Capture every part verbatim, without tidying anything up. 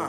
Uh,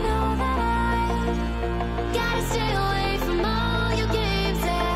know that I gotta stay away from all your games, yeah.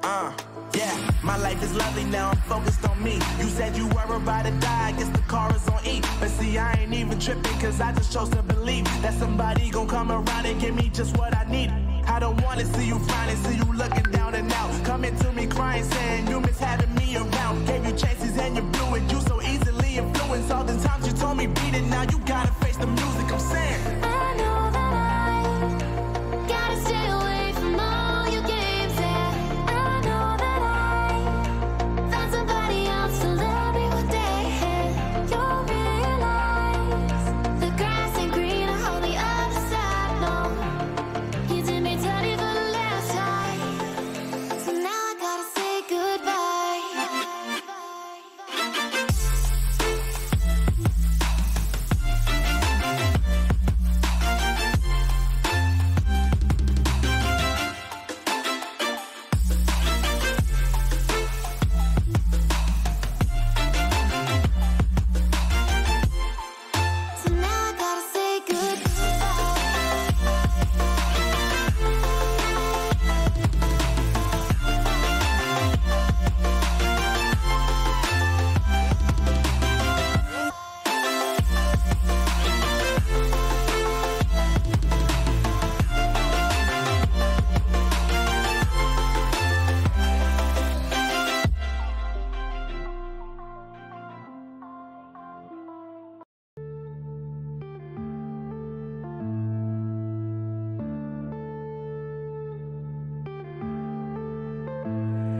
Uh, yeah, my life is lovely now, I'm focused on me. You said you were about to die, I guess the car is on E. But see, I ain't even tripping, cause I just chose to believe that somebody gon' come around and give me just what I need. I don't wanna see you finally, see you looking down and out, coming to me crying, saying you miss having me around. Gave you chances and you blew it, you so easily influenced. All the times you told me beat it, now you gotta face the music, I'm saying. I know that I gotta stay away from all your games.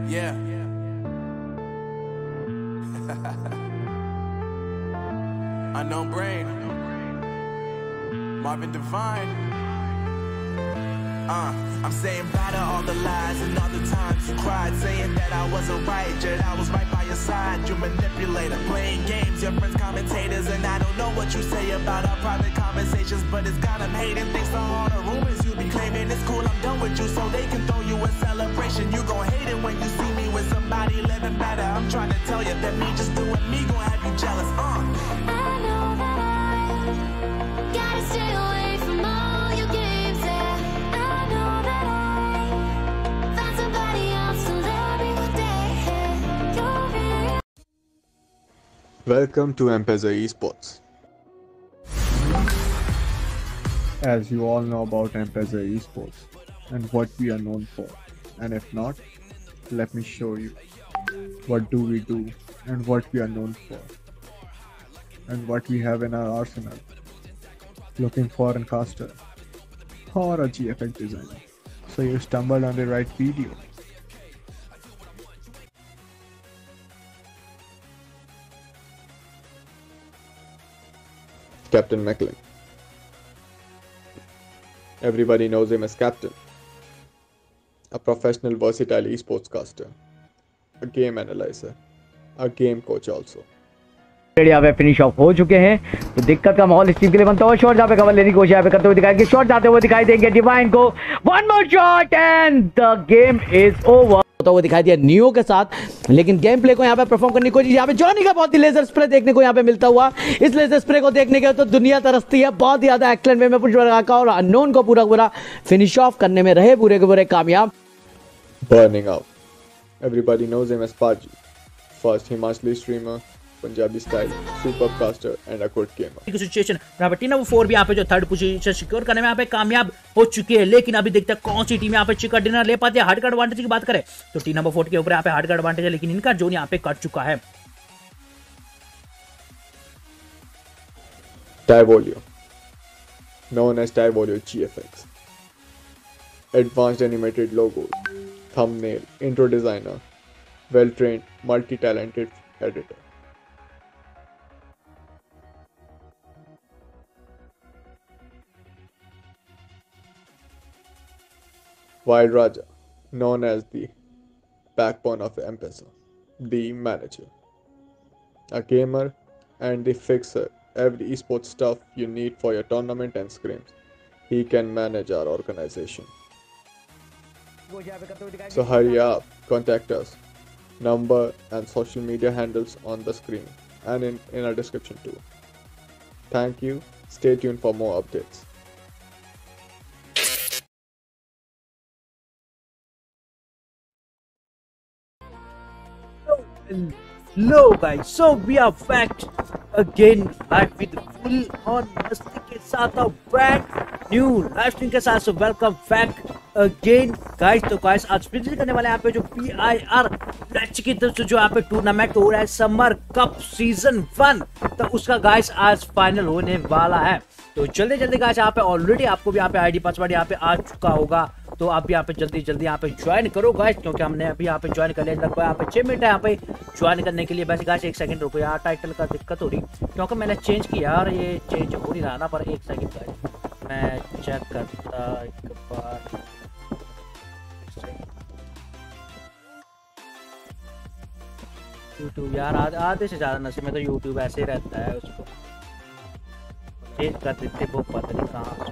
Yeah. Unknown Brain. Marvin Divine. Uh, I'm saying bye to all the lies and all the times you cried, saying that I wasn't right, yet I was right by your side. You manipulator, playing games, your friends commentators, and I don't know what you say about our private conversations, but it's got them hating. Thanks to all the rumors you be claiming, it's cool, I'm done with you, so they can throw you a celebration. You gon' hate it when you see me with somebody living better. I'm trying to tell you that me just doing me gon' have you jealous. Uh. I know that I gotta stay away from all your games. Welcome to Ampesa Esports. As you all know about Ampesa Esports and what we are known for, and if not, let me show you what do we do and what we are known for and what we have in our arsenal. Looking for a caster or a G F X designer. So you stumbled on the right video. Captain Mekleg. Everybody knows him as Captain, a professional versatile esports caster, a game analyzer, a game coach also. यहाँ पे finish off हो चुके हैं तो दिक्कत का माहौल इस टीम के लिए बनता हुआ शॉट यहाँ पे कवर लेने की कोशिश यहाँ पे करते हुए दिखाई देंगे, शॉट जाते हुए दिखाई देंगे डिवाइन को, one more shot and the game is over होता हुआ दिखाई दिया नियो के साथ, लेकिन गेम प्ले को यहाँ पे परफॉर्म करने की कोशिश यहाँ पे जॉनी का बहुत ही लेजर स्प्रे देखने को यहाँ पे मिलता हुआ, इस लेजर स्प्रे को देखने के तो दुनिया तरसती है, बहुत ही ज्यादा एक्सलेंट वे में पुश रखा और अननोन को पूरा पूरा फिनिश ऑफ करने में रहे पूरे के पूरे कामयाब. Burning out, everybody knows him as Paaji, first Himachali streamer, Punjabi style supercaster and accord gamer. Situation यहाँ पे टीम नंबर फोर भी यहाँ पे जो थर्ड पोजीशन सिक्योर करने में यहाँ पे कामयाब हो चुकी है, लेकिन अभी देखते हैं कौन सी टीम यहाँ पे चिकन डिनर ले पाती है. हार्ड का एडवांटेज की बात करें तो टीम नंबर फोर के ऊपर यहाँ पे हार्ड का एडवांटेज है, लेकिन इनका जोन यहाँ पे कट चुका है. Davolio, known as Davolio G F X, advanced animated logo, thumbnail, intro designer, well-trained, multi-talented editor. Wild Raja, known as the backbone of Empesar, the manager, a gamer and the fixer, every esports stuff you need for your tournament and scrims. He can manage our organization. So hurry up, contact us. Number and social media handles on the screen and in, in our description too. Thank you. Stay tuned for more updates. Hello guys, so we are back again live with full on मस्ती के साथ और brand new live stream के साथ. So welcome back again guys. तो guys आज फिर करने वाले यहाँ पे जो पी आई आर लच की तरफ से जो यहाँ पे टूर्नामेंट हो रहा है समर कप सीजन वन, तो उसका गाइस आज फाइनल होने वाला है. तो जल्दी जल्दी गाइस यहाँ पे ऑलरेडी आपको भी यहाँ पे आईडी पासवर्ड यहाँ पे आ चुका होगा, तो आप यहाँ पे जल्दी जल्दी यहाँ पे ज्वाइन करो गाइस, क्योंकि हमने अभी यहाँ पे ज्वाइन कर लिया. लगभग यहाँ पे छः मिनट है यहाँ पे ज्वाइन करने के लिए. बस गाइस एक सेकंड रुको यार, टाइटल का दिक्कत हो रही क्योंकि मैंने चेंज किया यार, ये चेंज हो नहीं रहा ना, पर एक सेकंड गाइस मैं चेक करता एक बार. यूट्यूब यार आधे से ज़्यादा नसीब में तो यूट्यूब ऐसे ही रहता है, उसको चेंज कर देते वो पता नहीं कहाँ.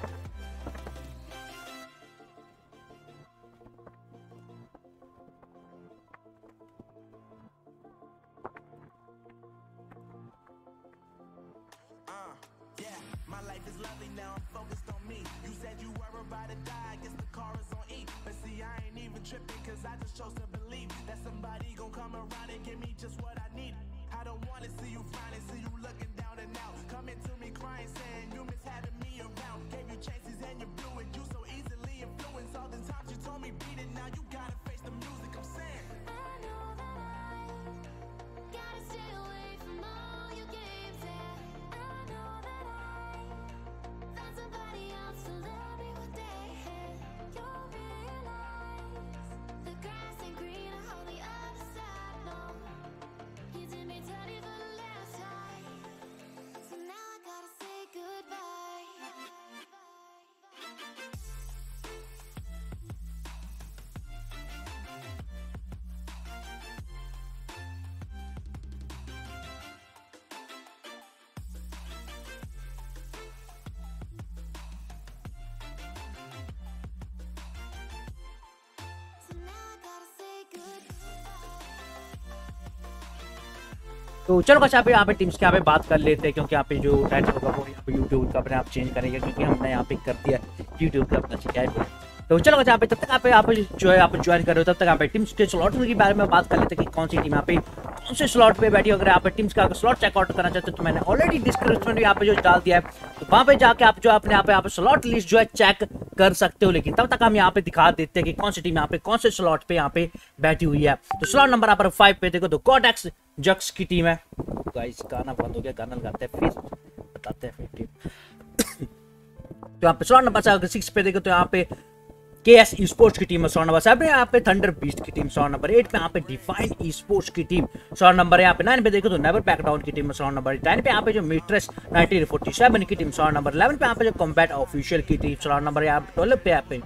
Green, I hold the तो चलो कुछ यहाँ पे यहाँ पे टीम्स के यहाँ पे बात कर लेते हैं, क्योंकि यहाँ पे जो टाइटल होगा वो यहाँ पे यूट्यूब का अपने आप चेंज करेंगे, क्योंकि हमने यहाँ पे कर दिया यूट्यूब का अपना शिकायत। तो चलो कुछ यहाँ पे तब तक यहाँ पे आप जो है आप ज्वाइन कर रहे हो, तब तक यहाँ पे टीम्स के स्लॉट के बारे में बात कर लेते हैं कि कौन सी टीम यहाँ पे कौन से स्लॉट पे बैठी। अगर यहाँ पे टीम्स का स्लॉट चेकआउट करना चाहते हो तो मैंने ऑलरेडी डिस्क्रिप्शन में यहाँ पे जो डाल दिया है, तो वहाँ पे जाके आप जो अपने यहाँ पे आप स्लॉट लिस्ट जो है चेक कर सकते हो। लेकिन तब तक हम यहाँ पे दिखा देते हैं कि कौन सी टीम यहाँ पे कौन से स्लॉट पे यहाँ पे बैठी हुई है। तो स्लॉट नंबर यहाँ पर फाइव पे देखो तो गॉड एक्स जक्स की टीम है। गाइस गाना बंद हो गया, गाना लगाते हैं फिर बताते हैं फिर टीम। तो यहाँ पे स्लॉट नंबर सिक्स पे देखो तो यहाँ पे के एस स्पोर्ट्स की टीम है। सॉर्ट नंबर सेवन यहाँ पे थंडर बीस्ट की टीम। सॉर्ट नंबर एट पे यहाँ पे डिफाइन स्पोर्ट्स की टीम। सॉर्ट नंबर यहाँ पे नाइन पे देखो तो नेवर बैकडाउन की टीम है। सॉर्ट नंबर नाइन पे यहाँ पे जो मिट्रेस नाइनटीन फोर्टी सेवन की टीम। सॉर्ट नंबर इलेवन पे यहाँ पे जो कॉम्बैट ऑफिशियल की टीम। सॉर्ट नंबर यहाँ पे ट्वेल्व पे यहाँ पे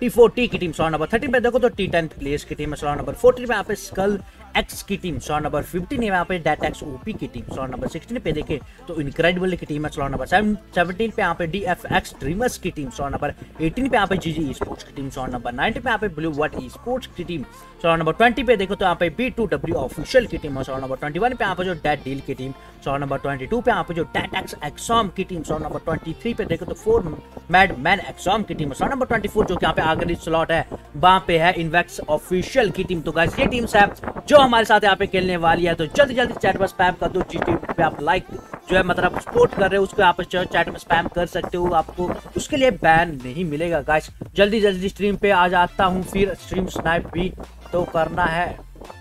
टी फोर्टी की टीम। सॉर्ट नंबर थर्टीन पे देखो तो टी टेन प्लेयर्स की टीम है। सॉर्ट नंबर फोर्टीन पे यहाँ पे स्कल एक्स की टीम। सॉर्ट नंबर फिफ्टीन है यहाँ पे डेड एक्स ओपी की टीम। सॉर्ट नंबर सिक्सटीन पे देखें तो इनक्रेडिबल की टीम है। सॉर्ट नंबर सेवनटीन पे यहाँ पे डीएफएक्स ड्रीमर्स की टीम। सॉर्ट नंबर एटीन पे यहाँ पे जीजी स्पोर्ट्स की टीम। सॉर्ट नंबर नाइनटीन पे यहाँ पे ब्लू बर्ड स्पोर्ट्स की टीम। सॉर्ट नंबर ट्वेंटी पे देखो तो यहाँ पे बी टू डब्ल्यू ऑफिशियल की टीम है। सॉर्ट नंबर ट्वेंटी वन पे यहाँ पे जो डेड डील की team. Sort number twenty two पे यहाँ पे जो डेड एक्स एक्सॉम की team. Sort number twenty three पे देखो तो फोर मैड मैन एक्सॉम की team. Sort number twenty four जो कि यहाँ पे आखिरी स्लॉट है वहाँ पे है इनवेक्स ऑफिशियल की टीम। तो गाइस ये टीम्स है जो हमारे साथ यहाँ पे खेलने वाली है। तो जल्दी जल्दी चैट में स्पैम कर दो। जिस टीम पे आप लाइक जो है मतलब सपोर्ट कर रहे हो उसको आप चैट में स्पैम कर सकते हो, आपको उसके लिए बैन नहीं मिलेगा। गाइस जल्दी जल्दी स्ट्रीम पे आ जाता हूँ, फिर स्ट्रीम स्नाइप भी तो करना है,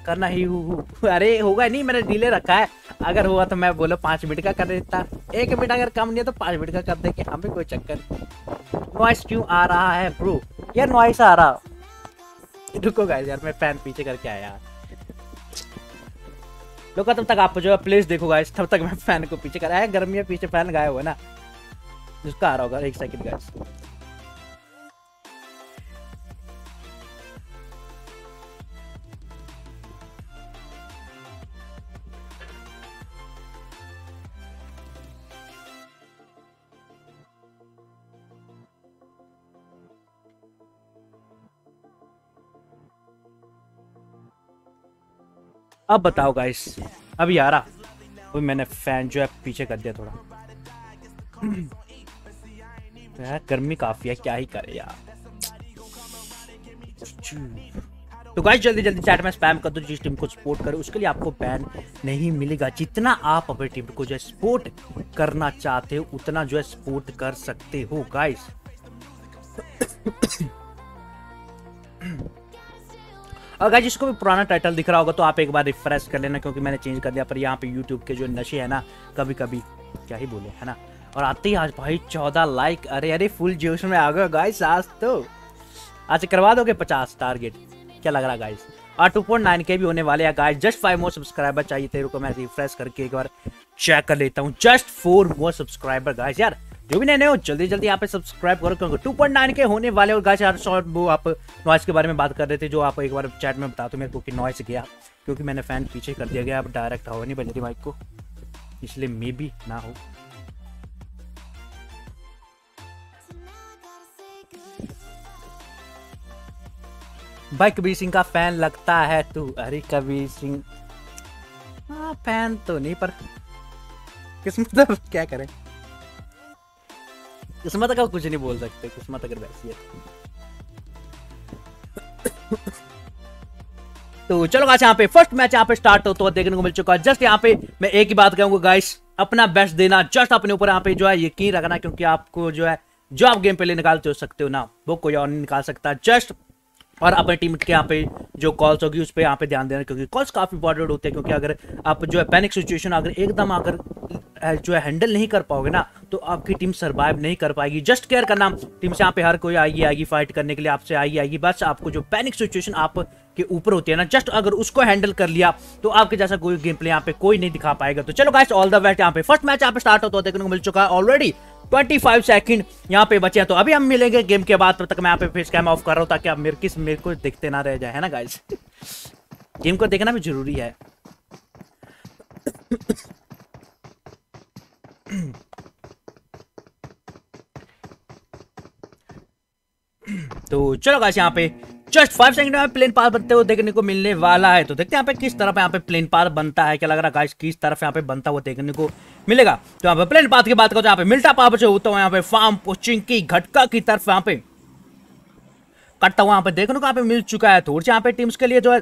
करना ही हूँ। अरे होगा नहीं, मैंने डिले रखा है, अगर हुआ तो मैं बोला पाँच मिनट का कर देता, एक मिनट अगर कम नहीं है तो पाँच मिनट का कर दे कि हमें कोई चक्कर नहीं। नॉइस क्यों आ रहा है ब्रो? यार नॉइस आ रहा, रुको गाइस यार मैं फैन पीछे करके आया। लोग तब तक आप जो है प्लेस देखो गाइस, तब तक मैं फैन को पीछे कराया, गर्मी में पीछे फैन लगाया हुआ ना जिसका आ रहा होगा। एक सेकंड गाइस, अब बताओ गाइस, अभी आ रहा? मैंने फैन जो है पीछे कर दिया थोड़ा, यार गर्मी काफी है, क्या ही करे यार। तो गाइस जल्दी जल्दी चैट में स्पैम कर दो। जिस टीम को सपोर्ट करो उसके लिए आपको बैन नहीं मिलेगा। जितना आप अपनी टीम को जो है सपोर्ट करना चाहते हो उतना जो है सपोर्ट कर सकते हो गाइस। अगर जिसको भी पुराना टाइटल दिख रहा होगा तो आप एक बार रिफ्रेश कर लेना, क्योंकि मैंने चेंज कर दिया। पर यहाँ पे यूट्यूब के जो नशे है ना, कभी कभी क्या ही बोले है ना। और आते ही आज भाई चौदह लाइक, अरे अरे फुल जोश में आ गए गाइस। आज तो आज करवा दोगे पचास टारगेट, क्या लग रहा गाइस? और टू पॉइंट नाइन के भी होने वाले हैं guys. Just five more subscriber चाहिए थे, रुको मैं रिफ्रेश करके एक बार चेक कर लेता हूँ। Just four more subscriber guys. यार जो भी नए हो जल्दी जल्दी यहाँ पे सब्सक्राइब करो, क्योंकि टू पॉइंट नाइन के होने वाले। और गाइस यार शॉर्ट वो आप नॉइस के बारे में बात कर रहे थे, जो आप एक बार चैट में बता दो मेरे को कि नॉइस गया, क्योंकि मैंने फैन पीछे कर दिया गया। अब डायरेक्ट हवा नहीं बज रही माइक को, इसलिए मे भी ना हो। भाई कबीर सिंह का फैन लगता है तू? अरे कबीर सिंह हाँ, फैन तो नहीं पर किस्मत, क्या करें, किस्मत का कुछ नहीं बोल सकते, किस्मत अगर वैसी है। तो चलो गाइस यहाँ पे फर्स्ट मैच यहाँ पे स्टार्ट होता हुआ देखने को मिल चुका है। जस्ट यहाँ पे मैं एक ही बात कहूंगा गाइस, अपना बेस्ट देना, जस्ट अपने ऊपर यहाँ पे जो है यकीन रखना, क्योंकि आपको जो है जो आप गेम प्ले निकालते हो सकते हो ना वो कोई और नहीं निकाल सकता। जस्ट और अपने टीम के यहाँ पे जो कॉल्स होगी उस पर यहाँ पे ध्यान देना, क्योंकि कॉल्स काफी इंपॉर्टेंट होते हैं। क्योंकि अगर आप जो है पैनिक सिचुएशन अगर एकदम अगर जो है हैंडल नहीं कर पाओगे ना तो आपकी टीम सरवाइव नहीं कर पाएगी। जस्ट केयर करना, टीम से यहाँ पे हर कोई आएगी आएगी फाइट करने के लिए, आपसे आएगी आएगी। बस आपको जो पैनिक सिचुएशन आप के ऊपर होती है ना, जस्ट अगर उसको हैंडल कर लिया तो आपके जैसा कोई गेम प्ले यहाँ पे कोई नहीं दिखा पाएगा। तो चलो गाइस ऑल द बेस्ट। यहाँ पे फर्स्ट मैच यहाँ पे स्टार्ट होता है देखने को मिल चुका है। ऑलरेडी पच्चीस सेकंड यहाँ पे बचे हैं, तो अभी हम मिलेंगे गेम के बाद। तब तक मैं यहाँ पे फेस कैम ऑफ कर रहा हूँ ताकि आप मेरे किस मेरे को देखते ना रह जाए, है ना गाइस। गेम को देखना भी जरूरी है। तो चलो गाइस यहाँ पे जस्ट फाइव सेकंड में प्लेन पार बनते हुए देखने को मिलने वाला है। तो देखते हैं यहाँ पे किस तरफ यहाँ पे प्लेन पार बनता है, क्या लग रहा है गाइस, किस तरफ यहाँ पे बनता हुआ देखने को मिलेगा। तो यहाँ पे प्लेन पाथ की बात करो तो यहाँ पे मिल्टा पार बचे होता है यहाँ पे फार्म पोस्टिंग की घटका की तरफ यहाँ पे कटता हुआ यहाँ पे देखने को यहाँ पे मिल चुका है। थोड़ी यहाँ पे टीम्स के लिए जो है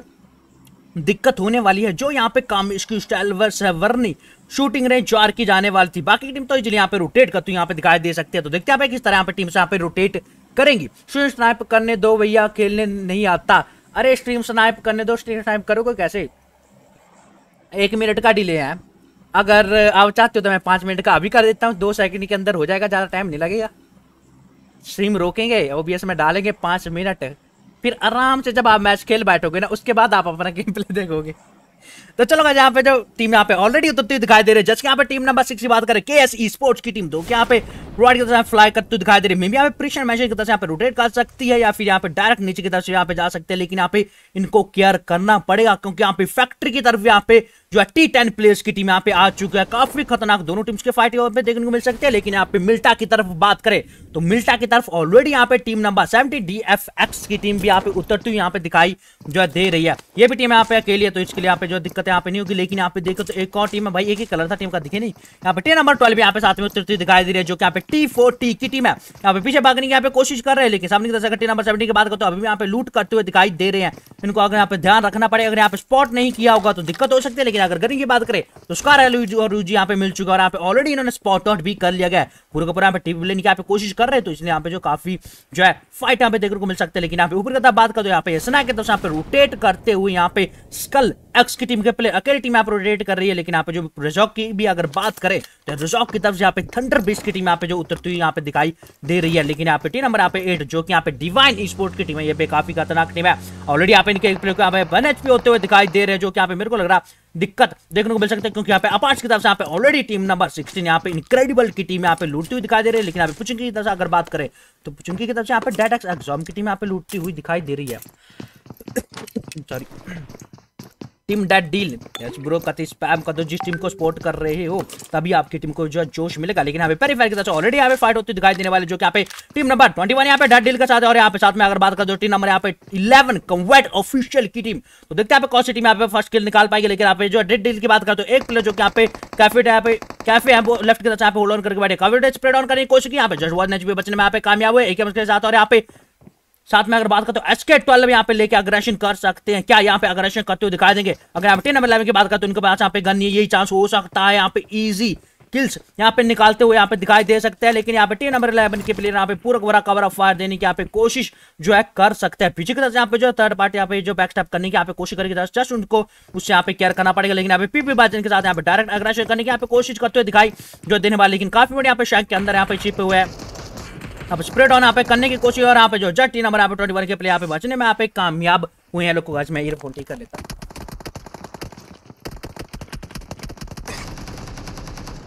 दिक्कत होने वाली है, जो यहाँ पे काम इसकी स्टाइल वर्स वर्नी शूटिंग रेंज चार की जाने वाली थी, बाकी की टीम तो इसलिए यहाँ पे रोटेट करती यहाँ पे दिखाई दे सकती है। तो देखते हैं किस तरह यहाँ पे टीम से यहाँ पे रोटेट करेंगी। स्ट्रीम स्नाइप करने दो भैया, खेलने नहीं आता। अरे स्ट्रीम स्नाइप करने दो, स्ट्रीम स्नाइप करोगे कैसे, एक मिनट का डिले है। अगर आप चाहते हो तो मैं पाँच मिनट का अभी कर देता हूँ, दो सेकंड के अंदर हो जाएगा, ज़्यादा टाइम नहीं लगेगा। स्ट्रीम रोकेंगे, ओबीएस में डालेंगे पाँच मिनट, फिर आराम से जब आप मैच खेल बैठोगे ना उसके बाद आप अपना गेम प्ले देखोगे। तो चलो यहाँ पे जो टीम यहाँ पे ऑलरेडी उतरती दिखाई दे रही है, जैसे यहाँ पे टीम नंबर सिक्स की बात करें के एस ई स्पोर्ट्स की टीम, दो यहाँ पे रोड की तरफ फ्लाई करती दिखाई दे रही है। मे बी यहाँ पे प्रेशर मैसेज की तरफ यहाँ पे रोटेट कर सकती है या फिर यहाँ पे डायरेक्ट नीचे की तरफ यहाँ पे जा सकते हैं, लेकिन यहाँ पे इनको केयर करना पड़ेगा क्योंकि यहाँ पे फैक्ट्री की तरफ यहाँ पे जो है टी टेन प्लेयर्स की टीम यहाँ पे आ चुकी है। काफी खतरनाक दोनों टीम्स के फाइट यहाँ पे देखने को मिल सकते हैं। लेकिन यहाँ पे मिल्टा की तरफ बात करें तो मिल्टा की तरफ ऑलरेडी यहाँ पे team number seventy D F X की टीम भी यहाँ पे उतरती हुई यहाँ पे दिखाई जो है दे रही है। ये भी टीम यहाँ पे अकेली है तो इसके लिए यहाँ पे जो दिक्कत यहाँ पे नहीं होगी। लेकिन यहाँ पे देखो तो एक और टीम है भाई, एक ही कलर था टीम का, दिखे नहीं। यहाँ पे टीम नंबर ट्वेल्व यहाँ पे साथ में उतरती दिखाई दे रही है, जो कि यहाँ पे टी फोर टी की टीम है। यहाँ पे पीछे भागने की यहाँ पे कोशिश कर रहे हैं लेकिन सामने की तरफ टीम नंबर सेवेंटी की बात करो तो अभी भी यहाँ पे लूट करते हुए दिखाई दे रहे हैं। इनको अगर यहाँ पे ध्यान रखना पड़ेगा, अगर यहाँ पे स्पॉट नहीं किया होगा तो दिक्कत हो सकती है। लेकिन अगर गन की बात करें तो उसका रूजी और रूजी यहाँ पे मिल चुका है और यहाँ पे ऑलरेडी इन्होंने स्पॉट आउट भी कर लिया गया है। पूरे का पूरा यहाँ पे टीम लेने की यहाँ पे कोशिश कर रहे हैं तो इसलिए यहाँ पे जो काफी जो है फाइट यहाँ पे देखने को मिल सकते हैं। लेकिन यहाँ पे ऊपर की बात करो तो यहाँ पे एसना के तो यहाँ पे रोटेट करते हुए यहाँ पे स्कल एक्स की टीम के प्लेयर अकेली टीम यहाँ पे रोटेट कर रही है। लेकिन यहाँ पे जो रिजॉक की भी अगर बात करें तो रिजॉक की तरफ यहाँ पे थंडर बीस्ट की टीम यहाँ पे जो उतरती हुई यहाँ पे दिखाई दे रही है। लेकिन यहाँ पे टीम नंबर यहाँ पे एट जो कि यहाँ पे डिवाइन ईस्पोर्ट की टीम है, ये पे काफी खतरनाक टीम है। ऑलरेडी यहाँ पे इनके एक प्लेयर को यहाँ पे वन एचपी होते हुए दिखाई दे रहे हैं, जो कि यहाँ पे मेरे को लग रहा है दिक्कत देखने को मिल सकती है क्योंकि यहाँ पे अपार्ट्स की तरफ से यहाँ पे ऑलरेडी टीम नंबर सिक्सटीन यहाँ पे इनक्रेडिबल की टीम यहाँ पे लूटती हुई दिखाई दे रही है। लेकिन यहाँ पे पुचुंकी की तरफ से अगर बात करें तो पुचुंकी की तरफ से यहाँ पे डेड एक्स एग्जाम की टीम यहाँ पे लूटती हुई दिखाई दे रही है। Sorry, team dead deal yes bro कति स्पैम कर दो, जिस टीम को सपोर्ट कर रहे हो तभी आपकी टीम को जो जोश मिलेगा। लेकिन यहाँ पे पेरीफेरी की तरफ ऑलरेडी यहाँ पे फाइट होती दिखाई देने वाली, जो कि यहाँ पे टीम नंबर ट्वेंटी वन यहाँ पे डेट डील के साथ है और यहाँ पे साथ में अगर बात कर दो टीम नंबर यहाँ पे इलेवन कॉम्बैट ऑफिशियल की टीम। तो देखते हैं यहाँ पे कौन सी टीम यहाँ पे फर्स्ट किल निकाल पाएगी। लेकिन यहाँ पे जो डेट डील की बात करते हो एक प्लेयर जो यहाँ पे कैफे यहाँ पे कैफे है वो लेफ्ट की तरफ यहाँ पे होल्ड ऑन करके बैठे, काफी स्प्रेड ऑन करने की कोशिश की, यहाँ पे जस्ट वन एचपी बचने में यहाँ पे कामयाब हुए एक के साथ। और यहाँ पे साथ में अगर बात करते हो एसके ट्वेल्व यहाँ पे लेके अग्रेशन कर सकते हैं क्या, यहाँ पे अग्रेशन करते हुए दिखाई देंगे। अगर यहाँ पे टीम नंबर इलेवन की बात करते हो उनके पास यहाँ पे गन यही चांस हो सकता है यहाँ पे इजी किल्स यहाँ पे निकालते हुए यहाँ पे दिखाई दे सकते हैं। लेकिन यहाँ पे टीम नंबर इलेवन के प्लेयर यहाँ पे पूरा पूरा कवर ऑफ फायर देने की यहाँ पे कोशिश जो है कर सकते हैं। पीछे की तरफ यहाँ पे जो थर्ड पार्टी यहाँ पे जो बैक स्टेप करने की यहाँ पे कोशिश करेगी, जस्ट उनको उससे यहाँ पे केयर करना पड़ेगा। लेकिन यहाँ पे पीपी बाजन के साथ यहाँ पे डायरेक्ट अग्रेशन करने की यहाँ पे कोशिश करते हुए दिखाई जो देने वाले, लेकिन काफी बड़े यहाँ पे शैंक के अंदर यहाँ पे छिपे हुए हैं। अब स्प्रेड ऑन यहाँ पे करने की कोशिश और यहाँ पे जो जट टी नंबर यहाँ पे ट्वेंटी वन के प्ले यहाँ पे बचने में यहाँ पे कामयाब हुए हैं। लोग को आज मैं ईयरफोन ठीक कर लेता हूँ।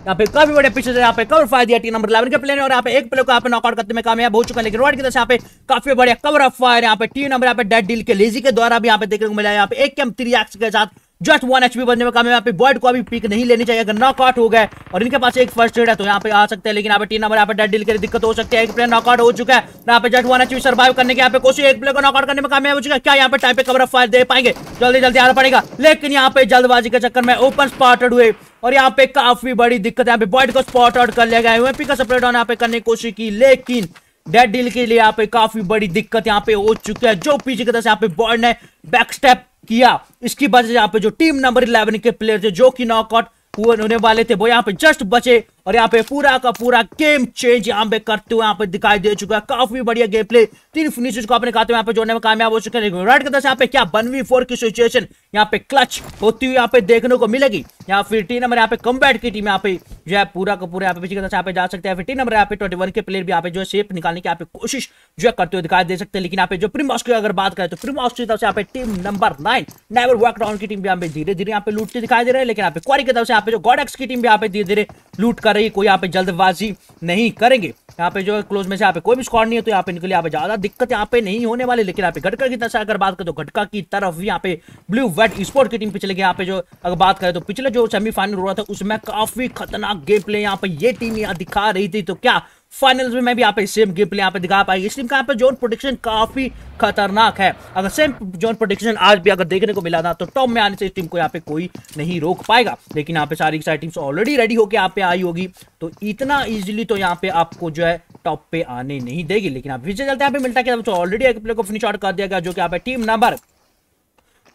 यहाँ पे काफी बड़े पीछे से यहाँ पे कवर फायर दिया टी नंबर इलेवन के प्लेयर ने और यहाँ पे एक प्लेयर को यहाँ पे नॉकआउट करते में कामयाब हो चुका है। लेकिन रोड की तरफ यहाँ पे काफी बड़े कवर ऑफ फायर यहाँ पे टी नंबर यहाँ पे डेड डील के लेजी के द्वारा भी यहाँ पे देखने को मिला है। यहाँ पे एक कैम थ्री एक्स के साथ जस्ट वन एचपी बनने में कामयाब, यहाँ पे बॉयड को अभी पिक नहीं लेनी चाहिए, अगर नॉकआउट हो गए और इनके पास एक फर्स्ट एड है तो यहाँ पे आ सकते हैं। लेकिन यहाँ पे टीम नंबर यहाँ पे डेड डील के लिए दिक्कत हो सकती है, एक प्लेयर नॉकआउट हो चुका है, यहाँ पे जस्ट वन एचपी सर्वाइव करने के यहाँ पे कोशिश, एक प्लेयर को नॉकआउट करने में कामयाब हो चुका है। क्या यहाँ पे टाइम पे कवर ऑफ फायर दे पाएंगे, जल्दी जल्दी आना पड़ेगा। लेकिन यहाँ पे जल्दबाजी के चक्कर में ओपन स्पॉटेड हुए और यहाँ पे काफी बड़ी दिक्कत, यहाँ पे बॉयड को स्पॉट आउट कर लिया गया है, पिक स्प्रेड ऑन यहाँ पे करने की कोशिश की लेकिन डेड डील के लिए यहाँ पे काफी बड़ी दिक्कत यहाँ पे हो चुकी है। जो पीछे की तरफ यहाँ पे बॉयड ने बैक स्टेप किया, इसकी वजह से यहाँ पे जो टीम नंबर इलेवन के प्लेयर थे जो कि नॉकआउट होने वाले थे वो यहाँ पे जस्ट बचे और यहाँ पे पूरा का पूरा गेम चेंज यहाँ पे करते हुए यहाँ पे दिखाई दे चुका है। काफी बढ़िया गेम प्ले, तीन फिनिशेस को अपने खाते में यहाँ पे जोड़ने में कामयाब हो चुके हैं। रेड के तरफ यहाँ पे क्या वन वी फोर की सिचुएशन यहाँ पे क्लच होती हुई यहाँ पे देखने को मिलेगी, या फिर टीम नंबर यहाँ पे कॉम्बैट की टीम यहाँ पे जो है पूरा का पूरा यहाँ पे पीछे की तरफ यहाँ पे जा सकते हैं। फिर टीम नंबर यहाँ पे ट्वेंटी वन के प्लेयर भी यहाँ पे जो है सेफ निकालने की यहाँ पे कोशिश जो है करते हुए दिखाई दे सकते हैं। लेकिन यहाँ पे जो प्रीमॉस की अगर बात करें तो प्रीमॉस की तरफ से यहाँ पे team number nine never walk down की टीम भी यहाँ पे धीरे धीरे यहाँ पे लूटते दिखाई दे रहे हैं। लेकिन यहाँ पे क्वारी की तरफ से यहाँ पे जो गॉड एक्स की टीम भी यहाँ पे धीरे धीरे लूट कर रही, कोई यहाँ पे जल्दबाजी नहीं करेंगे। यहाँ पे जो क्लोज में से यहाँ पे कोई भी स्क्वाड नहीं है तो यहाँ पे इनके लिए यहाँ पे ज्यादा दिक्कत यहाँ पे नहीं होने वाली। लेकिन यहाँ पे घटका की तरफ से अगर बात करें तो घटका की तरफ भी यहाँ पे ब्लू बर्ड स्पोर्ट की टीम पिछले यहाँ पे जो अगर बात करें तो पिछले जो सेमीफाइनल हो रहा था उसमें काफी खतरनाक गेम प्ले यहाँ पे ये टीम यहाँ दिखा रही थी। तो क्या फाइनल्स में मैं भी यहाँ पे सेम गेम प्ले यहाँ पे दिखा पाएगी। इस टीम का यहाँ पे जोन प्रोटेक्शन काफी खतरनाक है। अगर सेम जोन प्रोटेक्शन आज भी अगर देखने को मिला ना तो टॉप में आने से इस टीम को यहाँ पे कोई नहीं रोक पाएगा। लेकिन यहाँ पे सारी सारी टीम्स ऑलरेडी रेडी होकर यहाँ पे आई होगी, तो इतना ईजिली तो यहाँ पे आपको जो है टॉप पे आने नहीं देगी। लेकिन आप पीछे चलते यहाँ पे मिलता है कि ऑलरेडी एक प्ले को फिनिश आउट कर दिया गया, जो कि यहाँ पे टीम नंबर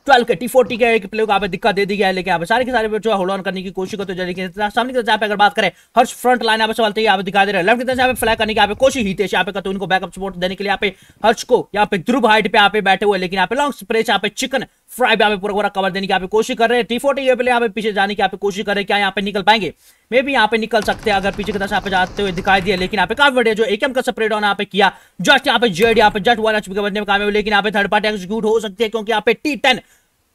ट्वेल्व के टी फोर्टी के एक प्ले को आप दिक्कत दे दी गया है। लेकिन आप सारे के सारे जो है होल्ड ऑन करने की कोशिश करते हैं। लेकिन सामने की तरफ पे अगर बात करें, हर्ष फ्रंट लाइन आप संभालते हैं, आप दिखा दे रहे हैं लेफ्ट की तरफ पे फ्लैग करने की यहाँ पे कोशिश हितेश यहाँ पे करते हैं। उनको बैकअप सपोर्ट देने के लिए यहाँ पे हर्ष को यहाँ पे ध्रुव हाइट पे यहाँ पे बैठे हुए, लेकिन यहाँ पे लॉन्ग स्प्रेच यहाँ पे चिकन फ्राई पे यहाँ पे पूरा पूरा कवर देने की यहाँ पे कोशिश कर रहे हैं। टी फोर्टी के प्ले यहाँ पे पीछे जाने की यहाँ पे कोशिश कर रहे हैं, क्या यहाँ पे निकल पाएंगे? मे भी यहाँ पे निकल सकते हैं अगर पीछे की तरफ यहाँ पे जाते हुए दिखाई दिया। लेकिन यहाँ पे काफी बढ़िया जो एकेएम का स्प्रेड ऑन यहाँ पे किया, जस्ट यहाँ पे जेड यहाँ पे जस्ट वन एचपी के बचने में कामयाब। लेकिन यहाँ पे थर्ड पार्टी एग्जीक्यूट हो सकती है क्योंकि यहाँ पे टी टेन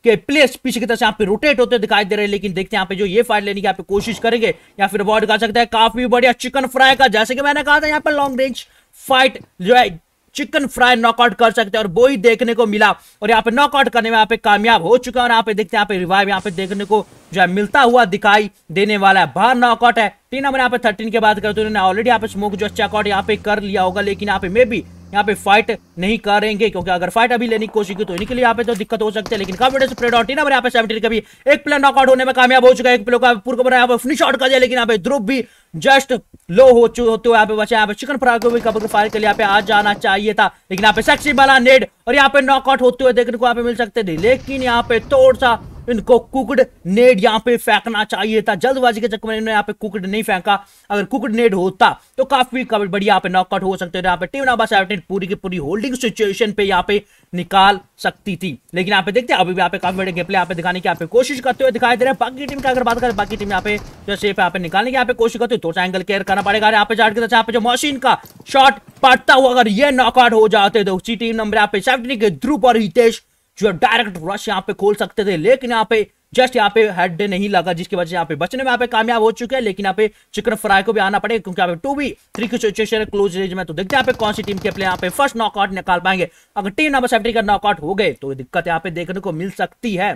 के प्लेस पीछे की तरफ यहाँ पे रोटेट होते दिखाई दे रहे हैं। लेकिन देखते हैं यहाँ पे जो ये फाइट लेने की यहाँ पे कोशिश करेंगे या फिर अवॉइड कर सकता है। काफी बढ़िया चिकन फ्राई का, जैसे कि मैंने कहा था यहाँ पर लॉन्ग रेंज फाइट जो है चिकन फ्राई नॉकआउट कर सकते हैं और वो ही देखने को मिला और यहाँ पे नॉकआउट करने में यहाँ पे कामयाब हो चुका है। और यहाँ पे देखते हैं यहाँ पे रिवाइव यहाँ पे देखने को जो है मिलता हुआ दिखाई देने वाला है। बाहर नॉकआउट है तीन नंबर यहाँ पे थर्टीन के बात करते हैं, ऑलरेडी यहाँ पे स्मोक जो चेकआउट यहाँ पे कर लिया होगा। लेकिन यहाँ पे मे भी यहाँ पे फाइट नहीं करेंगे क्योंकि अगर फाइट अभी लेने की कोशिश की तो इनके लिए यहाँ पे तो दिक्कत हो सकती है। लेकिन काफी स्प्रेड आउट यहाँ पे सेवेंटी का भी एक प्लेयर नॉकआउट होने में कामयाब हो चुका है। एक प्लेयर का पूरा पूरा यहाँ पे फिनिश आउट कर दिया। लेकिन यहाँ पे ध्रुव भी जस्ट लो हो होते हुए यहाँ पे बचा। यहाँ पे चिकन फ्राई को भी कबर फायर के लिए यहाँ पे आ जाना चाहिए था, लेकिन यहाँ पे सेक्सी वाला नेड और यहाँ पे नॉकआउट होते हुए देखने को यहाँ पे मिल सकते थे। लेकिन यहाँ पे थोड़ा सा इनको कुकड नेड यहाँ पे फेंकना चाहिए था, जल्दबाजी के चक्कर में इन्होंने यहाँ पे कुकड नहीं फेंका। अगर कुकड नेड होता तो काफी बढ़िया यहाँ पे नॉकआउट हो सकते थे। यहाँ पे टीम नंबर सेवेंटीन पूरी की पूरी होल्डिंग सिचुएशन पे यहाँ पे निकाल सकती थी। लेकिन यहाँ पे देखते हैं अभी भी यहाँ पे काफी बड़े गेम प्ले यहाँ पे दिखाने की यहाँ पे कोशिश करते हुए दिखाई दे रहे हैं। बाकी टीम की अगर बात करें, बाकी टीम यहाँ पे जो सेफ यहाँ पे निकालने की यहाँ पे कोशिश करते हुए थोड़ा एंगल केयर करना पड़ेगा। यहाँ पे जाट के तरफ जो मशीन का शॉट पड़ता हुआ अगर ये नॉकआउट हो जाते तो उसी टीम नंबर यहाँ पे सेवेंटीन के ध्रुव और हितेश जो डायरेक्ट रश यहाँ पे खोल सकते थे। लेकिन यहाँ पे जस्ट यहाँ पे हेड नहीं लगा, जिसकी वजह से यहाँ पे बचने में यहाँ पे कामयाब हो चुके हैं। लेकिन यहाँ पे चिकन फ्राई को भी आना पड़ेगा क्योंकि यहाँ पे टू बी थ्री की सिचुएशन है क्लोज रेंज में। तो देखते हैं यहाँ पे कौन सी टीम के प्लेयर यहाँ पे फर्स्ट नॉकआउट निकाल पाएंगे। अगर टीम नंबर सेवेंटी का नॉकआउट हो गए तो दिक्कत यहाँ पे देखने को मिल सकती है।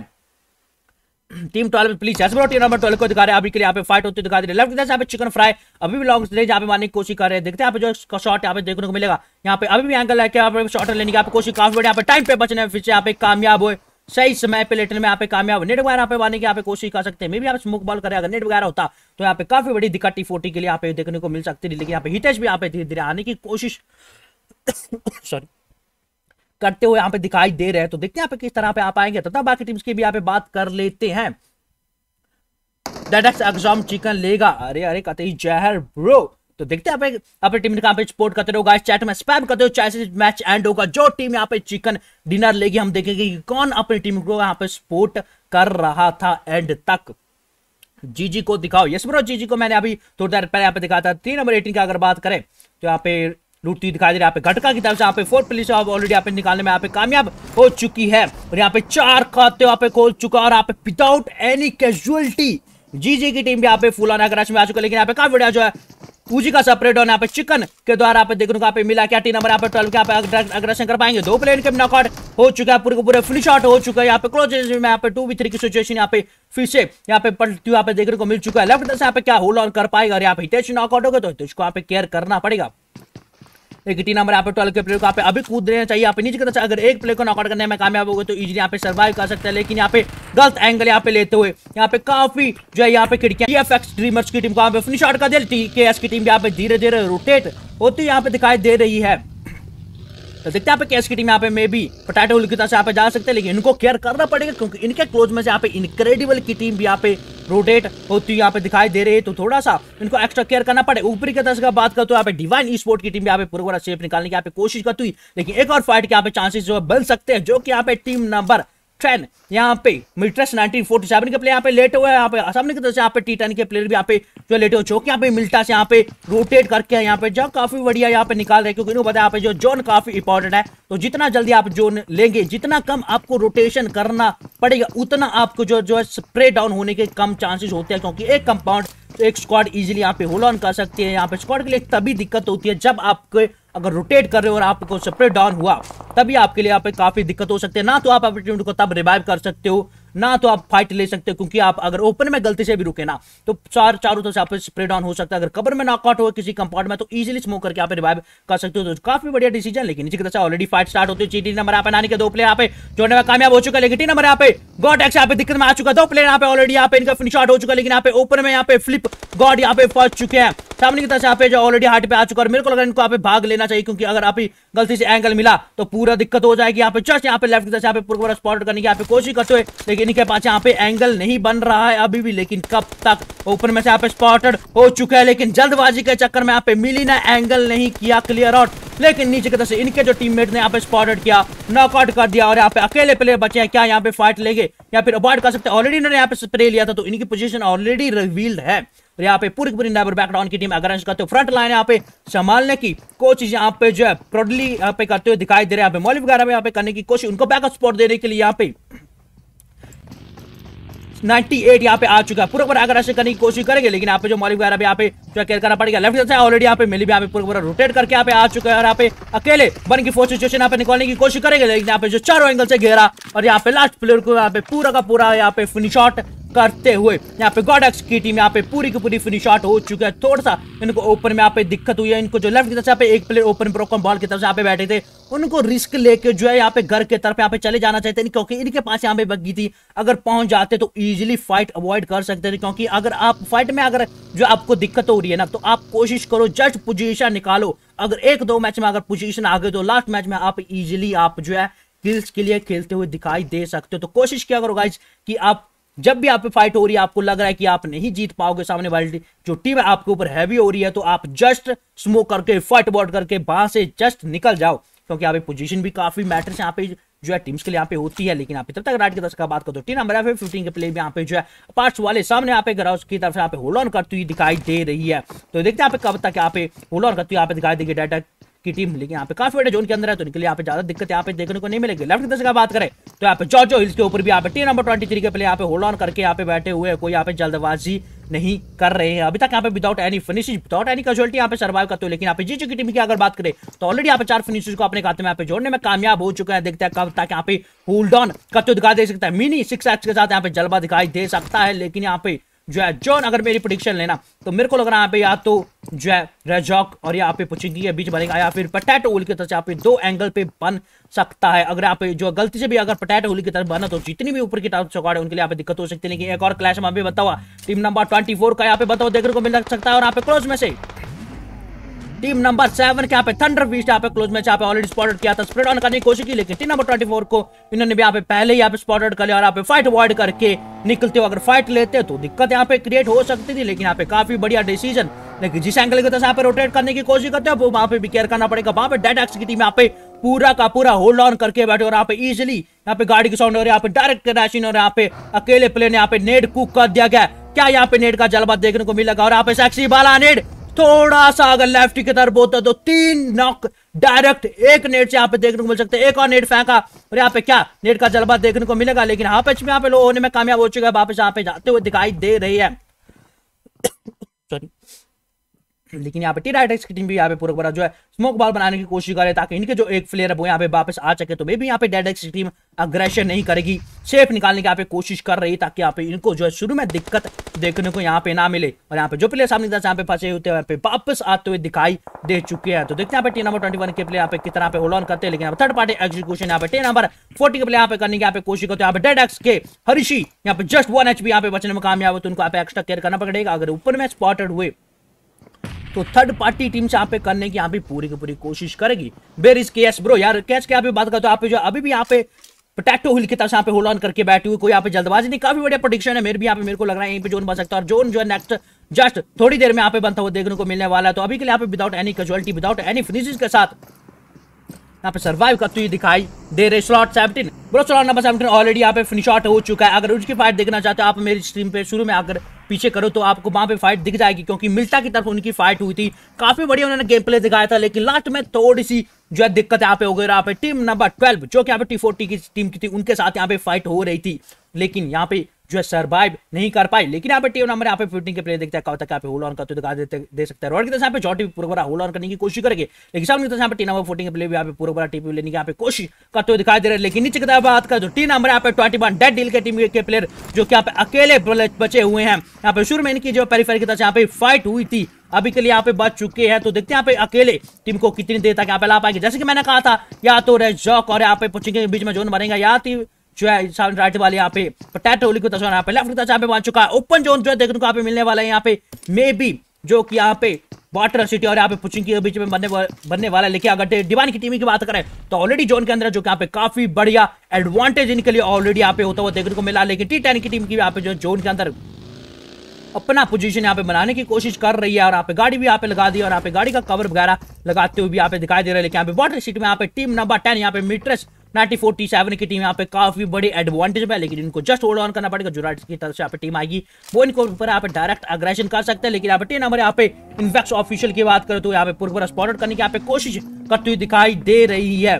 Team twelve please yes bro team number twelve को दिखा रहे हैं अभी के लिए यहाँ पे फाइट होती दिखा दे रही है। लेफ्ट यहाँ पे चिकन फ्राई अभी भी लॉन्ग रेंज यहाँ पे मारने की कोशिश कर रहे हैं। देखते हैं यहाँ पे जो शॉट यहाँ पे देखने को मिलेगा। यहाँ पे अभी भी एंगल है कि यहाँ पे शॉट लेने की यहाँ पे कोशिश काफी बड़ी यहाँ पे टाइम पे बचने फिर से यहाँ पे कामयाब हुए। सही समय पे लेटने में यहाँ पे कामयाब नेट वगैरह यहाँ पे मारने की यहाँ पे कोशिश कर सकते हैं। मे भी यहाँ पे स्मोक बॉल करें अगर नेट वगैरह होता तो यहाँ पे काफी बड़ी दिक्कत टी फोर्टी के लिए यहाँ पे देखने को मिल सकती थी। लेकिन यहाँ पे हितेश भी यहाँ पे धीरे धीरे आने की कोशिश सॉरी करते हुए यहाँ पे दिखाई दे रहे हैं। तो देखते हैं यहाँ पे किस तरह पे आप आएंगे तथा बाकी टीम्स की भी यहाँ पे बात कर लेते हैं। डेड एक्स एग्जाम चिकन लेगा, अरे अरे कतई जहर ब्रो। तो देखते हैं यहाँ पे अपने टीम ने कहाँ पे सपोर्ट करते रहो गाइस, चैट में स्पैम करते हो, चाहे मैच एंड होगा जो टीम यहाँ पे चिकन डिनर लेगी। हम देखेंगे कि कौन अपनी टीम को यहाँ पे सपोर्ट कर रहा था एंड तक। जीजी को दिखाओ, यस ब्रो जीजी को मैंने अभी थोड़ी देर पहले यहाँ पे दिखाया था। तीन नंबर एटीन की अगर बात करें तो यहाँ पे लूटती दिखाई दे रही है। यहाँ पे घटका की तरफ से यहाँ पे फोर पुलिस ऑलरेडी यहाँ पे निकालने में यहाँ पे कामयाब हो चुकी है और यहाँ पे चार खाते यहाँ पे खोल चुका और यहाँ पे विदाउट एनी कैजुअलिटी जीजी की टीम भी यहाँ पे फुल ऑन क्रश में आ चुकी है। लेकिन यहाँ पे काफी बढ़िया जो है पूजी का सेपरेट ऑन यहाँ पे चिकन के द्वारा पे देखने को यहाँ पे मिला। क्या टी नंबर यहाँ पे ट्वेल्व के यहाँ पे अग्रेशन कर पाएंगे? दो प्लेयर के नॉकआउट हो चुका है, पूरे को पूरे फिनिश आउट हो चुका है। यहाँ पे क्लोज रेंज में यहाँ पे टू वी थ्री की सिचुएशन यहाँ पे फिर से यहाँ पे पलटी यहाँ पे देखने को मिल चुका है। लेफ्ट से यहाँ पे क्या होल्ड ऑन कर पाएगा और यहाँ पे हितेश नॉकआउट हो गए तो हितेश को यहाँ पे केयर करना पड़ेगा। एक टी नंबर यहाँ पे ट्वेल्व के प्लेयर को यहाँ पे अभी कूद देना चाहिए। यहाँ पे नीचे की तरफ अगर एक प्लेयर को नॉकआउट करने में कामयाब होगा तो इजीली यहाँ पे सर्वाइव कर सकता है। लेकिन यहाँ पे गलत एंगल यहाँ पे लेते हुए यहाँ पे काफी जो है यहाँ पे खिड़कियां डीएफएक्स ड्रीमर्स की टीम को यहाँ पे फिनिश आउट कर दिया। टीकेएस की टीम यहाँ पे धीरे धीरे रोटेट होती यहाँ पे दिखाई दे रही है। तो देखते हैं यहाँ पे केस की टीम यहाँ पे मे भी पोटैटो की तरह से यहाँ पे जा सकते हैं, लेकिन इनको केयर करना पड़ेगा क्योंकि इनके क्लोज में से यहाँ पे इनक्रेडिबल की टीम भी यहाँ पे रोटेट होती यहाँ पे दिखाई दे रही है। तो थोड़ा सा इनको एक्स्ट्रा केयर करना पड़े। ऊपरी की तरफ बात करते हो यहाँ पे डिवाइन ईस्पोर्ट की टीम यहाँ पे पूरा पूरा सेफ निकालने की यहाँ पे कोशिश करती हुई, लेकिन एक और फाइट के यहाँ पे चांसेस जो है बन सकते हैं, जो कि यहाँ पे टीम नंबर टेन यहाँ पे मिट्रस नाइनटीन फोर्टी सेवन के प्लेयर यहाँ पे लेटे हुए हैं। यहाँ पे सामने की तरफ से यहाँ पे टी टेन के प्लेयर भी यहाँ पे जो लेटे हुए चौक यहाँ पे मिल्टा से यहाँ पे रोटेट करके यहाँ पे जो काफी बढ़िया यहाँ पे निकाल रहे हैं क्योंकि पता है यहाँ पे जो जोन काफी इंपॉर्टेंट है। तो जितना जल्दी आप जोन लेंगे, जितना कम आपको रोटेशन करना पड़ेगा, उतना आपको जो जो है स्प्रे डाउन होने के कम चांसेस होते हैं क्योंकि एक कंपाउंड तो एक स्क्वाड इजीली यहाँ पे होल्ड ऑन कर सकती है। यहाँ पे स्क्वाड के लिए तभी दिक्कत होती है जब आपके अगर रोटेट कर रहे हो और आपको स्प्रेड डाउन हुआ, तभी आपके लिए यहाँ पे काफी दिक्कत हो सकती है। ना तो आप अपनी टीम को तब रिवाइव कर सकते हो ना तो आप फाइट ले सकते हो, क्योंकि आप अगर ओपन में गलती से भी रुके ना तो चार चारों तरफ से आप स्प्रे डाउन हो सकता है। अगर कवर में नॉकआउट हो किसी कंपाउंड में तो इजीली स्मोक करके आप रिवाइव कर सकते हो। तो काफी बढ़िया डिसीजन। लेकिन इसी तरह से ऑलरेडी फाइट स्टार्ट होती है। चीटी नंबर यहाँ पे नानी के दो प्लेयर यहाँ पे जोड़ने में कामयाब हो चुका है, लेकिन टी नंबर यहाँ पे गॉड एक्स यहाँ पे दिक्कत में आ चुका। दो प्लेयर यहाँ पे ऑलरेडी यहाँ पे इनका फिनिश आउट हो चुका है, लेकिन यहाँ पे ओपन में यहाँ पे फ्लिप गॉड यहाँ पे फंस चुके हैं। सामने की तरफ से यहाँ पे जो ऑलरेडी हार्ट पे आ चुका है। मेरे को लग रहा है इनको यहाँ पे भाग लेना चाहिए, क्योंकि अगर आप गलती से एंगल मिला तो पूरा दिक्कत हो जाएगी। यहाँ पे जस्ट यहाँ पे लेफ्ट की तरफ से यहाँ पे पूरा स्पॉट करने की यहाँ पे कोशिश करते हुए, लेकिन इनके पास यहाँ पे एंगल नहीं बन रहा है अभी भी। लेकिन कब तक ओपन में से यहाँ पे स्पॉटेड हो चुका है, लेकिन जल्दबाजी के चक्कर में यहाँ पे मिली ना एंगल नहीं किया क्लियर आउट। लेकिन नीचे की तरफ से इनके जो टीममेट ने यहाँ पे स्पॉटेड किया, नॉकआउट कर दिया और यहाँ पे अकेले प्लेयर बचे हैं। क्या यहाँ पे फाइट लेंगे या फिर अवॉइड कर सकते हैं? ऑलरेडी इन्होंने यहाँ पे स्प्रे लिया था, तो इनकी पोजीशन ऑलरेडी रिवील्ड है। और यहाँ पे पूरी पूरी नाइबर बैकडाउन की टीम अगर करते हो फ्रंट लाइन यहाँ पे संभालने की कोशिश यहाँ पे जो है प्रोडली यहाँ पे करते हुए दिखाई दे रहे हैं। यहाँ पे मॉलिफ वगैरह में यहाँ पे करने की कोशिश, उनको बैकअप स्पॉट देने के लिए यहाँ पे अट्ठानवे यहाँ पे आ चुका है। पूरा पूरा अगर ऐसे करने की कोशिश करेंगे, लेकिन यहाँ पे जो मॉलिक वगैरह भी यहाँ पे जो केयर करना पड़ेगा। लेफ्ट से ऑलरेडी यहाँ पे मिली भी यहाँ पे पूरा पूरा रोटेट करके यहाँ पे आ चुका है और यहाँ पे अकेले बन की फोर सिचुएशन यहाँ पे निकालने की कोशिश करेंगे, लेकिन यहाँ पे जो चारों एंगल से घेरा और यहाँ पे लास्ट प्लेयर को यहाँ पे पूरा का पूरा यहाँ पे फिनिश आउट करते हुए यहाँ पे गॉड एक्स की टीम यहाँ पे पूरी की पूरी फिनिश आउट हो चुकी है। थोड़ा सा इनको ओपन में यहाँ पे दिक्कत हुई है। इनको जो लेफ्ट की तरफ से यहाँ पे एक प्लेयर ओपन ब्रोकन बॉल की तरफ से यहाँ पे बैठे थे, उनको रिस्क लेके जो है यहाँ पे घर के तरफ यहाँ पे चले जाना चाहिए, क्योंकि इनके पास यहाँ पे बग्गी थी। अगर पहुंच जाते तो इजीली फाइट अवॉइड कर सकते थे, क्योंकि अगर आप फाइट में अगर जो आपको दिक्कत हो रही है ना, तो आप कोशिश करो जस्ट पोजीशन निकालो। अगर एक दो मैच में अगर पोजीशन आ गए तो लास्ट मैच में आप इजीली आप जो है किल्स के लिए खेलते हुए दिखाई दे सकते हो। तो कोशिश किया करो गाइज कि आप जब भी आप पे फाइट हो रही है, आपको लग रहा है कि आप नहीं जीत पाओगे, सामने वाली जो टीम है आपके ऊपर हैवी हो रही है, तो आप जस्ट स्मोक करके फाइट बॉट करके वहां से जस्ट निकल जाओ, क्योंकि यहाँ पे पोजीशन भी काफी मैटर्स यहाँ पे जो है टीम्स के लिए यहाँ पे होती है। लेकिन यहाँ पे तब तक राइट की तरफ का बात कर दो, टीम नंबर पंद्रह के प्ले में यहाँ पे जो है पार्ट्स वाले सामने यहाँ पे ग्राउंड की तरफ यहाँ पे होल्ड ऑन करती हुई दिखाई दे रही है। तो देखते हैं यहाँ पे कब तक यहाँ पे होल्ड ऑन करती हुई यहाँ पे दिखाई देगी डेटा की टीम। लेकिन यहाँ पे काफी बड़े जोन के अंदर है, तो इनके लिए यहाँ पे ज्यादा दिक्कत यहाँ पे देखने को नहीं मिलेगी। लेफ्ट की तरफ का बात करें तो यहाँ पे जॉर्जो हिल्स के ऊपर भी यहाँ पे टीम नंबर तेईस के प्ले यहाँ पे होल्ड ऑन करके यहाँ पे बैठे हुए, कोई यहाँ पे जल्दबाजी नहीं कर रहे हैं अभी तक। यहाँ पे without any finishing without any casualty यहाँ पे सर्वाइव करते हो। लेकिन यहाँ पे जीजू की टीम की अगर बात करें तो ऑलरेडी यहाँ पे चार फिनिशर्स को अपने खाते में यहाँ पे जोड़ने में कामयाब हो चुका है। देखते हैं कब तक यहाँ पे होल्ड ऑन करते दिखाई दे सकता है। मिनी सिक्स एक्स के साथ यहाँ पे जलवा दिखाई दे सकता है। लेकिन यहाँ पे जो है जोन अगर मेरी प्रेडिक्शन लेना तो मेरे को लग रहा है यहाँ पे या तो जो है रेजॉक और यहाँ पे पुचिंगी के बीच बनेगा, या फिर पटैटो होल की तरफ से यहाँ पे दो एंगल पे बन सकता है। अगर यहाँ पे जो गलती से भी अगर पटैटो होल की तरफ बना तो जितनी भी ऊपर की तरफ चौकाट है उनके लिए यहाँ पे दिक्कत हो सकती है। लेकिन एक और क्लैश में बता हुआ टीम नंबर ट्वेंटी फोर का यहाँ पे बताओ देखने को मिल सकता है। और यहाँ पे क्लोज में से टीम नंबर सेवन के यहाँ पे थंडर बीस्ट यहाँ पे क्लोज मैच यहाँ पे ऑलरेडी स्पॉटेड किया था, स्प्रेड ऑन करने की कोशिश की, लेकिन टीम नंबर चौबीस को इन्होंने भी यहाँ पे पहले ही यहाँ पे स्पॉटेड कर लिया। और यहाँ पे फाइट अवॉइड करके निकलते हो, अगर फाइट लेते तो दिक्कत यहाँ पे क्रिएट हो सकती थी। लेकिन यहाँ पे काफी बढ़िया डिसीजन। लेकिन जिस एंगल की तरफ से यहाँ पे रोटेट करने की कोशिश करते हो वो वहाँ पे भी केयर करना पड़ेगा। वहाँ पे डेड एक्स की टीम यहाँ पे पूरा का पूरा होल्ड ऑन करके बैठे और यहाँ पे इजिली यहाँ पे गाड़ी की साउंड हो रही है, यहाँ पे डायरेक्ट क्रैशिंग हो रहा है। यहाँ पे अकेले प्लेयर ने यहाँ पे नेड कुक कर दिया गया। क्या यहाँ पे नेड का जलवा देखने को मिलेगा? और यहाँ पे सेक्सी वाला नेड थोड़ा सा अगर लेफ्ट की तरफ होता तो तीन नॉक डायरेक्ट एक नेट से यहाँ पे देखने को मिल सकते हैं। एक और नेट फेंका और यहाँ पे क्या नेट का जलवा देखने को मिलेगा। लेकिन यहाँ पे यहाँ पे लो होने में कामयाब हो चुका है, वापस यहाँ पे जाते हुए दिखाई दे रही है। सॉरी। लेकिन यहाँ पे टी राइट एक्स की टीम भी यहाँ पे पूरा पूरा जो है स्मोक बॉल बनाने की कोशिश करे, ताकि इनके जो एक फ्लेयर वो यहाँ पे वापस आ सके। तो मे भी यहाँ पे डेड एक्स की टीम अग्रेशन नहीं करेगी, सेफ निकालने की यहाँ पे कोशिश कर रही है, ताकि यहाँ पे इनको जो है शुरू में दिक्कत देखने को यहाँ पे ना मिले। और यहाँ पे जो प्लेयर सामने यहाँ पे फंसे होते हैं यहाँ पे वापस आते हुए दिखाई दे चुके हैं। तो देखते हैं यहाँ पे टी नंबर ट्वेंटी वन के प्लेयर यहाँ पे कितना पे होल्ड ऑन करते हैं। लेकिन थर्ड पार्टी एग्जीक्यूशन यहाँ पे टी नंबर फोर्टी के प्लेयर यहाँ पे करने की यहाँ पे कोशिश करते हैं। यहाँ पे डेड एक्स के हरीशी यहाँ पे जस्ट वन एच पी यहाँ पे बचने में कामयाब हो, तो उनको यहाँ पे एक्स्ट्रा केयर करना पड़ेगा। अगर ऊपर में स्पॉटेड हुए तो थर्ड पार्टी टीम से यहाँ पे करने की यहाँ पे पूरी की पूरी कोशिश करेगी। बेरिस केस ब्रो यार कैच के यहाँ पे बात करते हो, आप जो अभी भी यहाँ पे पोटैटो हिल की तरफ से यहाँ पे होल्ड ऑन करके बैठे हुए, कोई यहाँ पे जल्दबाजी नहीं। काफी बड़ा प्रेडिक्शन है मेरे भी यहाँ पे, मेरे को लग रहा है यहीं पे जोन बन सकता है। और जोन जो है नेक्स्ट जस्ट थोड़ी देर में यहाँ पे बनता हुआ देखने को मिलने वाला है। तो अभी के लिए यहाँ पे without any casualty without any finishes के साथ यहाँ पे सर्वाइव करती हुई दिखाई दे रहे slot seventeen. Bro slot number seventeen already यहाँ पे फिनिश आउट हो चुका है। अगर उसकी फाइट देखना चाहते हो आप मेरी स्ट्रीम पे शुरू में अगर पीछे करो तो आपको वहाँ पे फाइट दिख जाएगी, क्योंकि मिल्टा की तरफ उनकी फाइट हुई थी, काफी बढ़िया उन्होंने गेम प्ले दिखाया था। लेकिन लास्ट में थोड़ी सी जो है दिक्कत यहाँ पे हो गई। यहाँ पे टीम नंबर ट्वेल्व जो कि यहाँ पे टी फोर्टी की टीम की थी उनके साथ यहाँ पे फाइट हो रही थी, लेकिन यहाँ पे जो है सर्वाइव नहीं कर पाई। लेकिन यहाँ पे टीम नंबर यहाँ पे फिफ्टीन के प्लेयर देखता है कब तक यहाँ पे होल्ड ऑन करते दिखा देते दे सकता है। और की तरह यहाँ पे जॉटी भी पूरा पूरा होल्ड ऑन करने की कोशिश करेगी, लेकिन सामने की तरफ यहाँ पे टीम नंबर फोर्टीन के प्लेयर भी यहाँ पे पूरा पूरा टीपी लेने की यहाँ पे कोशिश करते हुए दिखाई दे रहे हैं। लेकिन नीचे की तरफ बात कर जो टीम नंबर यहाँ पे ट्वेंटी वन डेड डील के टीम के प्लेयर जो कि यहाँ पे अकेले बचे हुए हैं। यहाँ पे शुरू में इनकी जो पेरीफेरी की तरफ यहाँ पे फाइट हुई थी अभी के लिए यहाँ पे बच चुके हैं, तो देखते हैं यहाँ पे अकेले टीम को कितनी देर तक यहाँ पे ला पाएंगे। जैसे कि मैंने कहा था या तो रेजॉक और यहाँ पे पुचिंग के बीच में जोन बनेगा या तो जो है राइट वाले यहाँ पे पोटैटो की तरफ यहाँ पे लेफ्ट की तरफ यहाँ पे बन चुका है। ओपन जोन जो है देखने को यहाँ पे मिलने वाला है यहाँ पे मे बी जो कि यहाँ पे वाटर सिटी और यहाँ पे पुचिंग के बीच में बनने वा, बनने वाला है। लेकिन अगर डिवाइन की टीम की बात करें तो ऑलरेडी जोन के अंदर जो यहाँ पे काफी बढ़िया एडवांटेज इनके लिए ऑलरेडी यहाँ पे होता हुआ देखने को मिला। लेकिन टी टेन की टीम की यहाँ पे जो जोन के अंदर अपना पोजीशन यहाँ पे बनाने की कोशिश कर रही है और यहाँ पे गाड़ी भी यहाँ पे लगा दी और यहाँ पे गाड़ी का कवर वगैरह लगाते हुए भी यहाँ पे दिखाई दे रहा है। लेकिन यहाँ पे वाटर सिटी में यहाँ पे टीम नंबर टेन यहाँ पे मीट्रेस नाइनटी फोर टी सेवन की टीम यहाँ पे काफी बड़ी एडवांटेज में है। लेकिन इनको जस्ट होल्ड ऑन करना पड़ेगा। जो राइट की तरफ से यहाँ पे टीम आएगी वो इनको ऊपर यहाँ पे डायरेक्ट अग्रेशन कर सकते हैं। लेकिन यहाँ पे टीम नंबर यहाँ पे इनफैक्ट ऑफिशियल की बात करें तो यहाँ पे पूरा स्पॉट करने की यहाँ पे कोशिश करती हुई दिखाई दे रही है।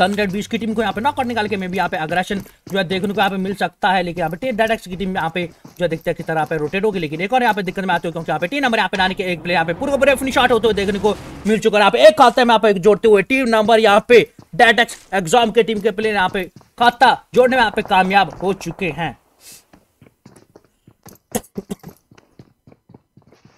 हंड्रेड बीस की टीम को यहाँ पे नॉक आउट निकाल के में भी यहाँ पे अग्रेशन जो है देखने को यहाँ पे मिल सकता है। लेकिन यहाँ पे डेड एक्स की टीम यहाँ पे जो देखते हैं किस तरह पे रोटेट होगी। लेकिन एक और यहाँ पे दिक्कत में आते हो क्योंकि यहाँ पे टीम नंबर यहाँ पे आने के एक प्लेयर यहाँ पे पूरे पूरे फिनिश आउट होते हुए देखने को मिल चुका है। यहाँ पे एक खाते में यहाँ पे जोड़ते हुए टीम नंबर यहाँ पे डेड एक्स एग्जाम के टीम के प्लेयर यहाँ पे खाता जोड़ने में यहाँ पे कामयाब हो चुके हैं।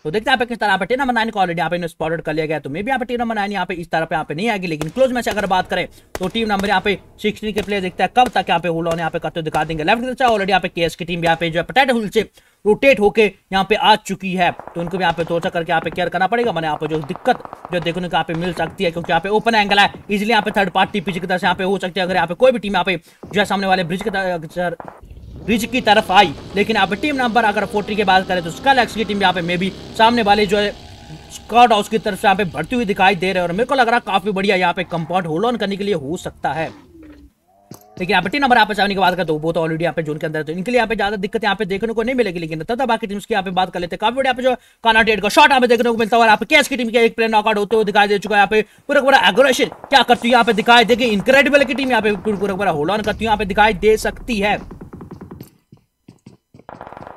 तो देखते हैं यहाँ पे किस तरह पे टीम नंबर नाइन को ऑलरेडी यहाँ पे स्पॉटेड कर लिया गया, तो मे भी यहाँ पे टीम नंबर नाइन यहाँ पे इस तरह पे यहाँ पे नहीं आएगी। लेकिन क्लोज मैच अगर बात करें तो टीम नंबर यहाँ पे सिक्सटीन के प्लेयर देखते हैं कब तक यहाँ पे होल्ड ऑन यहाँ पे करते दिखा देंगे। लेफ्ट से ऑलरेडी यहाँ पे केएस की टीम यहाँ पे जो है पोटैटो हिल से रोटेट होकर यहाँ पे आ चुकी है, तो उनको भी यहाँ पे थोड़ा करके यहाँ पे केयर करना पड़ेगा। मैंने यहाँ पे जो दिक्कत जो देखने को यहाँ पे मिल सकती है क्योंकि यहाँ पे ओपन एंगल है, इसलिए यहाँ पे थर्ड पार्टी पीछे की तरफ से यहाँ पे हो सकती है। अगर यहाँ पे कोई भी टीम यहाँ पे जो है सामने वाले ब्रिज के ब्रिज की तरफ आई, लेकिन यहाँ पे टीम नंबर अगर फोर्टी की बात करें तो स्कॉड एक्स की टीम यहाँ पे मे भी सामने वाले जो है स्कॉड हाउस की तरफ से यहाँ पे बढ़ती हुई दिखाई दे रहे हैं और मेरे को लग रहा है काफी बढ़िया यहाँ पे कंपाउंड होल्ड ऑन करने के लिए हो सकता है। लेकिन यहाँ पे टीम नंबर यहाँ पे सामने की बात करें तो वो तो ऑलरेडी यहाँ पे जोन के अंदर, तो इनके लिए यहाँ पे ज्यादा दिक्कत यहाँ पे देखने को नहीं मिलेगी। लेकिन तब बाकी टीम्स की यहाँ पे बात कर लेते हैं। काफी बड़े यहाँ पे जो कानाटेड का शॉट यहाँ पे देखने को मिलता है और यहाँ पे केएस की टीम के एक प्लेयर नॉकआउट होते हुए दिखाई दे चुका है। यहाँ पे पूरा पूरा एग्रेशन क्या करती है यहाँ पे दिखाई देगी। इनक्रेडिबल की टीम यहाँ पे पूरा पूरा होल्ड ऑन करती है यहाँ पे दिखाई दे सकती है।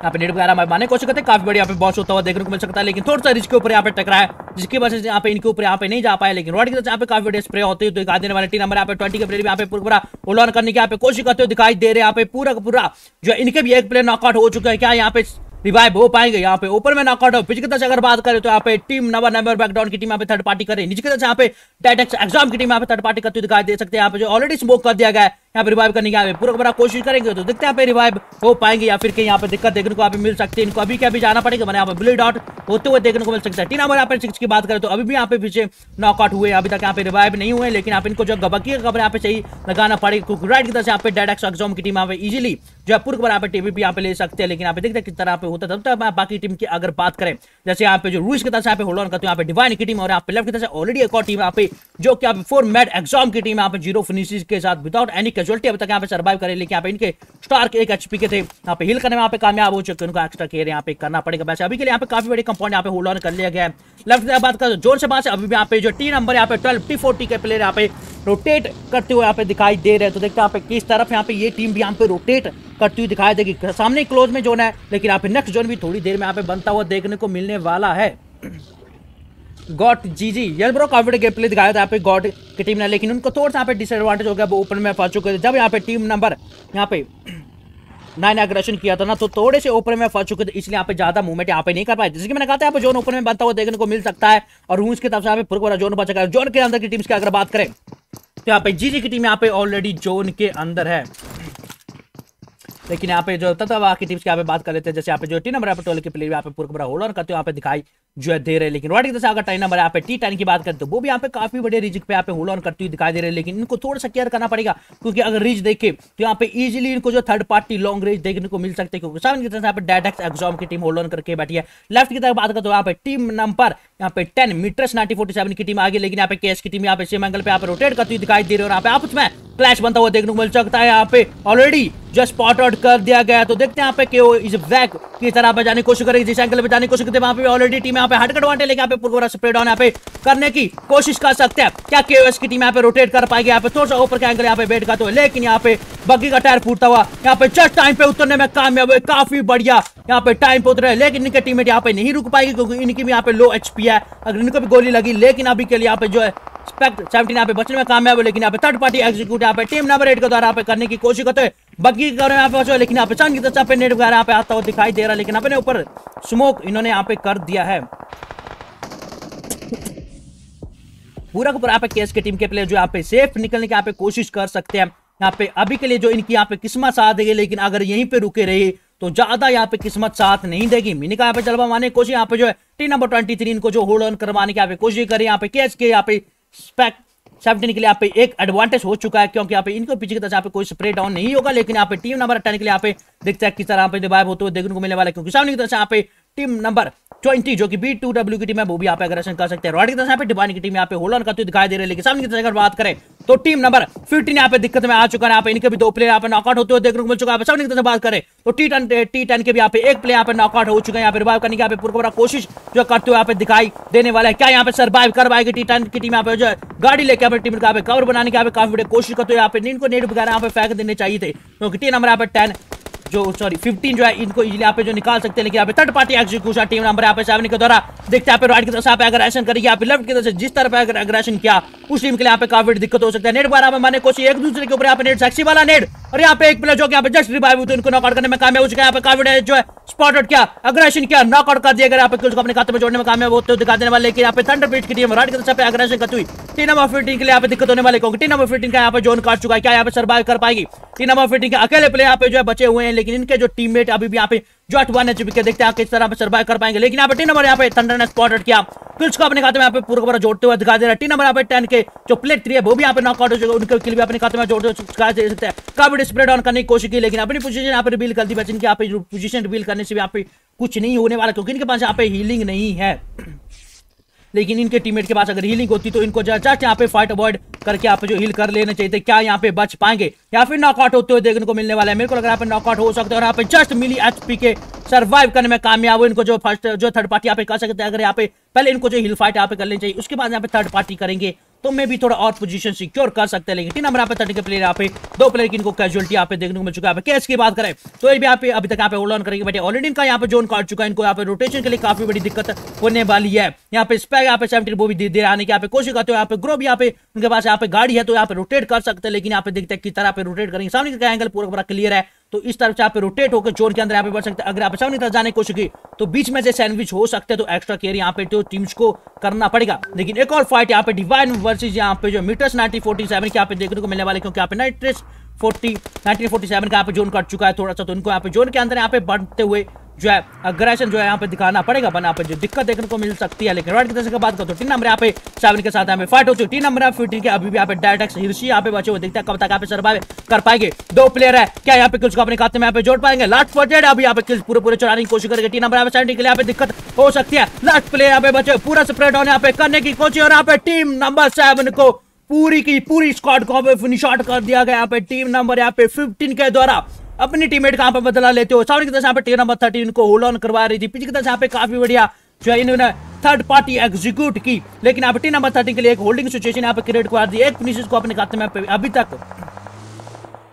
यहाँ पे नेट वगैरह मारने की कोशिश करते हैं, काफी बड़ी यहाँ पे बॉस होता हुआ देखने को मिल सकता है। लेकिन थोड़ा सा रिच के ऊपर यहाँ पे टकरा है जिसकी वजह से यहाँ पे इनके ऊपर यहाँ पे नहीं जा पाया। लेकिन रोड की तरफ यहाँ पे काफी बड़े स्प्रे होते हुए दिखाई देने वाले टीम नंबर यहाँ पे ट्वेंटी के प्लेयर भी यहाँ पे पूरा होल्ड ऑन करने की यहाँ पे कोशिश करते हुए दिखाई दे रहे हैं। यहाँ पे पूरा पूरा जो इनके भी एक प्लेयर नॉकआउट हो चुका है, क्या यहाँ पे रिवाइव हो पाएंगे? यहाँ पे ऊपर में नॉकआउट हो। पिछली तरफ से अगर बात करें तो यहाँ पे टीम नंबर नंबर बैकडाउन की टीम यहाँ पे थर्ड पार्टी कर रही है। नीचे की तरफ यहाँ पे डेड एक्स एग्जाम की टीम यहाँ पे थर्ड पार्टी करते दिखाई दे सकते हैं। यहाँ पे जो ऑलरेडी स्मोक कर दिया गया है यहाँ पे रिवाइव करने की यहाँ पे पूरा पूरा कोशिश करेंगे, तो देखते हैं यहाँ पे रिवाइव हो पाएंगे या फिर कहीं यहाँ पे दिक्कत देखने को यहाँ पे मिल सकती है। इनको अभी क्या भी जाना पड़ेगा, मैंने यहाँ पे ब्लीड आउट होते हुए देखने को मिल सकता है। टीम नंबर यहाँ पे सिक्स की बात करें तो अभी भी यहाँ पे पीछे नॉकआउट हुए, अभी तक यहाँ पे रिवाइव नहीं हुए। लेकिन आप इनको जो गबकी का कवर यहाँ पे सही लगाना पड़ेगा क्योंकि राइट की तरफ यहाँ पे डेड एक्स एग्जाम की टीम यहाँ पे इजिली जो है पूरा पूरा यहाँ पे टीवी भी यहाँ पे ले सकते हैं। लेकिन यहाँ पे देखते हैं किस तरह यहाँ पे होता है। तब तक बाकी टीम की अगर बात करें जैसे यहाँ पे जो रूस की तरफ से यहाँ पे होल्ड ऑन करते हैं यहाँ पे डिवाइन की टीम और यहाँ पे लेफ्ट की तरफ से ऑलरेडी एक और टीम यहाँ पे जो कि फोर मैड एग्जाम की टीम यहाँ पे जीरो फिनिशेस के साथ विदाउट एनी कैजुअलिटी अभी तक यहाँ पे सर्वाइव करे। लेकिन यहाँ पे इनके स्टार के एक एचपी के थे यहाँ पे हिल करने में यहाँ पे कामयाब हो चुके, उनका एक्स्ट्रा केयर यहाँ पे करना पड़ेगा। वैसे अभी के लिए यहाँ पे काफी बड़ी कंपाउंड यहाँ पे होल्ड ऑन कर लिया गया है। लेफ्ट की बात करें जोन से बात अभी भी यहाँ पे जो टीम नंबर यहाँ पे ट्वेल्व टी फोर्टी के प्लेयर यहाँ पे रोटेट करते हुए यहाँ पे दिखाई दे रहे हैं, तो देखते हैं यहाँ पे किस तरफ यहाँ पे ये टीम भी यहाँ पे रोटेट करती हुई दिखाई देगी। सामने क्लोज में जोन है लेकिन यहाँ पे नेक्स्ट जोन भी थोड़ी देर में यहाँ पे बनता हुआ देखने को मिलने वाला है। God G G yes bro, काफी गेम प्ले दिखाया था यहाँ पे गॉड की टीम ने, लेकिन उनको थोड़ा सा यहाँ पे डिसएडवांटेज हो गया। वो ओपन में फंस चुके थे जब यहाँ पे टीम नंबर यहाँ पे नाइन एग्रेशन किया था ना, तो थोड़े से ओपन में फंस चुके थे, इसलिए यहाँ पे ज्यादा मूवमेंट यहाँ पे नहीं कर पाए। जैसे कि मैंने कहा था यहाँ पे जोन ओपन में बनता हुआ देखने को मिल सकता है और रूस की तरफ से यहाँ पे पूरा जोन बचा गया। जोन के अंदर की टीम्स की अगर बात करें तो यहाँ पे जीजी की टीम यहाँ पे ऑलरेडी जोन के अंदर है। लेकिन यहाँ पे जो तत्वा की टीम्स की यहाँ पे बात कर लेते हैं, जैसे यहाँ पे जो टी नंबर यहाँ पे ट्वेल्व के प्लेयर यहाँ पे पूरा पूरा होल्ड ऑन करते हो यहाँ पे दिखाई जो है दे रहे हैं। लेकिन वाइट की तरफ से अगर टी नंबर यहाँ पे टी टेन की बात करें तो वो भी यहाँ पे काफी बड़े रिस्क पे यहाँ पे होल्ड ऑन करती हुई दिखाई दे रहे हैं। लेकिन इनको थोड़ा सा केयर करना पड़ेगा क्योंकि अगर रिस्क देखे तो यहाँ पे इजिली इनको जो थर्ड पार्टी लॉन्ग रेंज देखने को मिल सकते हैं क्योंकि सामने की तरफ यहाँ पे डेड एक्स एग्जाम की टीम होल्ड ऑन करके बैठी है। लेफ्ट की तरफ बात करें तो यहाँ पे टीम नंबर यहाँ पे ten metres ninety forty seven की टीम आ गई। लेकिन यहाँ पे केएस की टीम यहाँ पे सेम एंगल पे यहाँ पे रोटेट करती हुई दिखाई दे रही है और यहाँ पे आपस में क्लैश बनता हुआ देखने को मिल सकता है। यहाँ पे ऑलरेडी जस्ट स्पॉट आउट कर दिया गया, तो देखते हैं यहाँ पे केओ इज बैक की तरह पे जाने की कोशिश करेगी, जिस एंगल पे जाने की कोशिश करते हैं वहाँ पे ऑलरेडी टीम यहाँ पे हार्ड कट वांटे लेके यहाँ पे पूरा स्प्रेड ऑन यहाँ पे करने की कोशिश कर सकते हैं। क्या केओएस की टीम यहाँ पे रोटेट कर पाएगी? यहाँ पे थोड़ा सा ऊपर का एंगल यहाँ पे बैठ का, तो लेकिन यहाँ पे बग्गी का टायर फूटता हुआ यहाँ पे जस्ट टाइम पे उतरने में कामयाब है, काफी बढ़िया यहाँ पे टाइम पे उतरे, लेकिन इनके टीममेट यहाँ पे नहीं रुक पाएगी क्योंकि इनकी भी यहाँ पे लो एचपी है। अगर इनको भी गोली लगी, लेकिन अभी के लिए यहाँ पे जो है सेवेंटीन यहाँ पे बचने में कामयाब है, लेकिन यहाँ पे थर्ड पार्टी एग्जीक्यूट यहाँ पे टीम नंबर एट के द्वारा यहाँ पे करने की कोशिश करते हैं। बग्गी का यहाँ पे बचा, लेकिन यहाँ पे चांद की तरफ पे नेट वगैरह यहाँ पे आता हुआ दिखाई दे रहा है, लेकिन अपने ऊपर स्मोक इन्होंने यहाँ पे कर दिया है। पूरा का पूरा यहाँ पे केएस के टीम के प्लेयर जो यहाँ पे सेफ निकलने की यहाँ पे कोशिश कर सकते हैं। यहाँ पे अभी के लिए जो इनकी यहाँ पे किस्मत साथ देगी, लेकिन अगर यहीं पे रुके रहे तो ज्यादा यहाँ पे किस्मत साथ नहीं देगी। मिनी का यहाँ पे जलवा मारने की कोशिश यहाँ पे जो है टीम नंबर ट्वेंटी थ्री इनको जो होल्ड ऑन करवाने की यहाँ पे कोशिश करी। यहाँ पे केएस के यहाँ पे स्पैक सेवेंटीन के लिए यहाँ पे एक एडवांटेज हो चुका है, क्योंकि यहाँ पे इनको पीछे की तरफ यहाँ पे कोई स्प्रे डाउन नहीं होगा, लेकिन यहाँ पे टीम नंबर अट्ठाईस के लिए यहाँ पे देखते हैं किस तरह यहाँ पे रिवाइव होते हुए देखने को मिलने वाला है, क्योंकि सामने की तरफ यहाँ पे टीम नंबर ट्वेंटी जो कि बी टू डब्ल्यू की टीम है वो भी यहाँ पे अग्रेशन कर सकते हैं। रॉड की तरफ यहाँ पे डिवाइन की टीम यहाँ पे होल्ड ऑन करते हुए दिखाई दे रही है, लेकिन सामने की तरफ अगर बात करें तो टीम नंबर फिफ्टीन यहाँ पे दिक्कत में आ चुका है। यहाँ पे इनके भी दो प्लेयर यहाँ पे नॉकआउट होते हुए देखने को मिल चुका है। सामने की तरफ बात करें तो टी टेन टी टेन के भी यहाँ पे एक प्लेयर यहाँ पे नॉकआउट हो चुका है। यहाँ पे रिवाइव करने की यहाँ पे पूरा पूरा कोशिश जो करते हुए यहाँ पे दिखाई देने वाला है। क्या यहाँ पे सर्वाइव कर पाएगी टी टेन की टीम? यहाँ पे जो गाड़ी लेके यहाँ पे टीम यहाँ पे कवर बनाने की यहाँ पे काफी बड़ी कोशिश करते हुए यहाँ पे इनको नेट वगैरह यहाँ पे फेंक देने चाहिए थे, क्योंकि टीम नंबर यहाँ पे टेन जो सॉरी फिफ्टीन जो है इनको इजीली यहाँ पे जो निकाल सकते हैं, लेकिन यहाँ पे third party execution team number यहाँ पे सेवन के द्वारा देखते हैं। यहाँ पे राइट की तरफ यहाँ पे अग्रेशन करेगी, यहाँ पे लेफ्ट की तरफ से जिस तरफ अग्रेशन किया उस टीम के लिए यहाँ पे काफी दिक्कत हो सकता है। नेट बार यहाँ पे मारने कोशिश एक दूसरे के ऊपर यहाँ पे नेट सेक्सी वाला नेट, और यहाँ पे एक प्लेयर जो यहाँ पे जस्ट रिवाइव हुए इनको नॉकआउट करने में कामयाब हो चुका है। यहाँ पे काफी जो है स्पॉट आउट किया, अग्रेशन किया, नॉकआउट कर दिया गया। यहाँ पे कुछ अपने खाते में जोड़ने में कामयाब होते दिखा देने वाले, लेकिन यहाँ पे थंडर बीट की टीम राइट की तरफ पे अग्रेशन करती हुई टीम नंबर फिफ्टीन के लिए यहाँ पे दिक्कत होने वाले, क्योंकि टीम नंबर फिफ्टीन का यहाँ पे जोन काट चुका है। क्या यहाँ पे सर्वाइव कर पाएगी टीम नंबर फिफ्टीन के? अकेले प्लेयर यहाँ पे जो है बचे हुए हैं, लेकिन इनके जो टीममेट अभी भी यहाँ पे जो अटवान है चुपके देखते हैं किस तरह पे सर्वाइव कर पाएंगे। लेकिन यहाँ पे टीम नंबर यहाँ पे थंडर ने स्पॉट आउट किया, किल्स को अपने खाते में यहाँ पे पूरा पूरा जोड़ते हुए दिखा दे रहा है। टीम नंबर यहाँ पे टेन के जो प्लेयर थ्री है वो भी यहाँ पे नॉकआउट हो चुके, उनके किल भी अपने खाते में जोड़ते दे सकते हैं। काफी स्प्रेड ऑन करने की कोशिश की, लेकिन अपनी पोजीशन यहाँ पे रिवील कर दी, बच्चन की यहाँ पे पोजीशन रिवील करने से भी यहाँ पे कुछ नहीं होने वाला, क्योंकि इनके पास यहाँ पे हीलिंग नहीं है। लेकिन इनके टीममेट के पास अगर हीलिंग होती तो इनको जस्ट यहाँ पे फाइट अवॉइड करके यहाँ पे जो हील कर लेना चाहिए। क्या यहाँ पे बच पाएंगे या फिर नॉकआउट होते हुए देखने को मिलने वाला है? मेरे को लग रहा है यहाँ पे नॉकआउट हो सकते हैं, और यहाँ पे जस्ट मिली एचपी के सर्वाइव करने में कामयाब हो। इनको जो फर्स्ट जो थर्ड पार्टी यहाँ पे कर सकते हैं, अगर यहाँ पे पहले इनको जो हिल फाइट यहाँ पे कर लेनी चाहिए, उसके बाद यहाँ पे थर्ड पार्टी करेंगे तो मे भी थोड़ा और पोजीशन सिक्योर कर सकते हैं। लेकिन टीम नंबर यहाँ पे थर्टी के प्लेयर यहाँ पे दो प्लेयर की इनको कैजुअलिटी यहाँ पे देखने को मिल चुका है। केस की बात करें तो ये भी यहाँ पे अभी तक यहाँ पे होल्ड ऑन करेंगे, बट ऑलरेडी इनका यहाँ पे जोन काट चुका है। इनको यहाँ पे रोटेशन के लिए काफी बड़ी दिक्कत होने वाली है। यहाँ पे स्पैग यहाँ पे सेवेंटी वो भी धीरे धीरे आने की यहाँ पे कोशिश करते हो। यहाँ पे ग्रो भी यहाँ पे उनके पास यहाँ पे गाड़ी है तो यहाँ पे रोटेट कर सकते हैं, लेकिन यहाँ पे देखते हैं किस तरह पे रोटेट करेंगे। सामने का एंगल पूरा पूरा क्लियर है, तो इस तरफ से यहाँ पे रोटेट होकर जोन के अंदर यहाँ पे बढ़ सकते हैं। अगर आप सामने तरफ जाने की कोशिश की तो बीच में से सैंडविच हो सकते हैं, तो एक्स्ट्रा केयर यहाँ पे तो टीम्स को करना पड़ेगा। लेकिन एक और फाइट यहाँ पे डिवाइन वर्सेस यहाँ पे जो मीटर्स नाइनटीन फोर्टी सेवन की यहाँ पे देखने को मिलने वाले, क्योंकि यहाँ पे नाइट्रेस फोर्टी नाइनटीन फोर्टी सेवन का यहाँ पे जोन कट चुका है थोड़ा सा, तो उनको यहाँ पे जोन के अंदर यहाँ पे बढ़ते हुए जो है अग्रेशन जो है यहाँ पे दिखाना पड़ेगा, पर यहाँ पे जो दिक्कत देखने को मिल सकती है। लेकिन राइट की तरफ से बात करते तो टीम नंबर यहाँ पे सेवन के साथ यहाँ पे फाइट हो चुकी। टीम नंबर फिफ्टीन के अभी भी यहाँ पे डेड एक्स हिरसी यहाँ पे बचे हुए, देखते हैं कब तक यहाँ पे सर्वाइव कर पाएंगे। दो प्लेयर है, क्या यहाँ पे किल्स को अपने खाते में यहाँ पे जोड़ पाएंगे? लास्ट प्लेयर अभी यहाँ पे किल्स पूरे पूरे चढ़ाने की कोशिश करेंगे। टीम नंबर यहाँ पे सेवेंटी के लिए यहाँ पे दिक्कत हो सकती है। लास्ट प्लेयर यहाँ पे बचे, पूरा स्प्रेड ऑन यहाँ पे करने की कोशिश, और यहाँ पे टीम नंबर सेवन को पूरी की पूरी स्क्वाड को फिनिश आउट कर दिया गया। यहाँ पे टीम नंबर यहाँ पे फिफ्टीन के द्वारा अपनी टीममेट का यहाँ पे बदला लेते हो। सामने की तरफ यहाँ पे टीम नंबर थर्टीन को होल्ड ऑन करवा रही थी, पीछे की तरफ यहाँ पे काफी बढ़िया जो है इन्होंने थर्ड पार्टी एग्जीक्यूट की, लेकिन यहाँ पे टीम नंबर थर्टीन के लिए एक होल्डिंग सिचुएशन यहाँ पे क्रिएट करवा दी। एक फिनिशर्स को अपने खाते में अभी तक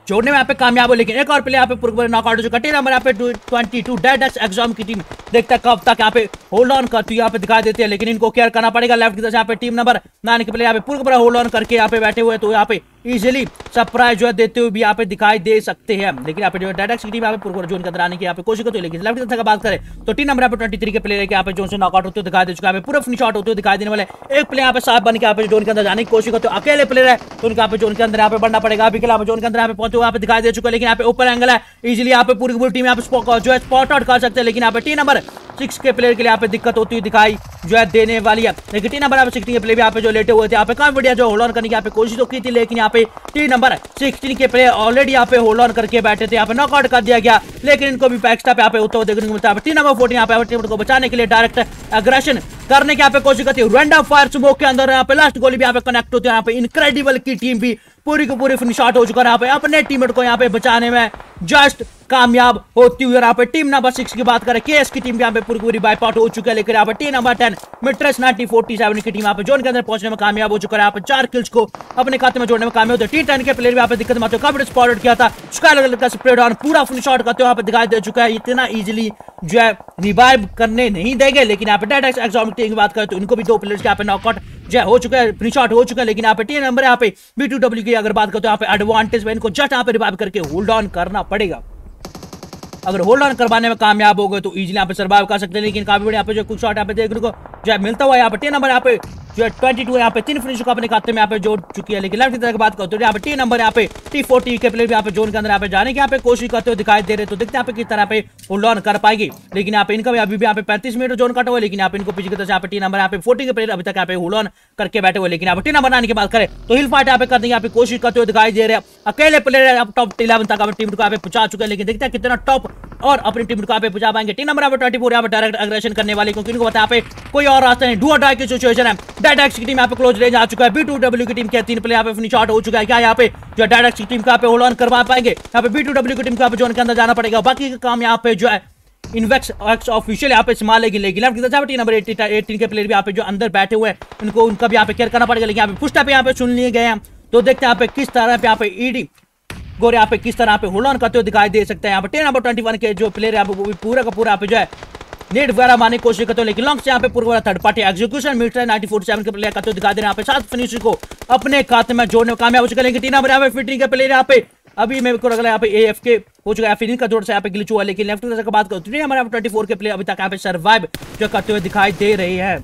जोड़ने में यहाँ पे कामयाब हो, लेकिन एक और प्लेयर यहाँ पे पूरे नॉकआउट हो चुका। टीम नंबर यहाँ पे twenty two dead X exam की टीम देखता है कब तक यहाँ पे होल्ड ऑन करती है यहाँ पे दिखाई देती है, लेकिन इनको केयर करना पड़ेगा। लेफ्ट की तरफ यहाँ पे टीम नंबर नाइन के प्लेयर यहाँ पे पूरा पूरा होल्ड ऑन करके यहाँ पे बैठे हुए, तो यहाँ पे इजिली सरप्राइज जो है देते हुए भी यहाँ पे दिखाई दे सकते हैं। लेकिन यहाँ पे जो डेड एक्स की टीम यहाँ पे पूरा पूरा जोन के अंदर आने की यहाँ पे कोशिश करती है, लेकिन लेफ्ट की तरफ बात करें तो टीम नंबर यहाँ पे ट्वेंटी थ्री के प्लेयर यहाँ पे जो नॉकआउट होते दिखाई दे चुका है। यहाँ पे पूरा फिनिश आउट होते दिखाई देने वाले, एक प्लेयर यहाँ पे साफ बन के यहाँ पे जोन के अंदर जाने की कोशिश करते हो। अकेले प्लेयर है तो उनके यहाँ पे जोन के अंदर यहाँ पे बढ़ना पड़ेगा। अभी यहाँ पे जोन के अंदर यहाँ पे पहुंचे हुए यहाँ पे दिखाई दे चुका है, लेकिन यहाँ पे ऊपर एंगल है, इजिली यहाँ पे पूरी पूरी टीम यहाँ पे जो है स्पॉट आउट कर सकते हैं। लेकिन यहाँ पे टीम नंबर सिक्स के प्लेयर के लिए यहाँ पे दिक्कत होती हुई दिखाई जो है देने वाली है। लेकिन टीम नंबर यहाँ पे सिक्सटीन के प्लेयर भी यहाँ पे जो लेटे हुए थे, यहाँ पे काफी बढ़िया जो होल्ड ऑन करने की यहाँ पे कोशिश तो की थी, लेकिन यहाँ पे टीम नंबर सिक्सटीन के प्लेयर ऑलरेडी यहाँ पे होल्ड ऑन करके बैठे थे। यहाँ पे नॉकआउट कर दिया गया, लेकिन इनको भी बैकस्टैप यहाँ पे होता हुआ देखने को मिलता है। टीम नंबर फोर्टीन यहाँ पे टीम को बचाने के लिए डायरेक्ट अग्रेशन करने की यहाँ पे कोशिश करती है। रैंडम फायर स्मोक के अंदर यहाँ पे लास्ट गोली भी यहाँ पे कनेक्ट होती है। यहाँ पे इनक्रेडिबल की टीम भी पूरी की पूरी फिनिश आउट हो चुका है। यहाँ पे अपने टीममेट को यहाँ पे बचाने में जस्ट कामयाब होती हुई। यहाँ पे टीम नंबर सिक्स की बात करें, केएस की टीम भी यहाँ पे पूरी पूरी वाइप आउट हो चुकी है, लेकिन यहाँ पे team number ten metres nineteen forty seven की टीम यहाँ पे जोन के अंदर पहुंचने में कामयाब हो चुका है। यहाँ पे चार किल्स को अपने खाते में जोड़ने में कामयाब होते हैं। टी टेन के प्लेयर भी यहाँ पे दिक्कत में आते हैं, कब स्पॉटेड किया था स्प्रेडाउन पूरा फिनिश आउट करते हुए यहाँ पे दिखाई दे चुका है। इतना इजिली जो है रिवाइव करने नहीं देंगे। लेकिन यहाँ पे डेड एक्स ऑप की बात करें तो इनको भी दो प्लेयर्स यहाँ पे नॉकआउट जय हो चुका है, फिनिश आउट हो चुका है। लेकिन यहाँ पे टी नंबर यहाँ पे बी टू डब्ल्यू की अगर बात करते हैं यहाँ पे एडवांटेज में इनको जस्ट यहाँ पे रिवाइव करके होल्ड ऑन करना पड़ेगा। अगर होल्ड ऑन करवाने में कामयाब हो गए तो इजीली यहाँ पे सर्वाइव कर सकते हैं। लेकिन काफी बड़े यहाँ पे जो कुछ शॉट यहाँ पे देखने को जो मिलता हुआ यहाँ पे टी नंबर यहाँ पे जो है ट्वेंटी टू यहाँ पे तीन फिनिश को अपने खाते में यहाँ पे जोड़ चुकी है। लेकिन लेफ्ट की तरफ बात करते हैं यहाँ पे टी नंबर यहाँ पे टी फोर्टी के प्लेयर भी यहाँ पे जोन के अंदर यहाँ पे जाने की यहाँ पे कोशिश करते हुए दिखाई दे रहे, तो देखते हैं यहाँ पे किस तरह पे होल्ड ऑन कर पाएगी। लेकिन यहाँ पे इनका अभी भी यहाँ पे पैंतीस मिनट जोन कटा हुआ है। लेकिन यहाँ पे इनको पीछे की तरफ यहाँ पे टी नंबर यहाँ पे फोर्टी के प्लेयर अभी तक यहाँ पे होल्ड ऑन करके बैठे हुए। लेकिन यहाँ पे टी नंबर आने की बात करें तो हिल फाइट यहाँ पे करने की यहाँ पे कोशिश करते हुए दिखाई दे रहे हैं। अकेले प्लेयर टॉप इलेवन तक अपनी टीम को यहाँ पे पहुंचा चुके हैं। लेकिन देखते हैं कितना टॉप और अपनी टीम को यहाँ पे पहुंचा पाएंगे। टीम नंबर यहाँ पे ट्वेंटी फोर यहाँ पे डायरेक्ट अग्रेशन करने वाले, क्योंकि इनको पता है यहाँ पे कोई और रास्ता नहीं, डू और डाई की सिचुएशन है। डेड एक्स की टीम यहाँ पे क्लोज रेंज आ चुका है। बी टू डब्ल्यू की टीम के तीन प्लेयर यहाँ पे फिनिश आउट हो चुका है। क्या यहाँ पे जो डेड एक्स की टीम को यहाँ पे होल्ड ऑन करवा पाएंगे? यहाँ पे बी टू डब्ल्यू की टीम को यहाँ पे जोन के अंदर जाना पड़ेगा। बाकी का काम यहाँ पे जो है इनवेक्स एक्स ऑफिशियल यहाँ पे संभालेगी। लेकिन लेफ्ट की तरफ टीम नंबर एटीन के प्लेयर भी यहाँ पे जो अंदर बैठे हुए हैं उनको उनका भी यहाँ पे केयर करना पड़ेगा। लेकिन यहाँ पे पुष्टा पे यहाँ पे सुन लिए गए हैं, तो देखते हैं यहाँ पे किस तरह पे यहाँ पे ईडी गोरे यहाँ पे किस तरह पे होल्ड ऑन करते हुए दिखाई दे सकते हैं। यहाँ पे टीम नंबर ट्वेंटी वन के जो प्लेयर है वो भी पूरा का पूरा यहाँ पे जो है नेट वगैरह मारने की कोशिश करते हो। लेकिन लॉन्ग से यहाँ पे पूरा third party execution metre nineteen forty seven के प्लेयर करते हुए दिखाई दे रहे हैं। यहाँ पे सात फिनिश को अपने खाते में जोड़ने में कामयाब हो चुके हैं। लेकिन टीम नंबर यहाँ पे फिटिंग के प्लेयर यहाँ पे अभी मेरे को लग रहा है यहाँ पे एएफ के हो चुका है, फिर इनका जोड़ से यहाँ पे ग्लिच हुआ। लेकिन लेफ्ट की बात करते हैं हमारे ट्वेंटी फोर के प्लेयर अभी तक यहाँ पे सर्वाइव जो करते हुए दिखाई दे रहे हैं,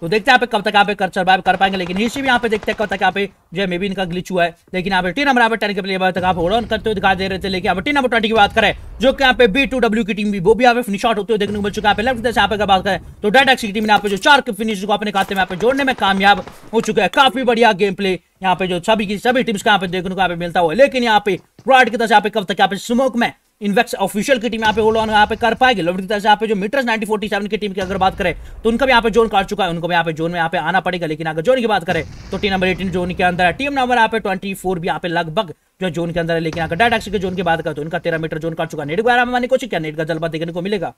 तो देखते हैं यहाँ पे कब तक यहाँ पे कर सर्वाइव कर पाएंगे। लेकिन हिस्ट्री भी यहाँ पे देखते हैं कब तक यहाँ पे जो है मे भी इनका ग्लिच हुआ है। लेकिन यहाँ पे टीम नंबर यहाँ पे टेन के प्लेयर तक आप होल्ड ऑन करते हुए दिखा दे रहे थे। लेकिन यहाँ पे टीम नंबर ट्वेंटी की बात करें जो कि यहाँ पे बी टू डब्ल्यू की टीम भी वो भी यहाँ पे फिनिश आउट होते हुए देखने को मिल चुका है। लेफ्ट से यहाँ पे बात करें तो डेड एक्स की टीम ने यहाँ पे जो चार के फिनिश को अपने खाते में यहाँ पे जोड़ने में कामयाब हो चुका है। काफी बढ़िया गेम प्ले यहाँ पे जो सभी की सभी टीम्स का यहाँ पे देखने को यहाँ पे मिलता हुआ। लेकिन यहाँ पे ब्रॉड की तरफ यहाँ पे कब तक यहाँ पे स्मोक में इनवेक्स ऑफिशियल की टीम यहाँ पे होल्ड ऑन यहाँ पे कर पाएगी। लेफ्ट की तरफ से यहाँ पे जो मीटर्स नाइनटीन फोर्टी सेवन की टीम की अगर बात करें तो उनका भी यहाँ पे जोन काट चुका है, उनको भी यहाँ पे जोन में यहाँ पे आना पड़ेगा। लेकिन अगर जोन की बात करें तो टीम नंबर एटीन जोन के अंदर है, टीम नंबर यहाँ पे ट्वेंटी फोर भी यहाँ पे लगभग जो जोन के अंदर है। लेकिन अगर डेड एक्स के जोन की बात करें तो उनका तेरह मीटर जोन काट चुका है। नेट वगैरह में माने कुछ क्या नेट का जलवा देखने को मिलेगा,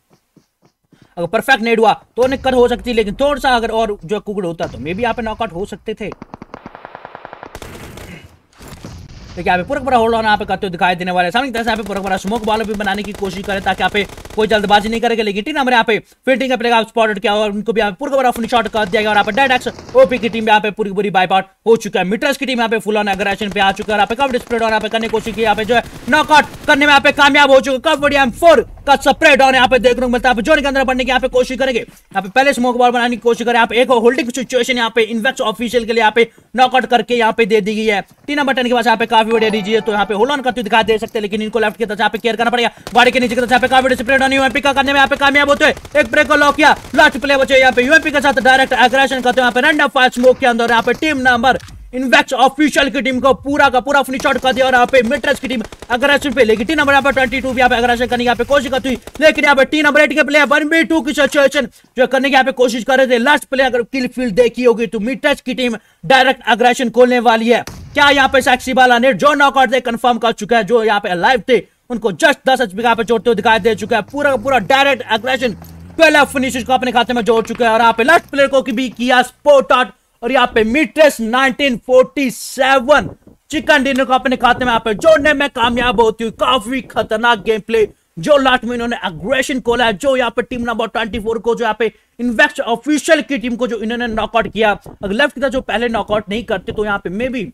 अगर परफेक्ट नेट हुआ तो उन्हें कट हो सकती है। लेकिन थोड़ा सा अगर और जो कुकड़ होता तो मे भी यहाँ पे नॉकआउट हो सकते थे। देखिए यहाँ पे पूरा पूरा होल्ड ऑन यहाँ पे करते हुए दिखाई देने वाले। सामने की तरफ से यहाँ पे पूरा पूरा स्मोक बॉल भी बनाने की कोशिश करें ताकि यहाँ पे कोई जल्दबाजी नहीं करेगा। लेकिन टीम नंबर यहाँ पे फील्डिंग का प्लेयर स्पॉटेड किया और उनको भी यहाँ पे पूरा पूरा फिनिश आउट कर दिया गया। और यहाँ पे डेड एक्स ओपी की टीम यहाँ पे पूरी पूरी वाइप आउट हो चुका है। मीटर्स की टीम यहाँ पे फुल ऑन एग्रेशन पे आ चुका है। यहाँ पे कब स्प्रेड ऑन यहाँ पे करने की कोशिश की, यहाँ पे जो है नॉकआउट करने में यहाँ पे कामयाब हो चुका है। कब बड़ी एम फोर का स्प्रेड ऑन यहाँ पे देखने को मिलता है। जोन के अंदर बनने की यहाँ पे कोशिश करेंगे, यहाँ पे पहले स्मोक बॉल बनाने की कोशिश करें। यहाँ पे एक होल्डिंग सिचुएशन यहाँ पे इनवेक्स ऑफिशियल के लिए यहाँ पे नॉकआउट करके यहाँ पे दे दी गई है। टीम नंबर टेन के पास यहाँ पे काफी बड़े डीजी है, तो यहाँ पे होल्ड ऑन करते हुए दिखा दे सकते हैं। लेकिन इनको लेफ्ट की तरफ यहाँ पे केयर करना पड़ेगा। गाड़ी के नीचे की तरफ यहाँ पे काफी स्प्रेड ऑन यूएमपी का करने में यहाँ पे कामयाब होते हुए एक ब्रेक को लॉक किया। लास्ट प्ले बचे यहाँ पे यूएमपी के साथ डायरेक्ट एग्रेशन करते हुए यहाँ पे रैंडम फायर स्मोक के अंदर यहाँ पे टीम नंबर इनवेक्स ऑफिशियल की टीम को पूरा का पूरा फिनिश आउट कर दिया। और यहाँ पे मिट्रेस की टीम अग्रेशन पे, लेकिन टीम नंबर यहाँ पे ट्वेंटी टू भी यहाँ पे अग्रेशन करने की यहाँ पे कोशिश करती हुई। लेकिन यहाँ पे टीम नंबर एट के प्लेयर वन बी टू की सिचुएशन जो करने की यहाँ पे कोशिश कर रहे थे। लास्ट प्ले अगर किल फील्ड देखी होगी तो मिट्रेस की टीम डायरेक्ट अग्रेशन खोलने वाली है। क्या यहाँ पे सैक्सी वाला नेट जो नॉकआउट थे कंफर्म कर चुका है, जो यहाँ पे लाइव थे उनको जस्ट दस एचपी यहाँ पे जोड़ते हुए दिखाई दे चुका है। पूरा पूरा डायरेक्ट अग्रेशन ट्वेल्व फिनिशेस को अपने खाते में जोड़ चुका है। और यहाँ पे लास्ट प्लेयर को भी किया स्पॉट आउट। और यहाँ पे metres nineteen forty seven chicken dinner को अपने खाते में यहाँ पे जोड़ने में कामयाब होती हुई। काफी खतरनाक गेम प्ले जो लास्ट में इन्होंने अग्रेशन खोला है, जो यहाँ पे टीम नंबर ट्वेंटी फोर को जो यहाँ पे इनवेक्स ऑफिशियल की टीम को जो इन्होंने नॉकआउट किया। अगर लेफ्ट की तरफ जो पहले नॉकआउट नहीं करते तो यहाँ पे मे बी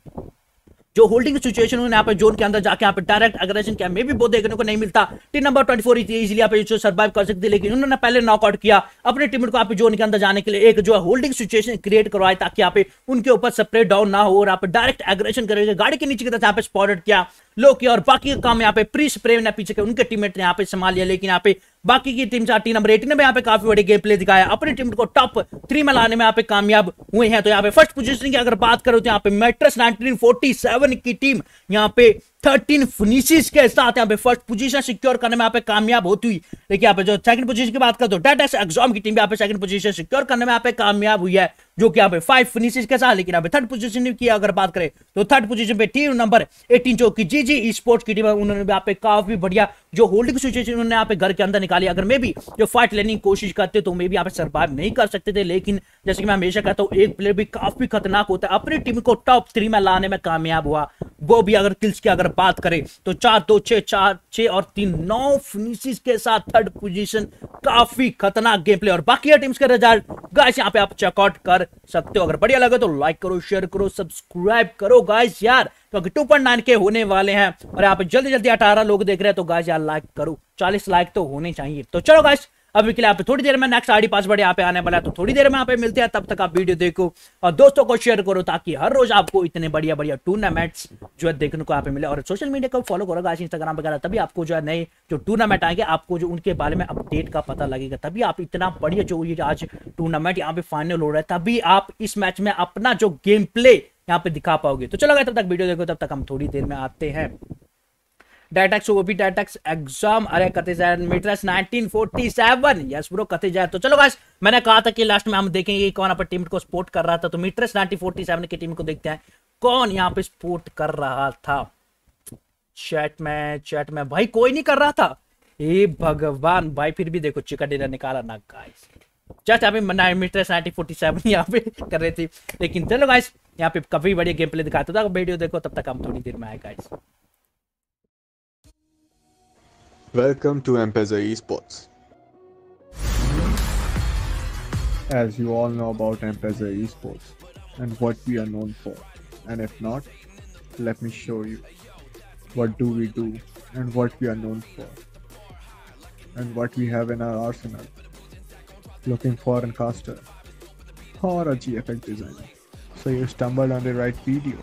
जो होल्डिंग सिचुएशन उन्होंने यहाँ पे जोन के अंदर जाके यहाँ पे डायरेक्ट अग्रेशन किया, मे भी वो देखने को नहीं मिलता। Team number twenty four easily यहाँ पे सर्वाइव कर सकती है। लेकिन उन्होंने पहले नॉकआउट किया, अपने टीममेट को यहाँ पे जोन के अंदर जाने के लिए एक जो है होल्डिंग सिचुएशन क्रिएट करवाए ताकि यहाँ पे उनके ऊपर स्प्रे डाउन ना हो। और यहाँ पे डायरेक्ट अग्रेशन करके गाड़ी के नीचे की तरफ यहाँ पे स्पॉटेड किया, लो किया। और बाकी का काम यहाँ पे प्री स्प्रे ने पीछे के उनके टीममेट ने यहाँ पे संभाल लिया। लेकिन यहाँ पे बाकी की टीम टीम नंबर एटीन में यहाँ पे काफी बड़े गेम प्ले दिखाया, अपनी टीम को टॉप थ्री में लाने में यहाँ पे कामयाब हुए हैं। तो यहाँ पे फर्स्ट पोजीशन की अगर बात करो तो यहाँ पे मिट्रेस नाइनटीन फोर्टी सेवन की टीम यहाँ पे थर्टीन फिनिशेस के साथ यहाँ पे फर्स्ट पोजीशन सिक्योर करने में यहाँ पे कामयाब होती हुई। देखिए यहाँ पे जो सेकंड पोजीशन की बात कर दो, डेड एक्स एग्जाम की टीम यहाँ पे सेकंड पोजीशन सिक्योर करने में यहाँ पे कामयाब हुई है, जो कि यहाँ पे फाइव फिनिशेस के साथ। लेकिन यहाँ पे थर्ड पोजीशन की अगर बात करें तो थर्ड पोजीशन पे टीम नंबर एटीन जो कि जी जी स्पोर्ट्स की टीम है, उन्होंने यहाँ पे काफी बढ़िया जो होल्डिंग सिचुएशन उन्होंने यहाँ पे घर के अंदर निकाली। अगर मे भी जो फाइट लेने की कोशिश करते तो मे भी यहाँ पे सरवाइव नहीं कर सकते थे, लेकिन जैसे कि मैं हमेशा कहता हूँ एक प्लेयर भी काफी खतरनाक होता है, अपनी टीम को टॉप थ्री में लाने में कामयाब हुआ। वो भी अगर किल्स की अगर बात करें तो चार दो छः चार छः और तीन नौ फिनिशेस के साथ थर्ड पोजीशन, काफी खतरनाक गेम प्ले। और बाकी टीम्स के रिजल्ट गाइस यहाँ पे आप चेकआउट कर सकते हो। अगर बढ़िया लगे तो लाइक करो, शेयर करो, सब्सक्राइब करो गाइस यार, क्योंकि तो टू पॉइंट नाइन के होने वाले हैं और यहाँ पे जल्दी जल्दी अठारह लोग देख रहे हैं, तो गाइस यार लाइक करो, चालीस लाइक तो होने चाहिए। तो चलो गाइस अभी के लिए यहाँ पे थोड़ी देर में नेक्स्ट आईडी पासवर्ड यहाँ पे आने वाला है, तो थोड़ी देर में यहाँ पे मिलते हैं। तब तक आप वीडियो देखो और दोस्तों को शेयर करो, ताकि हर रोज आपको इतने बढ़िया बढ़िया टूर्नामेंट्स जो है देखने को यहाँ पे मिले। और सोशल मीडिया को फॉलो करो गाइस, इंस्टाग्राम वगैरह, तभी आपको जो है नए जो टूर्नामेंट आएंगे आपको जो उनके बारे में अपडेट का पता लगेगा, तभी आप इतना बढ़िया जो ये आज टूर्नामेंट यहाँ पे फाइनल हो रहा है, तभी आप इस मैच में अपना जो गेम प्ले यहाँ पे दिखा पाओगे। तो चलो गाइस तब तक वीडियो देखो, तब तक हम थोड़ी देर में आते हैं। Dead X OP dead X exam, अरे कते जाए metres nineteen forty seven, yes bro कते जाए। तो चलो गाइस मैंने कहा था कि लास्ट में हम देखेंगे कौन अपनी टीम को सपोर्ट कर रहा था, तो मीटर्स नाइनटीन फोर्टी सेवन की टीम को देखते हैं कौन यहाँ पे सपोर्ट कर रहा था। चैट में चैट में भाई कोई नहीं कर रहा था, हे भगवान भाई, फिर भी देखो चिकन डिनर निकाला ना गाइस। जस्ट यहाँ पे मीटर्स नाइनटीन फोर्टी सेवन यहाँ पे कर रही थी, लेकिन चलो गाइस यहाँ पे काफी बढ़िया गेम प्ले दिखाता था। वीडियो देखो तब तक हम थोड़ी देर में आए guys. Welcome to Ampesa Esports. As you all know about Ampesa Esports and what we are known for, and if not, let me show you what do we do and what we are known for and what we have in our arsenal. Looking for a caster or a G F X designer, so you stumbled on the right video.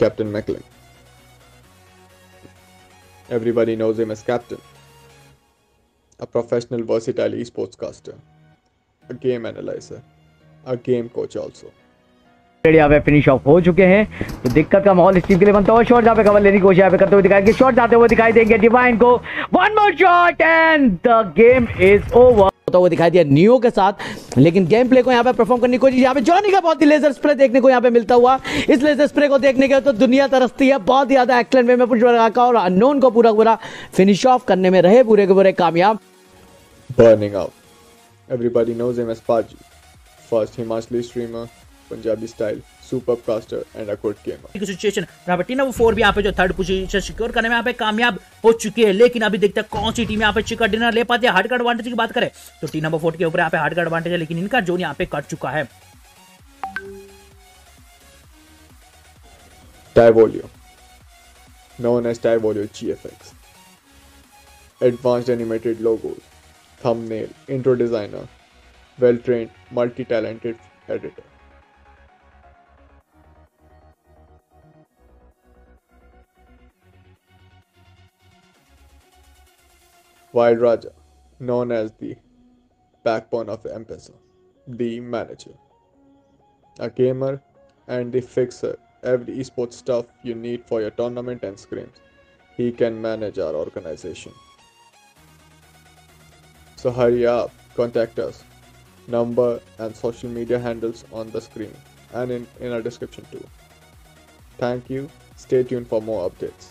Captain Mekleg. Everybody knows him as Captain, a professional versatile esports caster, a game analyzer, a game coach also. यहाँ पे finish off हो चुके हैं, तो दिक्कत का माहौल इस टीम के लिए बनता है। शॉट यहाँ पे कवर लेने की कोशिश यहाँ पे करते हुए दिखाई देंगे, शॉट जाते हुए दिखाई देंगे डिवाइन को, one more shot and the game is over होता हुआ दिखाई दिया नियो के साथ। लेकिन गेम प्ले को यहाँ पे परफॉर्म करने की कोशिश, यहाँ पे जॉनी का बहुत ही लेजर स्प्रे देखने को यहाँ पे मिलता हुआ। इस लेजर स्प्रे को देखने के तो दुनिया तरसती है, बहुत ज्यादा एक्सलेंट वे में पूरा रखा और अननोन को पूरा पूरा फिनिश ऑफ करने में रहे पूरे के पूरे कामयाब। Burning out, everybody knows him as Paaji, first Himachali streamer, Punjabi style super caster and accord gamer. Situation यहाँ पे टीम फोर भी यहाँ पे जो थर्ड पोजीशन सिक्योर करने में यहाँ पे कामयाब हो चुकी है, लेकिन अभी देखते हैं कौन सी टीम यहाँ पे चिकन डिनर ले पाती है। हार्ड का एडवांटेज की बात करें तो टीम नंबर फोर के ऊपर यहाँ पे हार्ड का एडवांटेज है, लेकिन इनका जोन यहाँ पे कट चुका है। Tavolio, known as Tavolio G F X, advanced animated logos, thumbnail, intro designer, well-trained, multi-talented editor. Wild Raja, known as the backbone of Empesar, the manager, a gamer and the fixer, every esports stuff you need for your tournament and scrims. He can manage our organization. So hurry up, contact us. Number and social media handles on the screen and in, in our description too. Thank you. Stay tuned for more updates.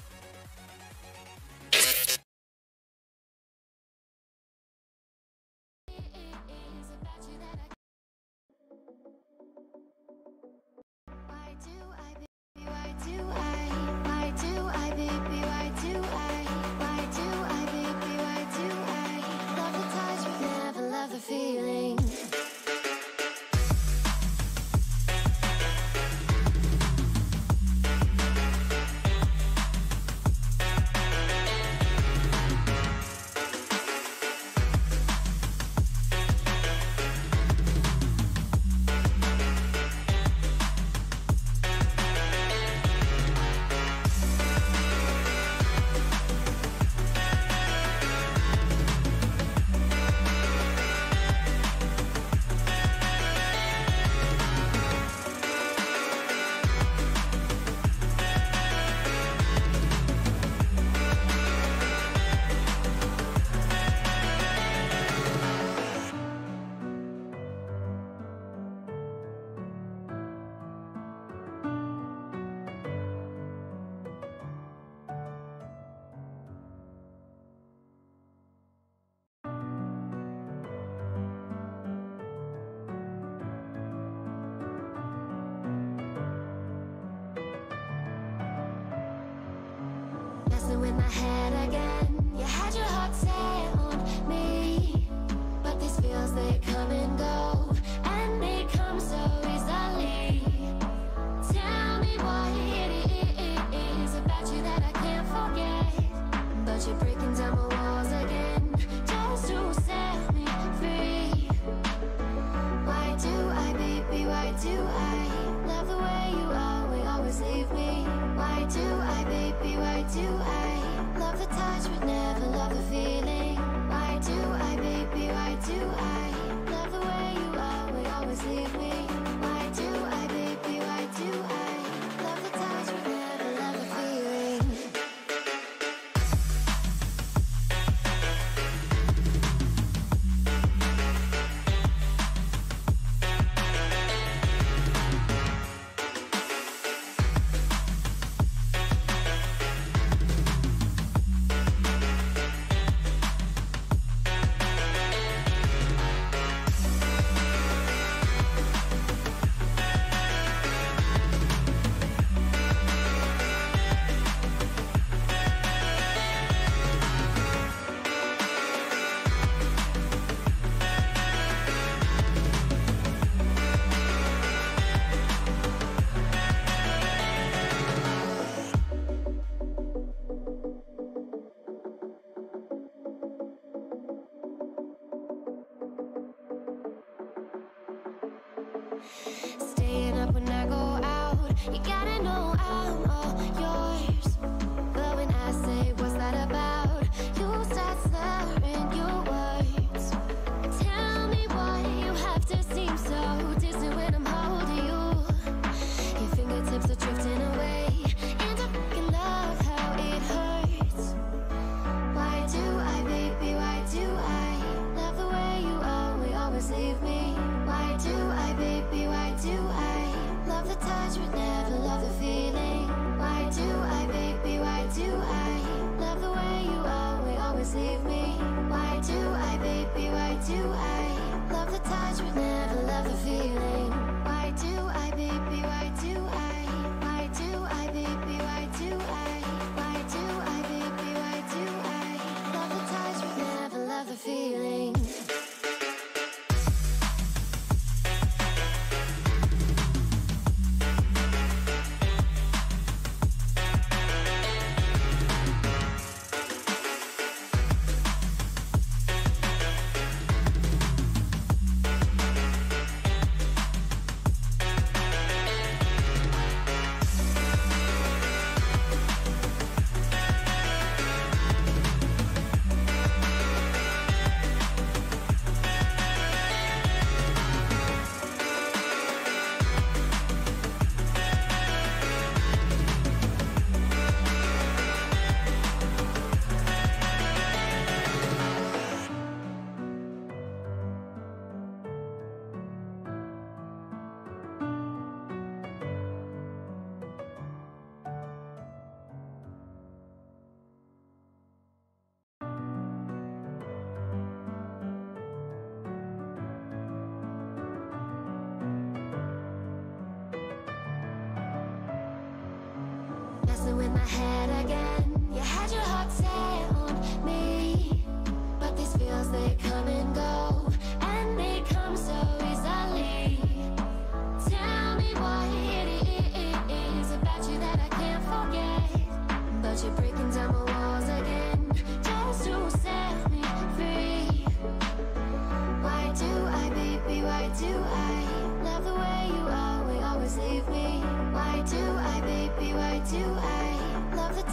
Do I love the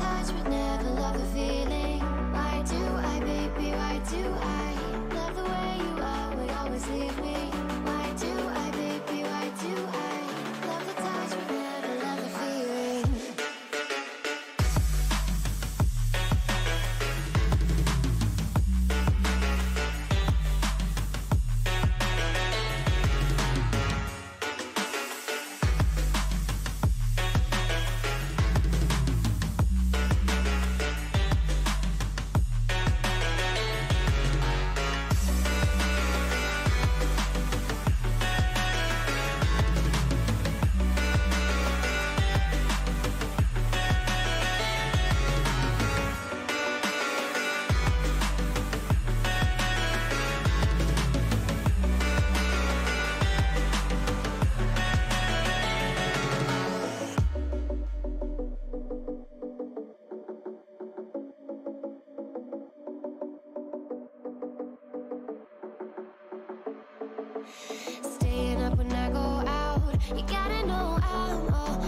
Staying up when I go out, you gotta know I'm all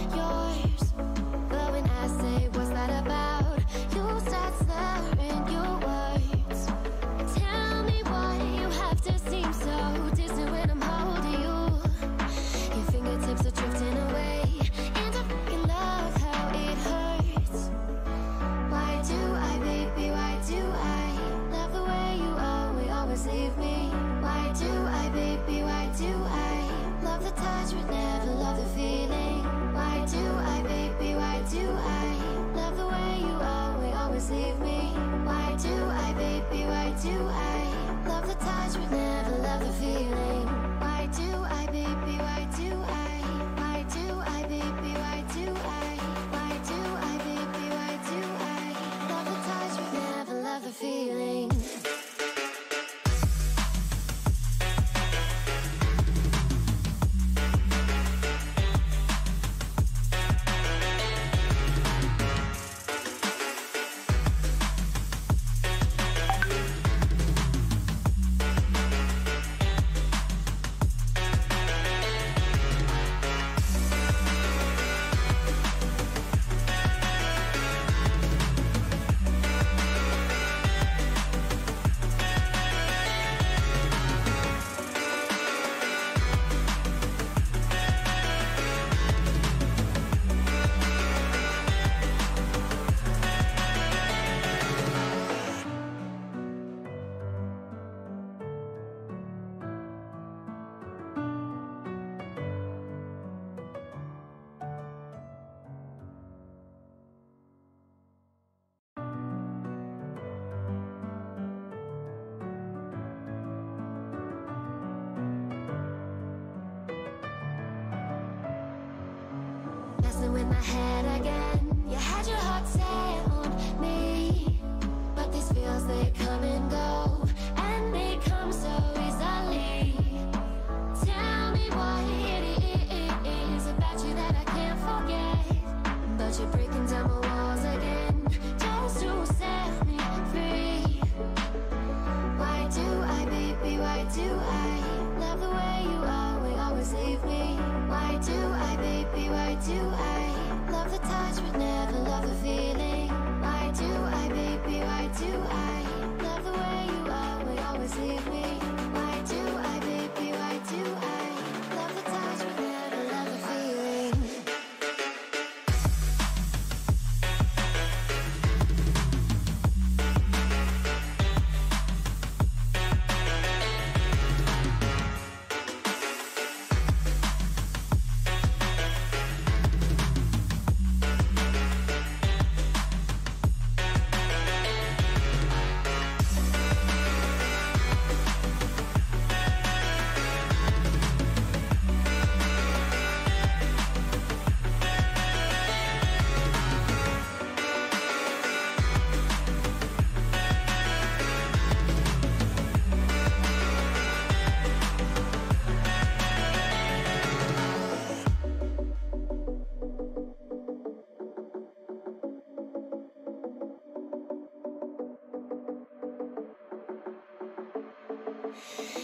yours. But when I say what's that about, you start slurring your words. Tell me why you have to seem so distant when I'm holding you. Your fingertips are drifting away, and I fucking love how it hurts. Why do I, baby, why do I love the way you are, we always leave me. Do I love the touch but never love the feeling? Why do I, baby, why do I love the way you are, we always leave me? Why do I, baby, why do I love the touch but never love the feeling? Why do I, baby, why do I? Why do I, baby, why do I? Why do I, baby, why do I love the touch but never love the feeling? In my head again, you had your heart set on me, but these feels they come and go, and they come so easily. Tell me why it is about you that I can't forget, but you're breaking down my walls again, just to set me free. Why do I, baby, why do I love the way you are, we always leave me? Why do I, baby, why do I?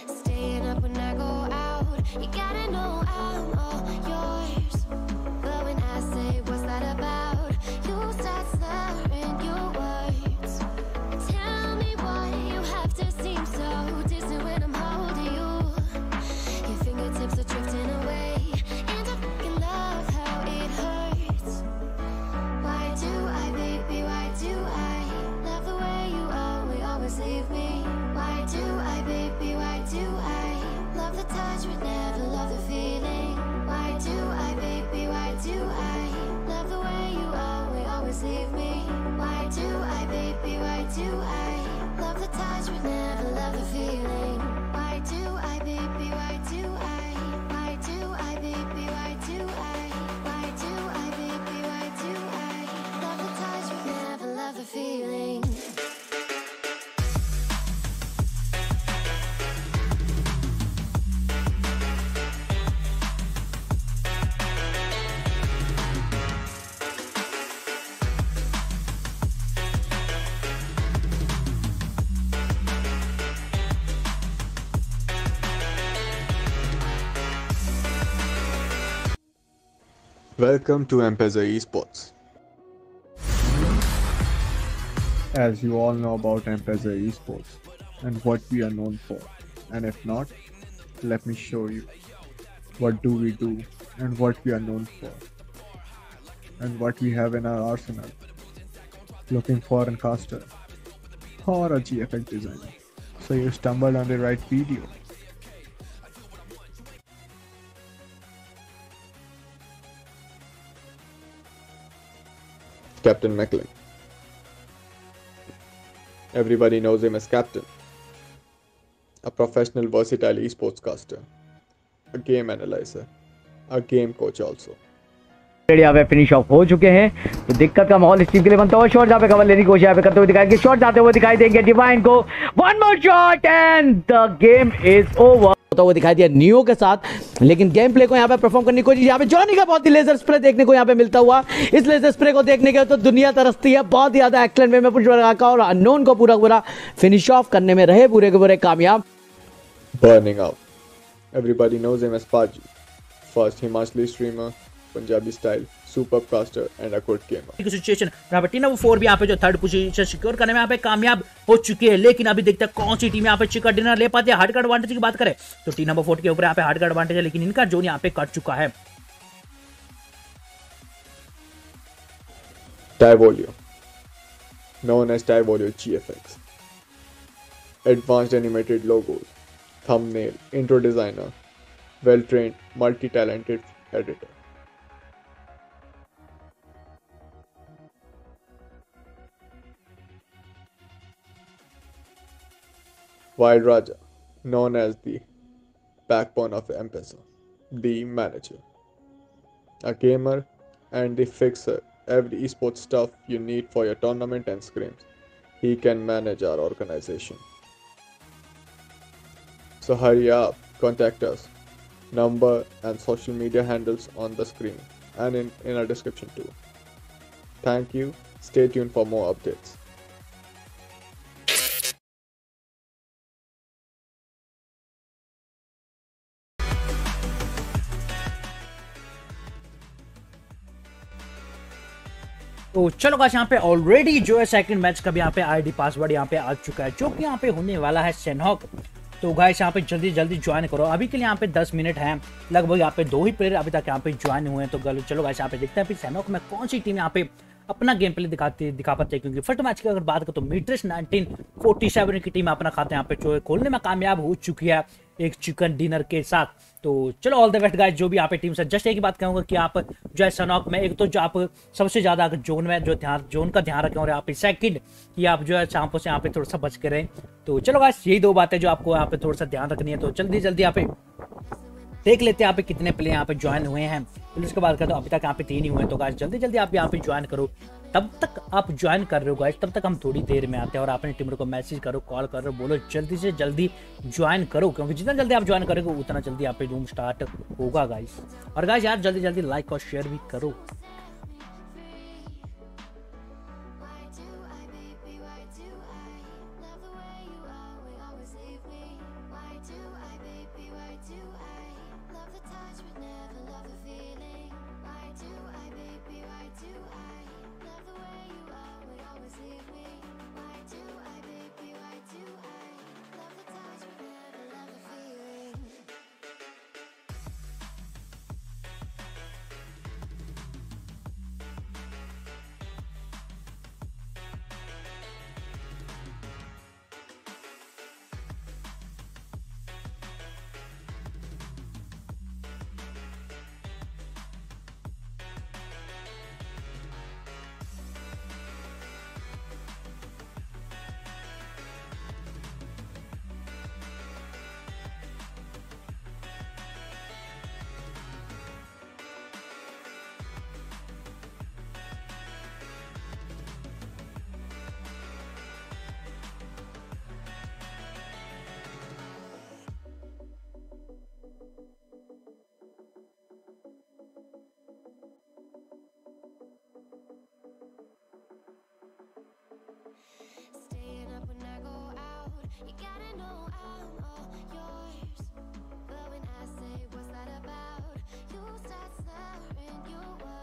Staying up when I go out, you gotta know I'm all yours. But when I say what's that about, you start slurring your words. Tell me why you have to seem so distant when I'm holding you. Your fingertips are drifting away, and I fucking love how it hurts. Why do I, baby, why do I love the way you are, we always leave me? Why do I, baby, why do I love the touch but never love the feeling? Why do I, baby, why do I love the way you are, we always leave me? Why do I, baby, why do I love the touch but never love the feeling? Why do I, baby, why do I? Why do I, baby, why do I? Why do I, baby, why do I love the touch but never love the feeling? Welcome to Ampesa Esports. As you all know about Ampesa Esports and what we are known for, and if not, let me show you what do we do and what we are known for and what we have in our arsenal. Looking for a caster or a G F X designer. So you stumbled on the right video. Captain Mekleg. Everybody knows him as Captain, a professional versatile esports caster, a game analyzer, a game coach also. यहाँ पे finish off हो चुके हैं तो दिक्कत का माहौल इस टीम के लिए बनता हुआ शॉट यहाँ पे कवर लेने की कोशिश यहाँ पे करते हुए दिखाई देंगे, शॉट जाते हुए दिखाई देंगे डिवाइन को, one more shot and the game is over होता हुआ दिखाई दिया नियो के साथ, लेकिन गेम प्ले को यहाँ पे परफॉर्म करने की कोशिश, यहाँ पे जॉनी का बहुत ही लेजर स्प्रे देखने को यहाँ पे मिलता हुआ, इस लेजर स्प्रे को देखने के तो दुनिया तरसती है, बहुत ही ज्यादा एक्सलेंट वे में पूरा रखा और अननोन को पूरा पूरा फिनिश ऑफ करने में रहे पूरे के पूरे कामयाब। Burning out, everybody knows him as Paaji, first Himachali streamer, Punjabi style, super caster and accord gamer. Situation यहाँ पे टीम फोर भी यहाँ पे जो थर्ड पोजीशन सिक्योर करने में यहाँ पे कामयाब हो चुकी है, लेकिन अभी देखते हैं कौन सी टीम यहाँ पे चिकन डिनर ले पाती है। हार्ड का एडवांटेज की बात करें तो टीम नंबर फोर के ऊपर यहाँ पे हार्ड का एडवांटेज है, लेकिन इनका जोन यहाँ पे कट चुका है। टाइवोलियो, known as टाइवोलियो GFX, advanced animated logo, thumbnail, intro designer, well trained, multi talented editor. Wild Raja, known as the backbone of Empesar, the manager, a gamer and the fixer, every esports stuff you need for your tournament and scrims. He can manage our organization. So hurry up, contact us, number and social media handles on the screen and in, in our description too. Thank you, stay tuned for more updates. तो चलो guys यहाँ पे already जो है second match का भी यहाँ पे आईडी पासवर्ड यहाँ पे आ चुका है, जो कि यहाँ पे होने वाला है सेनहॉक। तो गाइस यहाँ पे जल्दी जल्दी ज्वाइन करो, अभी के लिए यहाँ पे दस मिनट हैं लगभग, यहाँ पे दो ही प्लेयर अभी तक यहाँ पे ज्वाइन हुए हैं। तो गलो चलो गाइस यहाँ पे देखते हैं फिर सेनहॉक में कौन सी टीम यहाँ पे अपना गेम प्ले दिखाती दिखा पाते हैं, क्योंकि फर्स्ट मैच की अगर बात करें तो मीट्रिस नाइनटीन फोर्टी सेवन की टीम अपना खाता यहाँ पे जो है खोलने में कामयाब हो चुकी है एक चिकन डिनर के साथ। तो चलो ऑल द बेस्ट गाइस जो भी यहाँ पे टीम से। जस्ट एक ही बात कहूँगा कि आप जो है सेनहॉक में एक तो जो आप सबसे ज़्यादा जोन में जो ध्यान जोन का ध्यान रखें, और यहाँ पे सेकंड कि आप जो है शाम्पो से यहाँ पे थोड़ा सा बच के रहें। तो चलो गाइस यही दो बातें जो आपको यहाँ पे थोड़ा सा ध्यान रखनी है। तो जल्दी जल्दी यहाँ पे देख लेते हैं यहाँ पे कितने प्लेयर यहाँ पे ज्वाइन हुए हैं। फिर उसके बाद तो अभी तक यहाँ पे तीन ही हुए हैं। तो गाइस जल्दी जल्दी आप यहाँ पे ज्वाइन करो, तब तक आप ज्वाइन कर रहे हो गाइस तब तक हम थोड़ी देर में आते हैं। और अपने टीमों को मैसेज करो, कॉल करो, बोलो जल्दी से जल्दी ज्वाइन करो, क्योंकि जितना जल्दी आप ज्वाइन करोगे उतना जल्दी यहाँ पे रूम स्टार्ट होगा गाइस। और गाइस यार जल्दी जल्दी लाइक और शेयर भी करो। Yours, but when I say what's that about, you start slurring your words.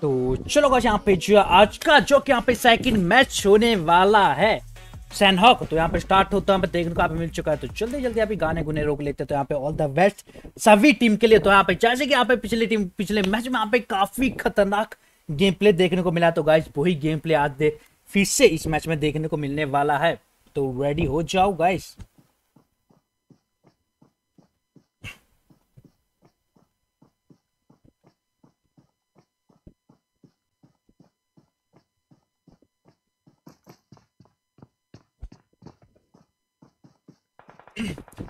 तो चलो गाइस यहाँ पे जो आज का जो कि यहाँ पे सेकंड मैच होने वाला है सैनहॉक, तो यहाँ पे स्टार्ट होता है, देखने को यहाँ पे मिल चुका है। तो जल्दी जल्दी यहाँ पे गाने गुने रोक लेते हैं। तो यहाँ पे ऑल द बेस्ट सभी टीम के लिए। तो यहाँ पे जैसे कि यहाँ पे पिछले टीम पिछले मैच में यहाँ पे काफी खतरनाक गेम प्ले देखने को मिला, तो गाइस वही गेम प्ले आज दे फिर से इस मैच में देखने को मिलने वाला है। तो रेडी हो जाओ गाइस।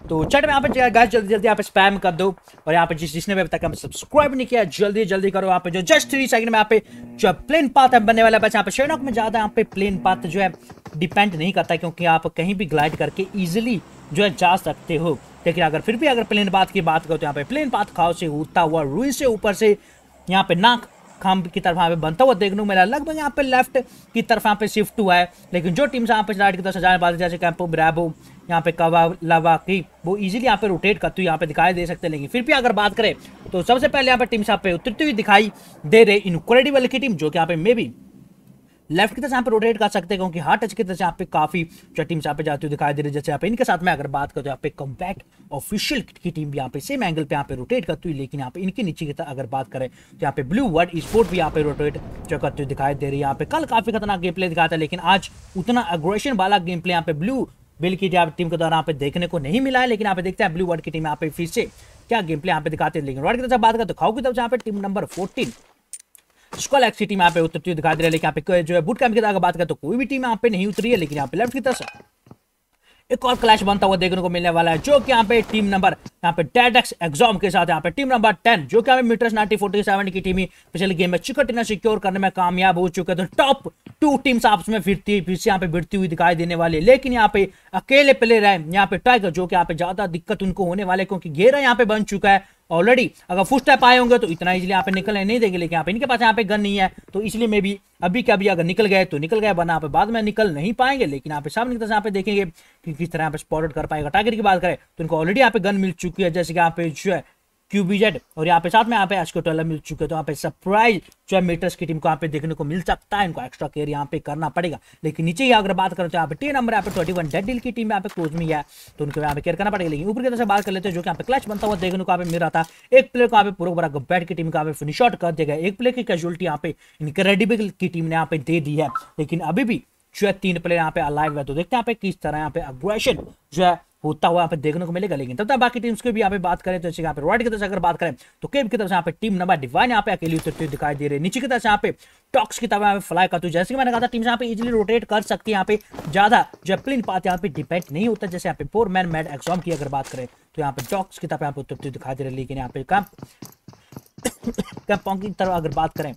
तो चैट में यहाँ पे गाइस जल्दी जल्दी यहाँ पे स्पैम कर दो, और यहाँ पे जिस जिसने भी अभी तक सब्सक्राइब नहीं किया जल्दी जल्दी करो। यहाँ पे जो जस्ट थ्री सेकंड में यहाँ पे जो प्लेन पाथ है बनने वाला है। यहाँ पे शेनॉक में ज़्यादा यहाँ पे प्लेन पाथ जो है डिपेंड नहीं करता, क्योंकि आप कहीं भी ग्लाइड करके ईजिली जो है जा सकते हो। लेकिन अगर फिर भी अगर प्लेन पाथ की बात करो तो यहाँ पे प्लेन पाथ खाओ से होता हुआ रूई से ऊपर से यहाँ पे नाक खाम की तरफ यहाँ पे बनता हुआ देखने को मिला। लगभग यहाँ पे लेफ्ट की तरफ यहाँ पे शिफ्ट हुआ है, लेकिन जो टीम्स यहाँ पे राइट की तरफ सजाने वाले जैसे कैंपो ब्रावो यहाँ पे कवा लवा की वो इजीली यहाँ पे रोटेट करती हुई यहाँ पे दिखाई दे सकते हैं। लेकिन फिर भी अगर बात करें तो सबसे पहले यहाँ पे टीम्स यहाँ पे उतरती हुई दिखाई दे रही इनक्रेडिबल की टीम, जो कि यहाँ पे मे बी लेफ्ट की तरफ यहाँ पे रोटेट कर सकते हैं, क्योंकि हार्ट टच की तरफ यहाँ पे काफी जो टीम्स यहाँ पे जाती हुई दिखाई दे रही है। जैसे यहाँ पे इनके साथ में अगर बात करें तो यहाँ पे कॉम्पैक्ट ऑफिशियल की टीम भी यहाँ पे सेम एंगल पे यहाँ पे रोटेट करती हुई, लेकिन यहाँ पे इनके नीचे की तरफ अगर बात करें तो यहाँ पे ब्लू बर्ड esports भी यहाँ पे रोटेट जो करती हुई दिखाई दे रही है। यहाँ पे कल काफी खतरनाक गेम प्ले दिखाया था, लेकिन आज उतना अग्रेशन वाला गेम प्ले यहाँ पे ब्लू बिल की टीम के द्वारा यहाँ पे देखने को नहीं मिला है। लेकिन यहाँ पे देखते हैं ब्लू बर्ड की टीम यहाँ पे फिर से क्या गेम प्ले यहाँ पे दिखाते हैं। लेकिन वर्ड की तरफ बात करें तो खाओ की तरफ यहाँ पे team number fourteen skull X की टीम यहाँ पे उतरती हुई दिखाई दे रही है। लेकिन यहाँ पे जो है बूट कैंप की तरफ बात करें तो कोई भी टीम यहाँ पे नहीं उतरी है। लेकिन यहाँ पे लेफ्ट की तरफ एक और क्लैश बनता हुआ देखने को मिलने वाला है, जो कि यहाँ पे टीम नंबर यहाँ पे डेड एक्स एग्जाम के साथ यहाँ पे टीम नंबर टेन, जो कि यहाँ पे मीटर्स नाइनटी फोर्टी सेवन की टीम पिछले गेम में चिकटना सिक्योर करने में कामयाब हो चुके। तो टॉप टू टीम्स आपस में फिरती फिर से यहाँ पे भिड़ती हुई दिखाई देने वाली। लेकिन यहाँ पे अकेले प्लेयर है यहाँ पे टाइगर, जो कि यहाँ पे ज्यादा दिक्कत उनको होने वाले, क्योंकि घेरा यहाँ पे बन चुका है ऑलरेडी। अगर फुट स्टेप आए होंगे तो इतना इजीली यहाँ पे निकलने नहीं देंगे, लेकिन यहाँ पे इनके पास यहाँ पे गन नहीं है, तो इसलिए मैं भी अभी के अभी अगर निकल गए तो निकल गए, वरना यहाँ पे बाद में निकल नहीं पाएंगे। लेकिन यहाँ पे सामने की तरफ यहाँ पे देखेंगे कि किस तरह यहाँ पे स्पॉट कर पाएगा। टारगेट की बात करें तो इनको ऑलरेडी यहाँ पे गन मिल चुकी है, जैसे कि यहाँ पे जो है क्यूबीजेड और यहाँ पे साथ में यहाँ पे एस्कोटोला मिल चुके हैं। तो यहाँ पे सरप्राइज जो है मीटर्स की टीम को यहाँ पे देखने को मिल सकता है, इनको एक्स्ट्रा केयर यहाँ पे करना पड़ेगा। लेकिन नीचे ही अगर बात करें तो यहाँ पे टी नंबर यहाँ पे ट्वेंटी वन डेड डील की टीम यहाँ पे क्लोज में है, तो उनको यहाँ पे केयर करना पड़ेगा। लेकिन ऊपर की तरफ से बात कर लेते हैं, जो कि यहाँ पे क्लच बनता हुआ देखने को यहाँ पे मिल रहा था। एक प्लेयर को यहाँ पे पूरा बड़ा बैट की टीम का यहाँ पे फिनिश आउट कर दिया गया। एक प्लेयर की कैजुअलिटी यहाँ पे इनक्रेडिबल की टीम ने यहाँ पे दे दी है, लेकिन अभी भी जो है तीन प्लेयर यहाँ पे अलाइव है। तो देखते हैं यहाँ पे किस तरह यहाँ पे अग्रेशन जो है होता हुआ यहाँ पे देखने को मिलेगा। लेकिन तब तक बाकी टीम्स की भी यहाँ पे बात करें तो जैसे यहाँ पे रॉड की तरफ से अगर बात करें तो केब की तरफ से यहाँ पे टीम नंबर डिवाइन यहाँ पे अकेली उतरती हुई दिखाई दे रही है। नीचे की तरफ से यहाँ पे टॉक्स की तरफ यहाँ पे फ्लाई करती हुई, जैसे कि मैंने कहा था टीम यहाँ पे इजिली रोटेट कर सकती है। यहाँ पे ज्यादा जेपलिन पाथ यहाँ पे डिपेंड नहीं होता, जैसे यहाँ पे फोर मैन मैड एग्जाम की अगर बात करें तो यहाँ पे टॉक्स की तरफ यहाँ पे उतरती हुई दिखाई दे रही है। लेकिन यहाँ पे कैंपॉन्ग की तरफ अगर बात करें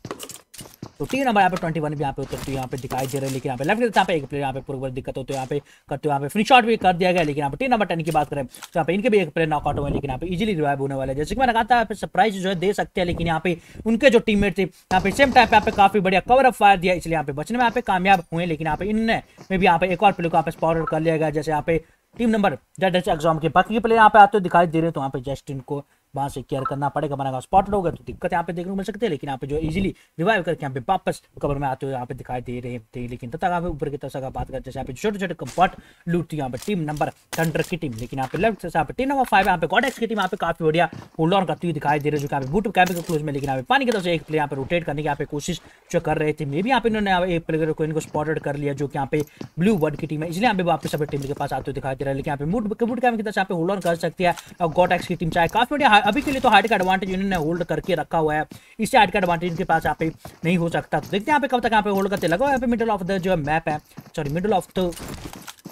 तो तीन नंबर यहाँ पे ट्वेंटी वन भी यहाँ पे उतरती है यहाँ पे दिखाई दे रहे हैं। लेकिन यहाँ पे लेफ्ट यहाँ पे एक प्लेयर यहाँ पे पूरी बड़ी दिक्कत होती है यहाँ पे करते हुए यहाँ पे फिनिश शॉट भी कर दिया गया। लेकिन यहाँ पे तीन नंबर टेन की बात करें तो यहाँ पे इनके भी एक प्लेयर नॉकआउट हुए, लेकिन यहाँ पे इजीली रिवाइव होने वाले, जैसे कि मैंने कहा था यहाँ पे सरप्राइज जो है दे सकते हैं। लेकिन यहाँ पे उनके जो टीममेट थे यहाँ पे सेम टाइम पे यहाँ पे काफी बढ़िया कवर अप फायर दिया, इसलिए यहाँ पे बचने में यहाँ पे कामयाब हुए। लेकिन यहाँ पे इनने में भी यहाँ पे एक और प्लेयर को यहाँ पे स्पॉट आउट कर लिया गया, जैसे यहाँ पे team number dead X exam के बाकी प्लेयर यहाँ पे आते हुए दिखाई दे रहे हैं। तो यहाँ पे जस्ट इनको वहां से केयर करना पड़ेगा। हमारा स्पॉटेड होगा तो दिक्कत यहाँ पे देखने को मिल सकती है, लेकिन यहाँ पे जो इजीली रिवाइव करके यहाँ पे वापस कवर में आते हुए यहाँ पे दिखाई दे रहे थे। लेकिन तब तक ऊपर की तरफ बात करते हैं, जैसे यहाँ पे छोटे छोटे कंपार्ट लूटती यहाँ पे टीम नंबर थंडर की टीम, लेकिन यहाँ पे लेफ्ट से यहाँ पे टीम नंबर फाइव यहाँ पे गॉड एक्स की टीम यहाँ पे काफी बढ़िया होल्ड ऑन करती हुई दिखाई दे रही है, जो यहाँ पे बूट कैंप के क्लोज में। लेकिन यहाँ पे पानी की तरफ से एक प्लेयर यहाँ पे रोटेट करने की यहाँ पे कोशिश जो कर रहे थे, मे भी यहाँ पे इन्होंने एक प्लेयर को इनको स्पॉटेड कर लिया जो कि यहाँ पे ब्लू बर्ड की टीम है, इसलिए यहाँ पे वापस अपनी टीम के पास आते हुए दिखाई दे रहा है। लेकिन यहाँ पे बूट बूट कैंप की तरफ यहाँ पे होल्ड ऑन कर सकती है और गॉड एक्स की टीम चाहे काफी बढ़िया अभी के लिए तो हाइट का एडवांटेज इन्होंने होल्ड करके रखा हुआ है, इससे हाइट का एडवांटेज इनके पास यहाँ पे नहीं हो सकता। तो देखते हैं यहाँ पे कब तक यहाँ पे होल्ड करते लगा। यहाँ पे मिडिल ऑफ द जो मैप है sorry middle of the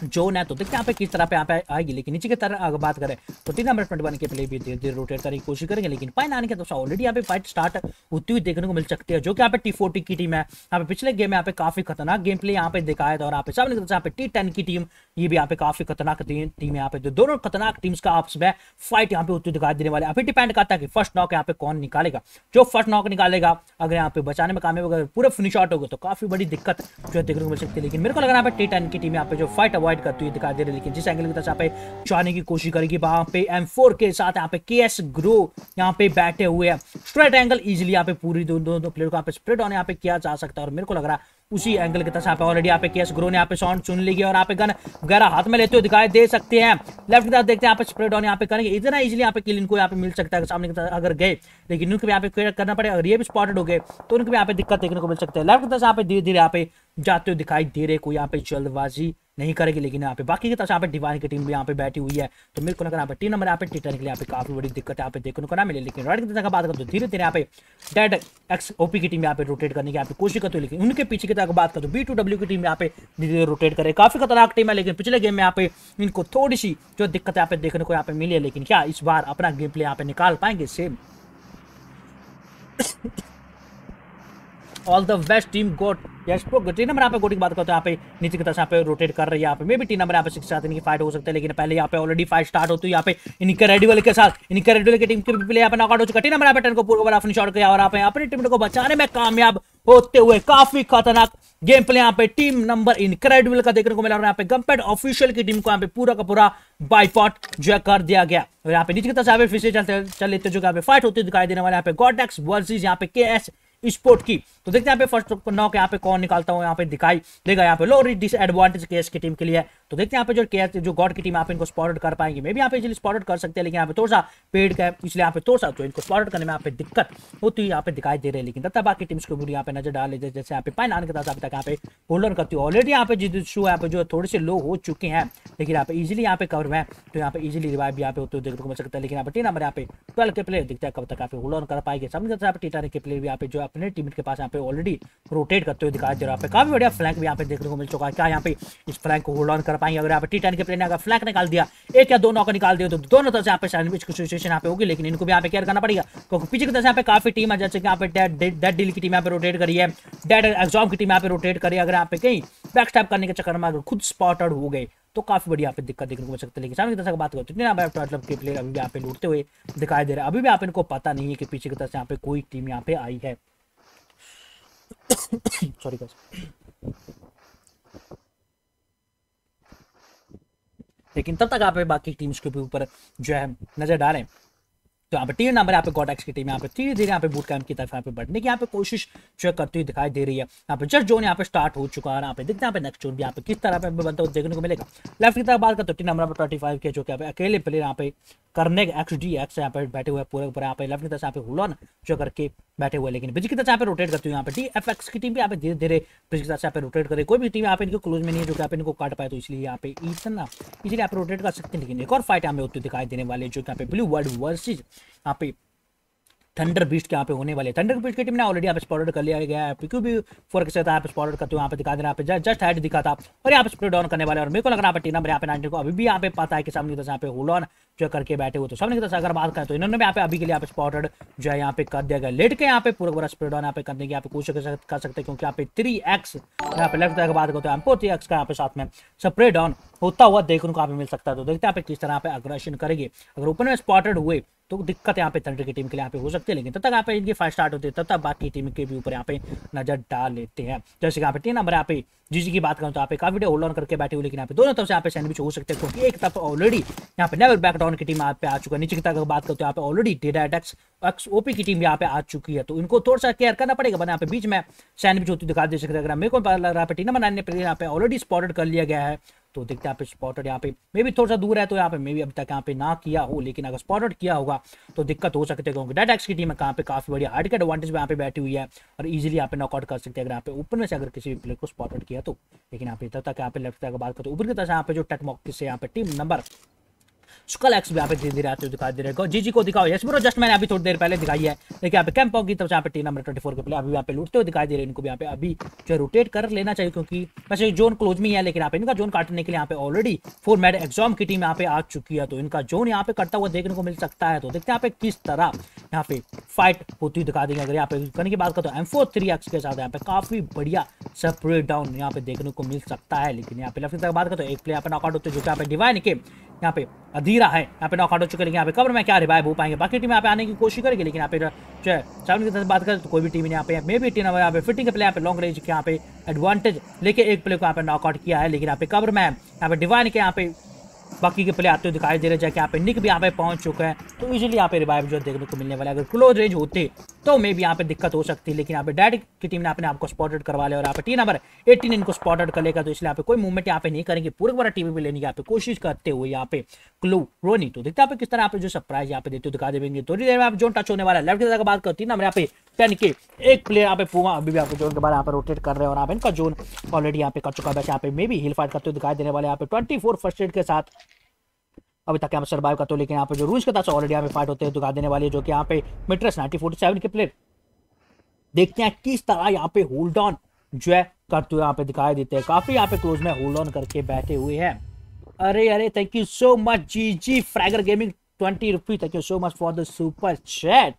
zone है, तो देखते हैं यहाँ पे किस तरह पे यहाँ पे आएगी। लेकिन नीचे की तरह अगर बात करें तो तीन नंबर ट्वेंटी वन के प्ले भी धीरे धीरे रोटेट करने की कोशिश करेंगे, लेकिन पाइन आने के तो ऑलरेडी यहाँ पे फाइट स्टार्ट होती हुई देखने को मिल सकती है, जो कि यहाँ पे टी फोर्टी की टीम है। यहाँ पे पिछले गेम में यहाँ पे काफी खतरनाक गेम प्ले यहाँ पे दिखाया था, और यहाँ पे सामने यहाँ पे टी टेन की टीम ये भी यहाँ पे काफी खतरनाक टीम है। यहाँ पे दोनों खतरनाक टीम्स का आपस में फाइट यहाँ पे होती दिखाई देने वाले। अभी डिपेंड करता है कि फर्स्ट नॉक यहाँ पे कौन निकालेगा, जो फर्स्ट नॉक निकालेगा अगर यहाँ पे बचाने में कामयाब होगा, पूरा फिनिश आउट होगा तो काफी बड़ी दिक्कत जो देखने को मिल सकती है। लेकिन मेरे को लग रहा है यहाँ पे टी टेन की टीम यहाँ पे जो फाइट अवॉइड करती हुई दिखाई दे रही है, लेकिन जिस एंगल की तरफ यहाँ पे जाने की कोशिश करेगी वहां पे एम फोर के साथ यहाँ पे केएस ग्रो यहाँ पे बैठे हुए हैं। स्ट्रेट एंगल इजीली यहाँ पे पूरी दोनों दो प्लेयर को यहाँ पे स्प्रेड ऑन यहाँ पे किया जा सकता है, और मेरे को लग रहा है उसी एंगल के तरफ यहाँ पे ऑलरेडी यहाँ पे केएस ग्रो ने यहाँ पे साउंड चुन ली और यहाँ पे गन वगैरह हाथ में लेते हुए दिखाई दे सकते हैं। लेफ्ट की तरफ देखते हैं यहाँ पे स्प्रेड ऑन यहाँ पे करेंगे, इतना इजीली यहाँ पे किल इनको यहाँ पे मिल सकता है सामने की तरफ अगर गए, लेकिन उनको भी यहाँ पे क्लियर करना पड़ेगा। अगर ये भी स्पॉटेड हो गए तो उनको भी यहाँ पे दिक्कत देखने को मिल सकती है। लेफ्ट की तरफ यहाँ पे धीरे धीरे यहाँ पे जाते हुए दिखाई दे रहे, कोई यहाँ पे जल्दबाजी नहीं करेगी। लेकिन यहाँ पे बाकी की तरफ यहाँ पे डिवाइन की टीम भी यहाँ पे बैठी हुई है, तो मेरे को लग रहा है यहाँ पे टीम नंबर यहाँ पे टीटन के लिए यहाँ पे काफी बड़ी दिक्कत यहाँ पे देखने को ना मिले। लेकिन राइट की तरफ बात करें तो धीरे धीरे यहाँ पे डेड एक्स ओपी की टीम यहाँ पे रोटेट करने की यहाँ पे कोशिश करती है, लेकिन उनके पीछे की तरफ बात करें तो बी टू डब्ल्यू की टीम यहाँ पे धीरे धीरे रोटेट करे। काफी खतरनाक टीम है, लेकिन पिछले गेम में यहाँ पे इनको थोड़ी सी जो दिक्कत यहाँ पे देखने को यहाँ पे मिली है, लेकिन क्या इस बार अपना गेम प्ले यहाँ पे निकाल पाएंगे same. All the best team goat T number यहाँ पे गोटी की बात करते हैं, यहाँ पे नीचे की तरफ यहाँ पे रोटेट कर रही है। यहाँ पे मे भी टी नंबर यहाँ पे सिक्स साथ इनकी फाइट हो सकता है, लेकिन पहले यहाँ पे ऑलरेडी फाइट स्टार्ट होती है यहाँ पे इनक्रेडिबल के साथ। इनक्रेडिबल की टीम के प्लेयर यहाँ पे नॉकआउट हो चुका, टी नंबर यहाँ पे टेन को पूरा ओवर अपनी शॉट किया और यहाँ पे अपनी टीम को बचाने में कामयाब होते हुए काफी खतरनाक गेम प्ले यहाँ पे टीम नंबर इनक्रेडिबल का देखने को मिला। और यहाँ पे गंपेड ऑफिशियल की टीम को यहाँ पे पूरा का पूरा बाइपॉट जो है कर दिया गया। और यहाँ पे नीचे की तरफ यहाँ पे फिर से चलते चल लेते जो यहाँ पे फाइट होती दिखाई देने वाले यहाँ पे गॉड एक्स वर्सेस यहाँ पे केएस स्पोर्ट की। तो देखते हैं यहाँ पे फर्स्ट नॉक यहाँ पे कौन निकालता हूँ यहाँ पे दिखाई देगा। यहाँ पे लो डिसएडवांटेज केएस की टीम के लिए, तो देखते हैं यहाँ पे जो केएस जो गॉड की टीम यहाँ पे इनको स्पॉटेड कर पाएंगे। मे भी यहाँ पे इसलिए स्पॉटेड कर सकते हैं, लेकिन यहाँ पे थोड़ा सा पेड़ का है इसलिए यहाँ पे थोड़ा सा तो इनको स्पॉटेड करने में यहाँ पे दिक्कत होती है यहाँ पे दिखाई दे रही है। लेकिन तब तक बाकी टीम्स को पूरी यहाँ पे नजर डाल लीजिए, जैसे यहाँ पे पाइन आने के साथ अभी तक यहाँ पे होल्ड ऑन करती है। ऑलरेडी यहाँ पे जिसू यहाँ पे जो थोड़े से लो हो चुके हैं, लेकिन यहाँ पे इजिली यहाँ पे कवर में तो यहाँ पे इजिली रिवाइव भी यहाँ पे होते हुए देखने को मिल सकता है। लेकिन यहाँ पे टीम नंबर यहाँ पे ट्वेल्व के प्लेयर दिखता है कब तक यहाँ पे होल्ड ऑन कर पाएंगे। सामने यहाँ पे टीटाने के प्लेयर भी यहाँ पे जो अपने टीम के पास यहाँ पे ऑलरेडी रोटेट करते हुए दिखाई दे रहा है। यहाँ पे काफी बढ़िया फ्लैंक भी यहाँ पे देखने को मिल चुका है, क्या यहाँ पे इस फ्लैंक को होल्ड ऑन कर पाएंगे। अगर यहाँ पे टी टेन के प्लेयर ने अगर फ्लैंक निकाल दिया, एक या दो नॉक निकाल दिया तो दोनों तरफ से यहाँ पे सैंडविच की सिचुएशन यहाँ पे होगी। लेकिन इनको भी यहाँ पे केयर करना पड़ेगा क्योंकि पीछे की तरफ यहाँ पे काफी टीम है, जैसे कि यहाँ पे डेड डील की टीम यहाँ पे रोटेट करी है, डेड एग्जाम की टीम यहाँ पे रोटेट करी। अगर यहाँ पे कहीं बैक स्टैप करने के चक्कर में अगर खुद स्पॉटेड हो गए तो काफी बड़ी यहाँ पे दिक्कत देखने को मिल सकती है। लेकिन सामने की तरफ बात करते हैं मतलब के प्लेयर अभी यहाँ पे लूटते हुए दिखाई दे रहे हैं, अभी भी आप इनको पता नहीं है कि पीछे की तरफ से यहाँ पे कोई टीम यहाँ पे आई है। सॉरी गाइस, लेकिन तब तक आप बाकी टीम्स के ऊपर जो है नजर डालें। तो यहाँ पे टीम नंबर यहाँ पे गॉड एक्स की टीम यहाँ पे धीरे धीरे यहाँ पे बूट कैंप की तरफ यहाँ पे बढ़ने की यहाँ पे कोशिश जो करती हुई दिखाई दे रही है। यहाँ पे जस्ट जोन यहाँ पे स्टार्ट हो चुका है, यहाँ पे देखते हैं यहाँ पे नेक्स्ट जोन भी यहाँ पे किस तरह पे बनता है देखने को मिलेगा। लेफ्ट की तरफ बात करते टीम नंबर ट्वेंटी फाइव के जो कि यहाँ पे अकेले प्लेयर यहाँ पे करने एक्स डी एक्स यहाँ पे बैठे हुए पूरे पूरा यहाँ पे लेफ्ट की तरफ यहाँ पे होल्ड ऑन जो करके बैठे हुए। लेकिन ब्रिज की तरफ यहाँ पे रोटेट करती हुई यहाँ पे डी एफ एक्स की टीम भी यहाँ पे धीरे धीरे ब्रिज की तरफ यहाँ पे रोटेट करे। कोई भी टीम यहाँ पे इनको क्लोज में नहीं है जो कि यहाँ पे इनको काट पाए, तो इसलिए यहाँ पे इतना इसलिए यहाँ पे रोटेट कर सकते हैं। लेकिन एक और फाइट हमें होती दिखाई देने वाले जो कि यहाँ पे ब्लू वर्ल्ड वर्सेज यहाँ पे थंडर बीस्ट के यहाँ पे होने वाले। थंडर बीस्ट की टीम ने ऑलरेडी यहाँ पे स्पॉटेड कर लिया गया है, पीक्यू भी फोर के साथ यहाँ पे स्पॉटेड करते हुए यहाँ पे दिखा दे रहा है, यहाँ पे जस्ट हाइट दिखा था और यहाँ पे स्प्रेड ऑन करने वाले। और मेरे को लग रहा है टीम नंबर यहाँ पे नाइनटीन को अभी भी यहाँ पे पता है कि सामने की तरफ यहाँ पे होल्ड ऑन जो करके बैठे हुए। तो सामने की तरफ अगर बात करें तो इन्होंने भी यहाँ पे अभी के लिए यहाँ पे स्पॉटेड जो है यहाँ पे कर दिया गया, लेट के यहाँ पे पूरा पूरा स्प्रेड ऑन यहाँ पे करने की यहाँ पे कोशिश कर सकते हैं, क्योंकि यहाँ पे थ्री एक्स यहाँ पे लेफ्ट की बात करते हैं फोर थ्री एक्स का यहाँ पे साथ में स्प्रेड ऑन होता हुआ देखने को यहाँ पे मिल सकता है। तो देखते हैं यहाँ पे किस तरह यहाँ पे अग्रेशन करेंगे। अगर ओपन में स्पॉटेड हुए तो दिक्कत यहाँ पे थंडर की टीम के लिए यहाँ पे हो सकती है, लेकिन तब तक यहाँ पे इनकी फाइव स्टार्ट होती है, तब तक बाकी टीम के भी ऊपर यहाँ पे नजर डाल लेते हैं। जैसे यहाँ पे तीन नंबर यहाँ पे जीजी की बात करूँ तो यहाँ पे काफी होल्ड ऑन करके बैठे हुए, लेकिन यहाँ पे दोनों तरफ से यहाँ पे सैंडविच हो सकते हैं, क्योंकि एक तरफ ऑलरेडी यहाँ पे नेवर बैक डाउन की टीम यहाँ पे आ चुका है। नीचे की तरफ बात करते हैं यहाँ पे ऑलरेडी डेड एक्स ओपी की टीम यहाँ पे आ चुकी है, तो इनको थोड़ा सा केयर करना पड़ेगा। बना यहाँ पे बीच में सैंडविच होती दिखा दे सकते हैं, अगर मेरे को पता लग रहा है टीना बनाने पर यहाँ पे ऑलरेडी स्पॉटेड कर लिया गया है, तो देखते हैं यहाँ पे स्पॉटेड यहाँ पे मे भी थोड़ा सा दूर है, तो यहाँ पे मे भी अभी तक यहाँ पे ना किया हो, लेकिन अगर स्पॉटेड किया होगा तो दिक्कत हो सकती है, क्योंकि डेड एक्स की टीम यहाँ पे काफी बड़ी हार्ड के एडवांटेज में यहाँ पे बैठी हुई है और इजीली यहाँ पे नॉकआउट कर सकते हैं अगर यहाँ पे ओपन में से अगर किसी भी प्लेयर को स्पॉटेड किया तो। लेकिन यहाँ पे तब तक यहाँ पे लेफ्ट साइड की बात करते हैं ऊपर की तरफ से यहाँ पे जो टेटमॉक से यहाँ पे टीम नंबर स्कल एक्स भी यहाँ पे धीरे धीरे आते हुए दिखाई दे रहे हैं। जीजी को दिखाओ यस ब्रो, जस्ट मैंने अभी थोड़ी देर पहले दिखाई है, लेकिन यहाँ पे कैंप होगी तब यहाँ पे टीम नंबर चौबीस के प्लेयर अभी यहाँ पे लूटते हुए दिखाई दे रहे हैं। इनको भी यहाँ पे अभी जो रोटेट कर लेना चाहिए, क्योंकि वैसे जोन क्लोज में ही है, लेकिन यहाँ पे इनका जोन काटने के लिए यहाँ पे ऑलरेडी फोर मैड एग्जाम की टीम यहाँ पे आ चुकी है, तो इनका जोन यहाँ पे कटता हुआ देखने को मिल सकता है। तो देखते हैं यहाँ पे किस तरह यहाँ पे फाइट होती हुई दिखा देंगे। अगर यहाँ पे करने की बात करते हैं एम फोर थ्री एक्स के साथ यहाँ पे काफी बढ़िया सेपरेट डाउन यहाँ पे देखने को मिल सकता है, लेकिन यहाँ पे लेफ्ट की बात करते हैं एक प्लेयर यहाँ पे नॉकआउट होते हैं, जो यहाँ पे डिवाइन के यहाँ पे अधीरा है यहाँ पे नॉकआउट हो चुके, लेकिन यहाँ पे कवर में क्या रिवाइव हो पाएंगे। बाकी टीम यहाँ पे आने की कोशिश करेगी, लेकिन यहाँ पे जो है सामने की तरफ बात करें तो कोई भी टीम यहाँ पे मे भी टीम यहाँ पे फिटिंग के प्ले यहाँ पे लॉन्ग रेंज के यहाँ पे एडवांटेज लेके एक प्ले को यहाँ पे नॉकआउट किया है, लेकिन यहाँ पे कवर में यहाँ पे डिवाइन के यहाँ पे बाकी के प्ले आते हुए दिखाई दे रहे हैं। जैसे यहाँ पे निक भी यहाँ पे पहुंच चुके हैं, तो इजीली यहाँ पे रिवाइव जो देखने को मिलने वाला है। अगर क्लोज रेंज होते तो मे भी यहाँ पे दिक्कत हो सकती है, लेकिन यहाँ पे डैड की टीम ने अपने आपको स्पॉटेड करवा लिया और यहाँ पे टीम नंबर एटीन इनको स्पॉटेड कर लेगा, तो इसलिए यहाँ पे कोई मूवमेंट यहाँ पे नहीं करेंगे, पूरे पूरा टीम भी लेने की यहाँ पे कोशिश करते हुए यहाँ पे क्लो रोनी। तो देखते हैं यहाँ पे किस तरह यहाँ पे जो सरप्राइज यहाँ पे देते हुए दिखा देंगे। थोड़ी देर में आप जोन टच होने वाला है। लेफ्ट की बात करती है ना, यहाँ पे टेन के एक प्लेयर यहाँ पे पूमा अभी भी यहाँ पे जोन के बारे यहाँ पे रोटेट कर रहे हैं और यहाँ पे इनका जोन ऑलरेडी यहाँ पे कर चुका है। यहाँ पे मे भी हिल फाइट करते हुए दिखाई देने वाले यहाँ पे ट्वेंटी फोर फर्स्ट एड के साथ अभी तक यहाँ पे सर्वाइव करते हो, लेकिन यहाँ पे जो रूज के तरफ से ऑलरेडी यहाँ पे फाइट होते हैं दिखा देने वाली है, जो कि यहाँ पे मिट्रस नाइनटी फोर्टी सेवन के प्लेयर। देखते हैं किस तरह यहाँ पे होल्ड ऑन जो है करते हुए यहाँ पे दिखाई देते हैं, काफी यहाँ पे क्लोज में होल्ड ऑन करके बैठे हुए हैं। अरे अरे thank you so much G G fragger gaming twenty rupee, thank you so much for the super chat.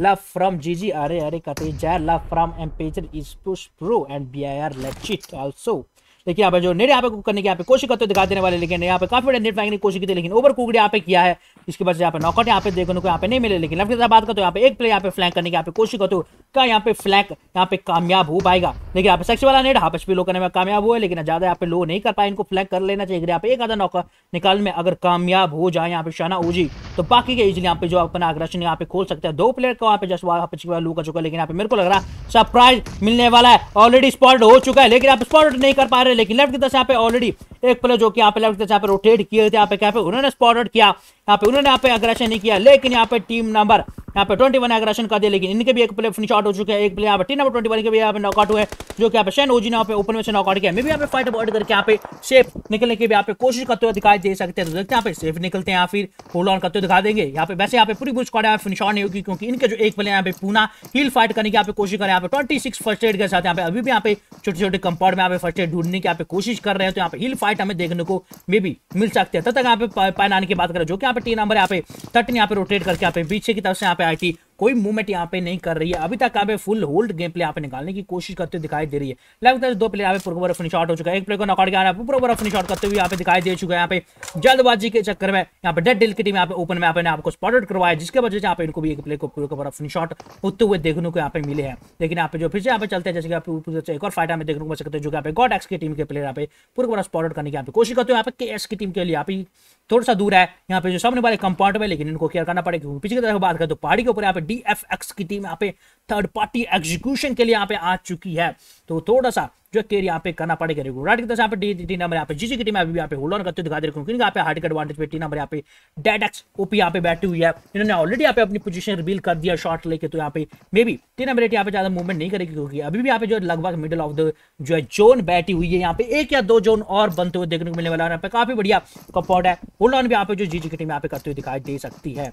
Love from G G, अरे अरे कहते जय love from एम्पेसर esports pro and B I R late also. देखिए यहाँ पे जो net यहाँ पे करने की यहाँ पे कोशिश करते दिखा देने वाले, लेकिन यहाँ पे काफी बड़े नेट फेंकने की कोशिश की थी, लेकिन ओवर कुकड यहाँ पे किया है, इसके बाद यहाँ पे नॉकआउट यहाँ पे देखने को यहाँ पे नहीं मिले। लेकिन लेफ्ट की बात करते हो यहाँ पे एक प्लेयर यहाँ पे फ्लैंक करने की यहाँ पे कोशिश करते हो, क्या यहाँ पे फ्लैंक यहाँ पे कामयाब हो पाएगा। लेकिन यहाँ पे सेक्स वाला नेट हाफ एचपी लो करने में कामयाब हुआ, लेकिन ज्यादा यहाँ पे लो नहीं कर पाए, इनको फ्लैंक कर लेना चाहिए। यहाँ पे एक आधा नॉक निकालने में अगर कामयाब हो जाए यहाँ पे शाना ओजी, तो बाकी के इजिली यहाँ पे जो अपना अग्रेशन यहाँ पे खोल सकते हैं। दो प्लेयर को यहाँ पे जस्ट वाला लो कर चुका है, लेकिन यहाँ पे मेरे को लग रहा है सरप्राइज मिलने वाला है। ऑलरेडी स्पॉट हो चुका है, लेकिन आप स्पॉट नहीं कर पा रहे। लेकिन लेफ्ट की तरफ से यहाँ पे ऑलरेडी एक प्लेयर जो कि यहाँ पे लेफ्ट की तरफ से यहाँ पे रोटेट किए थे, यहाँ पे क्या पे उन्होंने स्पॉटेड किया, यहाँ पे उन्होंने यहाँ पे अग्रेशन नहीं किया, लेकिन यहाँ पे टीम नंबर यहाँ पे इक्कीस अग्रेशन कर दिया। लेकिन इनके भी एक प्लेयर फिनिश आउट हो चुके हैं, एक प्लेयर यहाँ पे टीम नंबर इक्कीस के भी यहाँ पे नॉकआउट हुए, जो कि यहाँ पे शैन ओजी ने यहाँ पे ओपन में से नॉकआउट किया। मे भी यहाँ पे फाइट अवॉइड करके यहाँ पे सेफ निकलने की भी यहाँ पे कोशिश करते हुए दिखाई दे सकते हैं। तो देखते हैं यहाँ पे सेफ निकलते हैं या फिर होल्ड ऑन करते हुए दिखा देंगे। यहाँ पे वैसे यहाँ पे पूरी पूरी स्क्वाड यहाँ पे फिनिश ऑन नहीं होगी, क्योंकि इनके जो एक प्लेयर यहाँ पे पूना हील फाइट करने की यहाँ पे कोशिश कर रहे हैं। यहाँ पे ट्वेंटी सिक्स फर्स्ट एड के साथ यहाँ पे अभी भी यहाँ पे छोटे छोटे कंपाउंड में यहाँ पे फर्स्ट एड ढूंढने की यहाँ पे कोशिश कर रहे हैं, तो यहाँ पे हील फाइट हमें देखने को मे भी मिल सकते हैं। तब तक यहाँ पे पैनाने की बात करें, जो कि यहाँ पे टीम नंबर यहाँ पे थर्टीन यहाँ पे रोटेट करके यहाँ पे पीछे की तरफ से यहाँ पे आई थी, कोई मूवमेंट यहाँ पे नहीं कर रही है। अभी तक यहाँ पे फुल होल्ड गेम प्ले यहाँ पे निकालने की कोशिश करते दिखाई दे रही है। लगता है दो प्लेयर यहाँ पे पूरा पूरा फिनिश आउट हो चुका है, एक प्लेयर को नॉकआउट किया, पूरा पूरा फिनिश आउट करते हुए यहाँ पे दिखाई दे चुका है। यहाँ पे जल्दबाजी के चक्कर में यहाँ पे डेड डील की टीम यहाँ पे ओपन में यहाँ पे आपको स्पॉटेड करवाया, जिसके वजह से यहाँ पे इनको भी एक प्लेयर को पूरा पूरा फिनिश आउट होते हुए देखने को यहाँ पे मिले हैं। लेकिन यहाँ पे जो फिर से यहाँ पे चलते हैं, जैसे कि एक और फाइट हमें देखने को मिल सकते हैं, जो यहाँ पे गॉड एक्स की टीम के प्लेयर यहाँ पे पूरा पूरा स्पॉटेड करने की यहाँ पे कोशिश करते हो। यहाँ पे के एस की टीम के लिए यहाँ पे थोड़ा सा दूर है यहाँ पे जो सामने वाले कंपाउंड में, लेकिन इनको केयर करना पड़ेगा, क्योंकि पीछे की तरफ बात करें तो पहाड़ी के ऊपर यहाँ पे डीएफएक्स की टीम यहाँ पे थर्ड पार्टी एग्जीक्यूशन के लिए यहाँ पे आ चुकी है, तो थोड़ा सा जो केयर यहाँ पे करना पड़ेगा। राइट की तरफ यहाँ पे डी नंबर यहाँ पे जीजी की टीम अभी यहाँ पे होल्ड ऑन करते दिखा दे रही है, क्योंकि यहाँ पे हार्ड के एडवांटेज पे टी नंबर यहाँ पे डेड एक्स ओपी यहाँ पे बैठी हुई है। इन्होंने ऑलरेडी यहाँ पे अपनी पोजीशन रिवील कर दिया शॉट लेके, तो यहाँ पे मे बी टी नंबर यहाँ पे ज्यादा मूवमेंट नहीं करेगी, क्योंकि अभी भी यहाँ पे जो लगभग मिडिल ऑफ द जो है जोन बैठी हुई है। यहाँ पे एक या दो जोन और बनते हुए देखने को मिलने वाला है। यहाँ पे काफी बढ़िया कंपाउंड है, होल्ड ऑन भी यहाँ पे जो जीजी की टीम यहाँ पे करते हुए दिखाई दे सकती है।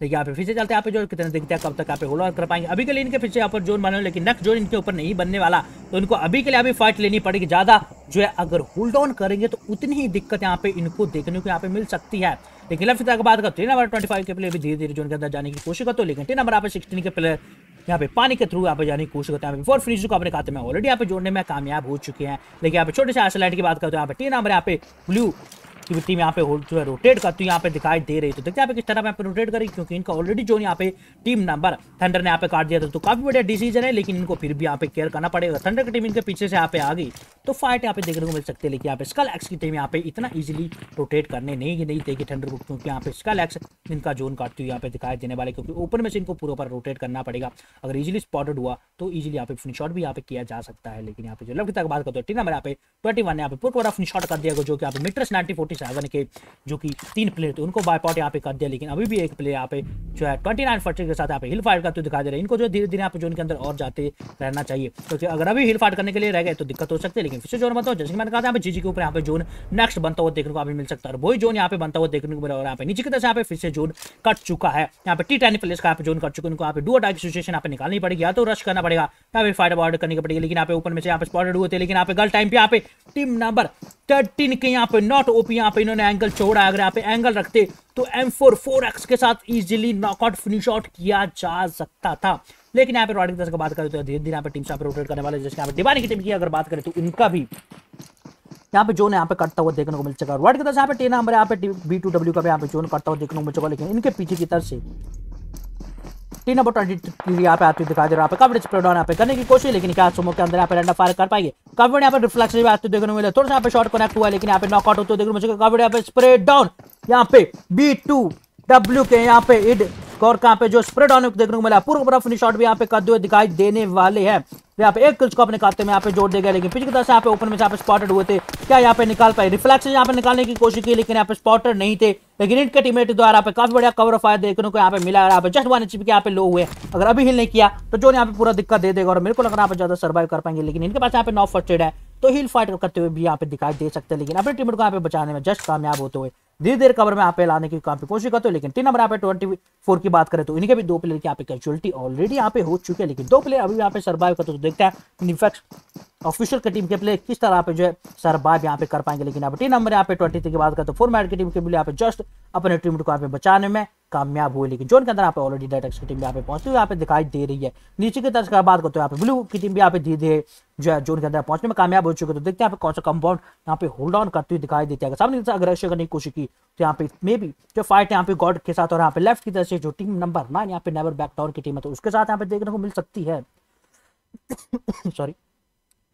देखिए यहाँ पे फिर से चलते हैं, यहाँ पे जो कितने देखते हैं कब तक यहाँ पे होल्ड ऑन कर पाएंगे। अभी के लिए इनके फिर से यहाँ पर जोन बने, लेकिन नेक्स्ट जोन इनके ऊपर नहीं बनने वाला, तो इनको अभी के लिए अभी फाइट लेनी पड़ेगी। ज़्यादा जो है अगर होल्ड ऑन करेंगे तो उतनी ही दिक्कत यहाँ पे इनको देखने को यहाँ पे मिल सकती है। लेकिन लेफ्ट की बात करते हैं नंबर ट्वेंटी फाइव के प्लेयर भी धीरे धीरे जोन के अंदर जाने की कोशिश करते हो, लेकिन टी नंबर यहाँ पे सिक्सटीन के प्लेयर यहाँ पे पानी के थ्रू यहाँ पे जाने की कोशिश करते हैं। बिफोर फिनिश को अपने खाते में ऑलरेडी यहाँ पे जोड़ने में कामयाब हो चुके हैं। लेकिन यहाँ पे छोटे से आइसोलाइट की बात करते हैं, यहाँ पे टी नंबर यहाँ पे ब्लू उसकी भी टीम यहाँ पे जो है रोटेट करती है यहाँ पे दिखाई दे रही है। तो देखते हैं यहाँ पे किस तरह यहाँ पे रोटेट करेगी, क्योंकि इनका ऑलरेडी जो यहाँ पे टीम नंबर थंडर ने यहाँ पे काट दिया था। तो काफी बढ़िया डिसीजन है, लेकिन इनको फिर भी यहाँ पे केयर करना पड़ेगा। थंडर की टीम इनके पीछे से यहाँ पे आ गई तो फाइट यहाँ पे देखने को मिल सकती है, लेकिन यहाँ पे स्कल एक्स की टीम यहाँ पे इतना ईजिली रोटेट करने नहीं नहीं देगी थंडर को, क्योंकि यहाँ पे स्कल एक्स इनका जोन काटती हुई यहाँ पे दिखाई देने वाले, क्योंकि ओपन में से इनको पूरा ऊपर रोटेट करना पड़ेगा। अगर ईजिली स्पॉटेड हुआ तो ईजिली यहाँ पे फिनिश शॉट भी यहाँ पे किया जा सकता है। लेकिन यहाँ पे जो लेफ्ट तक बात करते हैं टीम नंबर यहाँ पे ट्वेंटी वन ने यहाँ पे पूरा फिनिश शॉट कर दिया, जो कि यहाँ पे मीटर्स नाइनटी फोर्टी सेवन के जो कि तीन प्लेयर थे उनको बाइपॉट यहाँ पे कर दिया। लेकिन अभी भी एक प्लेयर यहाँ पे जो है ट्वेंटी नाइन फोर्टी के साथ यहाँ पे हिल फाइट करते दिखा दे रहे हैं। इनको जो धीरे धीरे यहाँ पे जोन के अंदर और जाते रहना चाहिए, क्योंकि अगर अभी हिल फाइट करने के लिए रह गए तो दिक्कत हो सकती है। लेकिन फिर से जोन बनता हो, जैसे मैंने कहा था यहाँ पे जीजी के ऊपर यहाँ पे जोन नेक्स्ट बनता हुआ देखने को अभी मिल सकता है, और वही जोन यहाँ पे बनता हुआ देखने को मिला। और यहाँ पे नीचे की तरफ यहाँ पे फिर से जोन कट चुका है, यहाँ पे टी टेन प्लेयर्स का यहाँ पे जोन कट चुका है। इनको यहाँ पे डू अटैक सिचुएशन यहाँ पे निकालनी पड़ेगी, या तो रश करना पड़ेगा या फिर फाइट अबाउट करनी पड़ेगी। लेकिन यहाँ पे ऊपर में से यहाँ पे स्पॉटेड हुए थे, लेकिन यहाँ पे गलत टाइम पे यहाँ पे टीम नंबर थर्टीन के यहाँ पे नॉट ओपी यहाँ पे इन्होंने एंगल छोड़ा। अगर यहाँ पे एंगल रखते तो एम फोर फोर एक्स के साथ इजीली नॉकआउट फिनिश आउट किया जा सकता था। लेकिन यहाँ पे रॉड की तरफ बात करें तो धीरे धीरे यहाँ पे टीम से यहाँ पे रोटेट करने वाले, जैसे यहाँ पे डिवाइन की टीम की अगर बात करें तो उनका भी यहाँ पे जोन यहाँ पे कटता हुआ देखने को मिल चुका है। वर्ड की तरफ यहाँ पे टेन हमारे यहाँ पे बी टू डब्ल्यू का भी यहाँ पे जोन कटता हुआ देखने को मिल चुका है, लेकिन इनके पीछे की तरफ से टीम नंबर ट्वेंटी थ्री यहाँ पे आती दिखाई दे रहा है। यहाँ पे काफी स्प्रेड ऑन यहाँ पे करने की कोशिश, लेकिन क्या सुमो के अंदर यहाँ पे रंडा फायर कर पाएंगे। काफी यहाँ पे रिफ्लेक्स भी आते देखने को मिले, थोड़ा सा यहाँ पे शॉट कनेक्ट हुआ, लेकिन यहाँ पे नॉकआउट होते देखने को मिले। काफी यहाँ पे स्प्रेड डाउन यहाँ पे बी टू डब्ल्यू के यहाँ पे इड और कहाँ पे जो स्प्रेड ऑन देखने को मिला। पूरा पूरा फिनिश शॉट भी यहाँ पे करते हुए दिखाई देने वाले हैं। यहाँ पे एक क्रिच को अपने खाते में यहाँ पे जोड़ दे गए, लेकिन पीछे की तरफ से यहाँ पे ओपन में यहाँ पे स्पॉटेड हुए थे, क्या यहाँ पे निकाल पाए। रिफ्लेक्स यहाँ पे निकालने की कोशिश की, लेकिन यहाँ पे स्पॉटेड नहीं थे। लेकिन इनके टीममेट द्वारा यहाँ पे काफी बढ़िया कवर ऑफ फायर देखने को यहाँ पे मिला। यहाँ पे जस्ट वन एचपी के यहाँ पे लो हुए, अगर अभी हिल नहीं किया तो जो यहाँ पे पूरा दिक्कत दे देगा, और मेरे को लग रहा है यहाँ पे ज्यादा सर्वाइव कर पाएंगे। लेकिन इनके पास यहाँ पे नॉट फर्स्टेड है तो हिल फाइट करते हुए भी यहाँ पे दिखाई दे सकते हैं, लेकिन अपने टीममेट को यहाँ पे बचाने में जस्ट कामयाब होते हुए धीरे धीरे कवर में यहाँ पे लाने की काफी कोशिश करते हो। लेकिन टीम नंबर यहाँ पे ट्वेंटी फोर की बात करें तो इनके भी दो प्लेयर की यहाँ पे कैजुअलिटी ऑलरेडी यहाँ पे हो चुके हैं, लेकिन दो प्लेयर अभी यहाँ पे सर्वाइव करते हो। तो देखते हैं डिफेक्स ऑफिशियल की टीम के प्लेयर किस तरह पे जो है सर्वाइव यहाँ पे कर पाएंगे। लेकिन अब टीम नंबर यहाँ पे ट्वेंटी थ्री की बात करें तो फॉर्मेट की टीम के प्लेयर यहाँ पे जस्ट अपने टीम को यहाँ पे बचाने में कामयाब हुए, लेकिन जोन के अंदर यहाँ पे ऑलरेडी डेड एक्स की टीम यहाँ पे पहुंचती हुई यहाँ पे दिखाई दे रही है। नीचे की तरफ की बात करते हो यहाँ पे ब्लू की टीम भी यहाँ पे धीरे धीरे जो है जोन के अंदर पहुंचने में कामयाब हो चुके। तो देखते हैं यहाँ पे कौन सा कंपाउंड यहाँ पे होल्ड ऑन करती हुई दिखाई देती है। अगर सामने से अग्रेशन करने की कोशिश की तो यहाँ पे मे बी जो फाइट यहाँ पे गॉड के साथ और यहाँ पे लेफ्ट की तरफ से जो टीम नंबर नाइन यहाँ पे नेवर बैक डाउन की टीम है तो उसके साथ यहाँ पे देखने को मिल सकती है। सॉरी,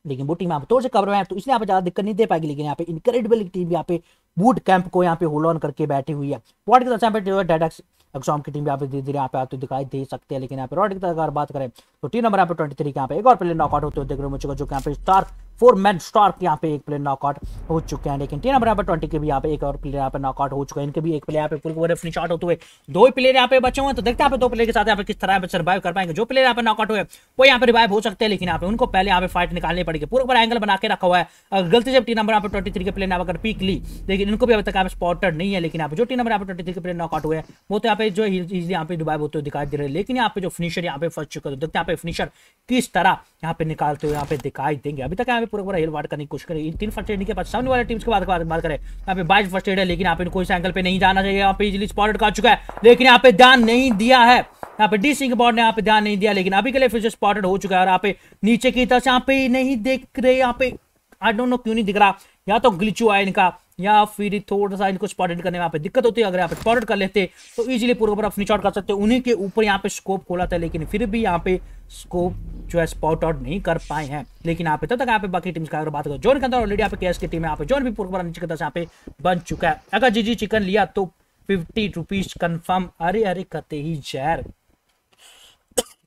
लेकिन वो टीम यहाँ पे थोड़े से कवर में है तो इसलिए यहाँ पे ज्यादा दिक्कत नहीं दे पाएगी। लेकिन यहाँ पे इनक्रेडिबल टीम यहाँ पे बूट कैंप को यहाँ पे होल्ड ऑन करके बैठी हुई है। वॉर्ड की तरफ यहाँ पे जो है डेड एक्स एग्जाम की टीम यहाँ पे धीरे धीरे यहाँ पे आते दिखाई दे सकते हैं। लेकिन यहाँ पे रॉड की तरफ अगर बात करें तो टीम नंबर यहाँ पे ट्वेंटी थ्री यहाँ पे एक और प्लेयर नॉकआउट होते हुए देखने को मिल चुका, जो यहाँ पे स्टार फोर मैन स्टार यहाँ पे एक प्लेयर नॉकआउट हो चुके हैं। लेकिन टीम नंबर यहाँ पे ट्वेंटी के भी यहाँ पे एक और प्लेयर यहाँ पे नॉकआउट हो चुके हैं। इनके भी एक प्लेयर यहाँ पे पूरे फिनिश आउट होते हुए दो ही प्लेयर यहाँ पे बचे हुए हैं। तो देखते हैं यहाँ पे दो प्लेयर के साथ यहाँ पे किस तरह पे सर्वाइव कर पाएंगे। जो प्लेयर यहाँ पे नॉकआउट हुए वो यहाँ पे रिवाइव हो सकते हैं, लेकिन यहाँ पे उनको पहले यहाँ पे फाइट निकालनी पड़ेगी। पूरा पूरा एंगल बना के रखा हुआ है, अगर गलती से टीम नंबर यहाँ पे ट्वेंटी थ्री के प्लेयर यहाँ पर पीक ली, लेकिन इनको भी अभी तक यहाँ पे स्पॉटेड नहीं है। लेकिन यहाँ पे जो टीम नंबर यहाँ पे ट्वेंटी थ्री के प्लेयर नॉकआउट हुए वो तो यहाँ पे जो इजली यहाँ पे रिवाइव होते हुए दिखाई दे रहे हैं। लेकिन यहाँ पे जो फिनिशर यहाँ पे फंस चुका है, देखते हैं यहाँ पे फिनिशर किस तरह यहाँ पे निकालते हुए यहाँ पे दिखाई देंगे। अभी तक यहाँ पे पूरा पूरा हिल वार्ड करने की कोशिश करेगी। तीन फर्स्ट एड के पास सामने वाले टीम्स की बात बात करें यहाँ पे बाईस फर्स्ट एड है, लेकिन यहाँ पे कोई एंगल पे नहीं जाना चाहिए। यहाँ पे इजिली स्पॉटेड कर चुका है, लेकिन यहाँ पे ध्यान नहीं दिया है। यहाँ पे डी सिंह बॉर्ड ने यहाँ पे ध्यान नहीं दिया, लेकिन अभी के लिए फिर से स्पॉटेड हो चुका है। और यहाँ पे नीचे की तरफ यहाँ पे नहीं देख रहे, यहाँ पे आई डोंट नो क्यों नहीं दिख रहा, या तो ग्लिच हुआ है इनका या फिर थोड़ा सा इनको स्पॉटेड करने में यहाँ पे दिक्कत होती है। अगर यहाँ पे स्पॉटेड कर लेते तो इजीली पूरा पूरा फिनिश आउट कर सकते, उन्हीं के ऊपर यहाँ पे स्कोप खोला था, लेकिन फिर भी यहाँ पे स्कोप जो है स्पॉट आउट नहीं कर पाए हैं। लेकिन यहाँ पे तब तक यहाँ पे बाकी टीम्स का अगर बात करो जोन के अंदर ऑलरेडी यहाँ पे केएस की टीम है, यहाँ पे जोन भी पूरा पूरा नीचे की तरफ यहाँ पे बन चुका है। अगर जीजी चिकन लिया तो फिफ्टी रुपीज कन्फर्म। अरे अरे कहते ही जहर,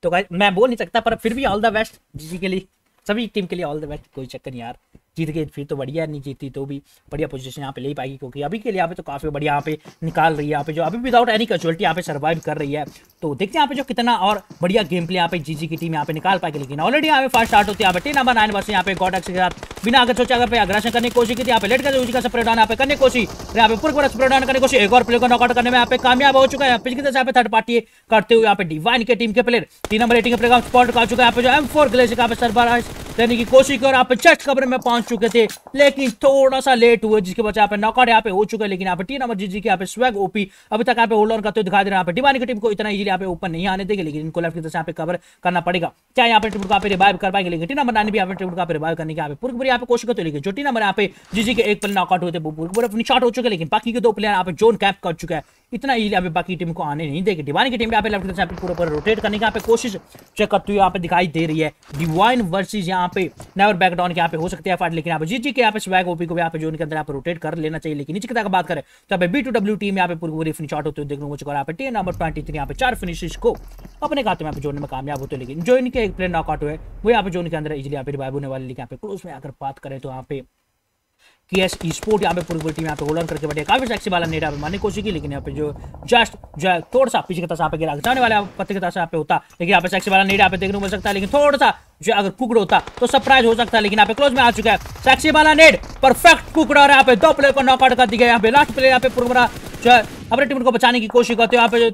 तो मैं बोल नहीं सकता, पर फिर भी ऑल द बेस्ट जीजी के लिए, सभी टीम के लिए ऑल द बेस्ट। कोई चक्कर नहीं यार, जीत गई फिर तो बढ़िया, नहीं जीती तो भी बढ़िया पोजीशन यहाँ पे ले पाएगी, क्योंकि अभी के लिए यहाँ पे तो काफी बढ़िया यहाँ पे निकाल रही है। यहाँ पे जो अभी विदाउट एनी कैजुअलिटी यहाँ पे सर्वाइव कर रही है। तो देखते हैं यहाँ पे जो कितना और बढ़िया गेम प्ले यहाँ पे जीजी की टीम यहाँ पे निकाल पाएगी। लेकिन ऑलरेडी यहाँ पे फास्ट स्टार्ट होती है। टीम नंबर नाइन वर्ष यहाँ पे गॉड एक्स के साथ बिना अगर सोचा पे अग्रेशन करने की कोशिश की थी। यहाँ पे लेट कर उसी का स्प्रेड डाउन यहाँ पे करने की कोशिश, यहाँ पे पूरा पूरा स्प्रेड डाउन करने की कोशिश, एक और प्लेयर को नॉकआउट करने में यहाँ पे कामयाब हो चुका है। पिछली तरह यहाँ पे थर्ड पार्टी करते हुए यहाँ पे डिवाइन के टीम के प्लेयर तीन नंबर एटीन के प्लेयर स्पॉट कर चुका है। यहाँ पे जो एम फोर ग्लेशियर यहाँ पे सर्वर देने की कोशिश कर। यहाँ पे चट खबर में पहुंच चुके थे लेकिन थोड़ा सा लेट हुए, जिसके वजह यहाँ पे नॉकआउट यहाँ पे हो चुका है। लेकिन यहाँ पे टी नंबर जी के यहाँ पे स्वैग ओपी अभी तक यहाँ पे होल्ड ऑन करते हुए दिखा दे रहे हैं। यहाँ पे डिवाइन की टीम को इतना इजीली यहाँ पे ओपन नहीं आने देंगे, लेकिन इनको लेफ्ट की तरफ से यहाँ पे कवर करना पड़ेगा। क्या यहाँ पे टीम को आप रिवाइव कर पाएंगे, लेकिन टी नंबर नाइन भी यहाँ पे टीम को रिवाइव करने की पूरी पूरी यहाँ पे कोशिश करते। लेकिन जो टी नंबर यहाँ पे जीजी के एक पर नॉकआउट हुए थे वो पूरी पूरे अपनी शॉट हो चुके, लेकिन बाकी के दो प्लेयर यहाँ पे जोन कैप कर चुका है। इतना इजीली यहाँ पे बाकी टीम को आने नहीं देगी। डिवाइन की टीम यहाँ पे लेफ्ट से पूरे पूरे रोटेट करने की यहाँ पे कोशिश चेक करते हुए यहाँ पे दिखाई दे रही है। डिवाइन वर्सेस यहाँ पे नेवर बैक डाउन के यहाँ पे हो सकती है फाइट, लेकिन यहाँ पे जीजी के यहाँ पे स्वैग ओपी को भी यहाँ पे जोन के अंदर यहाँ पे रोटेट कर लेना चाहिए। लेकिन नीचे की तरफ बात करें तो यहाँ पे बी टू डब्ल्यू टीम यहाँ पे पूरी पूरी फिनिश आउट होते हुए देखने को मिला। यहाँ पे टीम नंबर ट्वेंटी थ्री यहाँ पे चार फिनिशेस को अपने खाते में यहाँ पे जोड़ने में कामयाब होते हैं। लेकिन जो इनके एक प्लेयर नॉकआउट हुए वो यहाँ पे जोन के अंदर इजिली यहाँ पे रिवाइव होने वाले। लेकिन यहाँ पे क्लोज में आकर बात करें तो यहाँ पे केएस स्पोर्ट यहाँ पे पूरी पूरी टीम यहाँ पे होल्ड ऑन करके बैठे। काफी सेक्सी वाला नेट यहाँ पे मारने की कोशिश की, लेकिन यहाँ पे जो जस्ट जो थोड़ा सा पीछे की तरफ से यहाँ पे गिरा जाने वाला पत्ते की तरफ से यहाँ पे होता, लेकिन यहाँ पे सेक्सी वाला नेट यहाँ पे देखने को मिल सकता है। लेकिन थोड़ा सा जो अगर कुकड़ होता तो सरप्राइज हो सकता है, लेकिन यहाँ पे क्लोज में आ चुका है सेक्सी वाला नेट। परफेक्ट कुकड़ और यहाँ पे दो प्लेयर को नॉकआउट कर दिया। यहाँ पे लास्ट प्लेयर यहाँ पे पूरा जो है अपने टीम को बचाने की कोशिश करते हो। यहाँ पे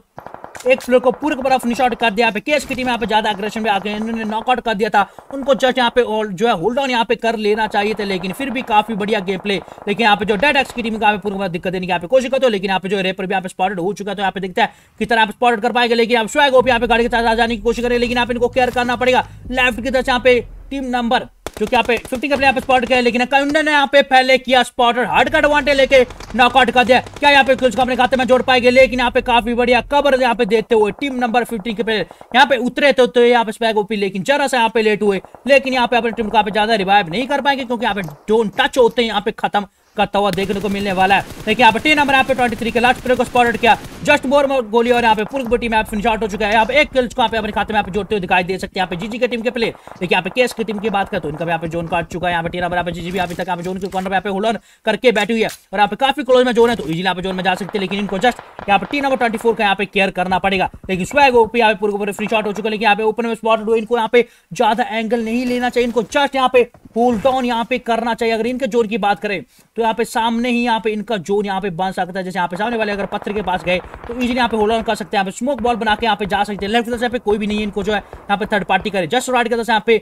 एक प्लेयर को पूरे पूरा फिनिश आउट कर दिया। यहाँ पे केएस की टीम यहाँ पे ज्यादा अग्रेशन में आके इन्होंने नॉकआउट कर दिया था। उनको जस्ट यहाँ पे जो है होल्ड ऑन यहाँ पे कर लेना चाहिए था, लेकिन फिर भी काफी बढ़िया गेम प्ले। लेकिन यहाँ पे जो डेड एक्स की टीम का पूरी पूरा दिक्कत देने की यहाँ पे कोशिश करते हो, लेकिन यहाँ पे जो रेपर भी यहाँ पे स्पॉटेड हो चुका है। तो यहाँ पे देखते हैं किस तरह आप स्पॉटेड कर पाएंगे, लेकिन आप स्वैग ओपी यहाँ पे गाड़ी के साथ आ जाने की कोशिश करें। लेकिन यहाँ पे इनको केयर करना पड़ेगा। लेफ्ट की तरफ यहाँ पे टीम नंबर जो कि यहाँ पे फिफ्टी का प्लेयर यहाँ पे स्पॉट किया, लेकिन कयुंडा ने यहाँ पे पहले किया स्पॉटर हार्ड का एडवांटेज लेके नॉकआउट कर दिया। क्या यहाँ पे कुछ अपने खाते में जोड़ पाएंगे, लेकिन यहाँ पे काफी बढ़िया कवर यहाँ पे देते हुए टीम नंबर फिफ्टी के प्लेयर यहाँ पे उतरे तो, तो यहाँ पे स्वैग ओपी लेकिन जरा सा यहाँ पे लेट हुए। लेकिन यहाँ पे अपनी टीम को यहाँ पे ज्यादा रिवाइव नहीं कर पाएंगे, क्योंकि यहाँ पे डोंट टच होते हैं यहाँ पे खत्म करता हुआ देखने को मिलने वाला है। लेकिन यहाँ पे टी नंबर यहाँ पे तेईस के लास्ट प्लेयर को स्पॉटेड किया। जस्ट मोर मोर गोली और यहाँ पे पूरी पूरी टीम यहाँ पे फिनिश आउट हो चुका है। यहाँ पे एक किल को यहाँ पे अपने खाते में यहाँ पे जोड़ते हुए दिखाई दे सकते हैं यहाँ पे जीजी के टीम के प्लेयर। लेकिन यहाँ पे केएस की टीम की बात करें तो इनका यहाँ पे जोन काट चुका है। यहाँ पे टी नंबर यहाँ पे जीजी भी अभी तक यहाँ पे जोन के कॉर्नर यहाँ पे होल्ड ऑन करके बैठी हुई है, और यहाँ पे काफी क्लोज में जोन है तो इजीली यहाँ पे जोन में जा सकते हैं। लेकिन इनको जस्ट यहाँ पे टी नंबर ट्वेंटी फोर का यहाँ पे केयर करना पड़ेगा। लेकिन स्वैग ओपी यहाँ पे पूरी पूरी फिनिश आउट हो चुका है। लेकिन यहाँ पे ओपन में स्पॉटेड हुए, इनको यहाँ पे ज्यादा एंगल नहीं लेना चाहिए, इनको जस्ट यहाँ पे होल्ड डाउन यहाँ पे करना चाहिए। अगर इनके जोन की बात करें तो यहाँ पे सामने ही यहाँ पे इनका जोन यहाँ पे बन सकता है। जैसे यहाँ पे सामने वाले अगर पत्थर के पास गए तो इजीली यहाँ पे होल्ड ऑन कर सकते हैं। यहाँ पे स्मोक बॉल बना के यहाँ पे जा सकते हैं। लेफ्ट तरफ से यहाँ पे कोई भी नहीं है, इनको जो है यहाँ पे थर्ड पार्टी करे। जस्ट राइट के तरफ से यहाँ पे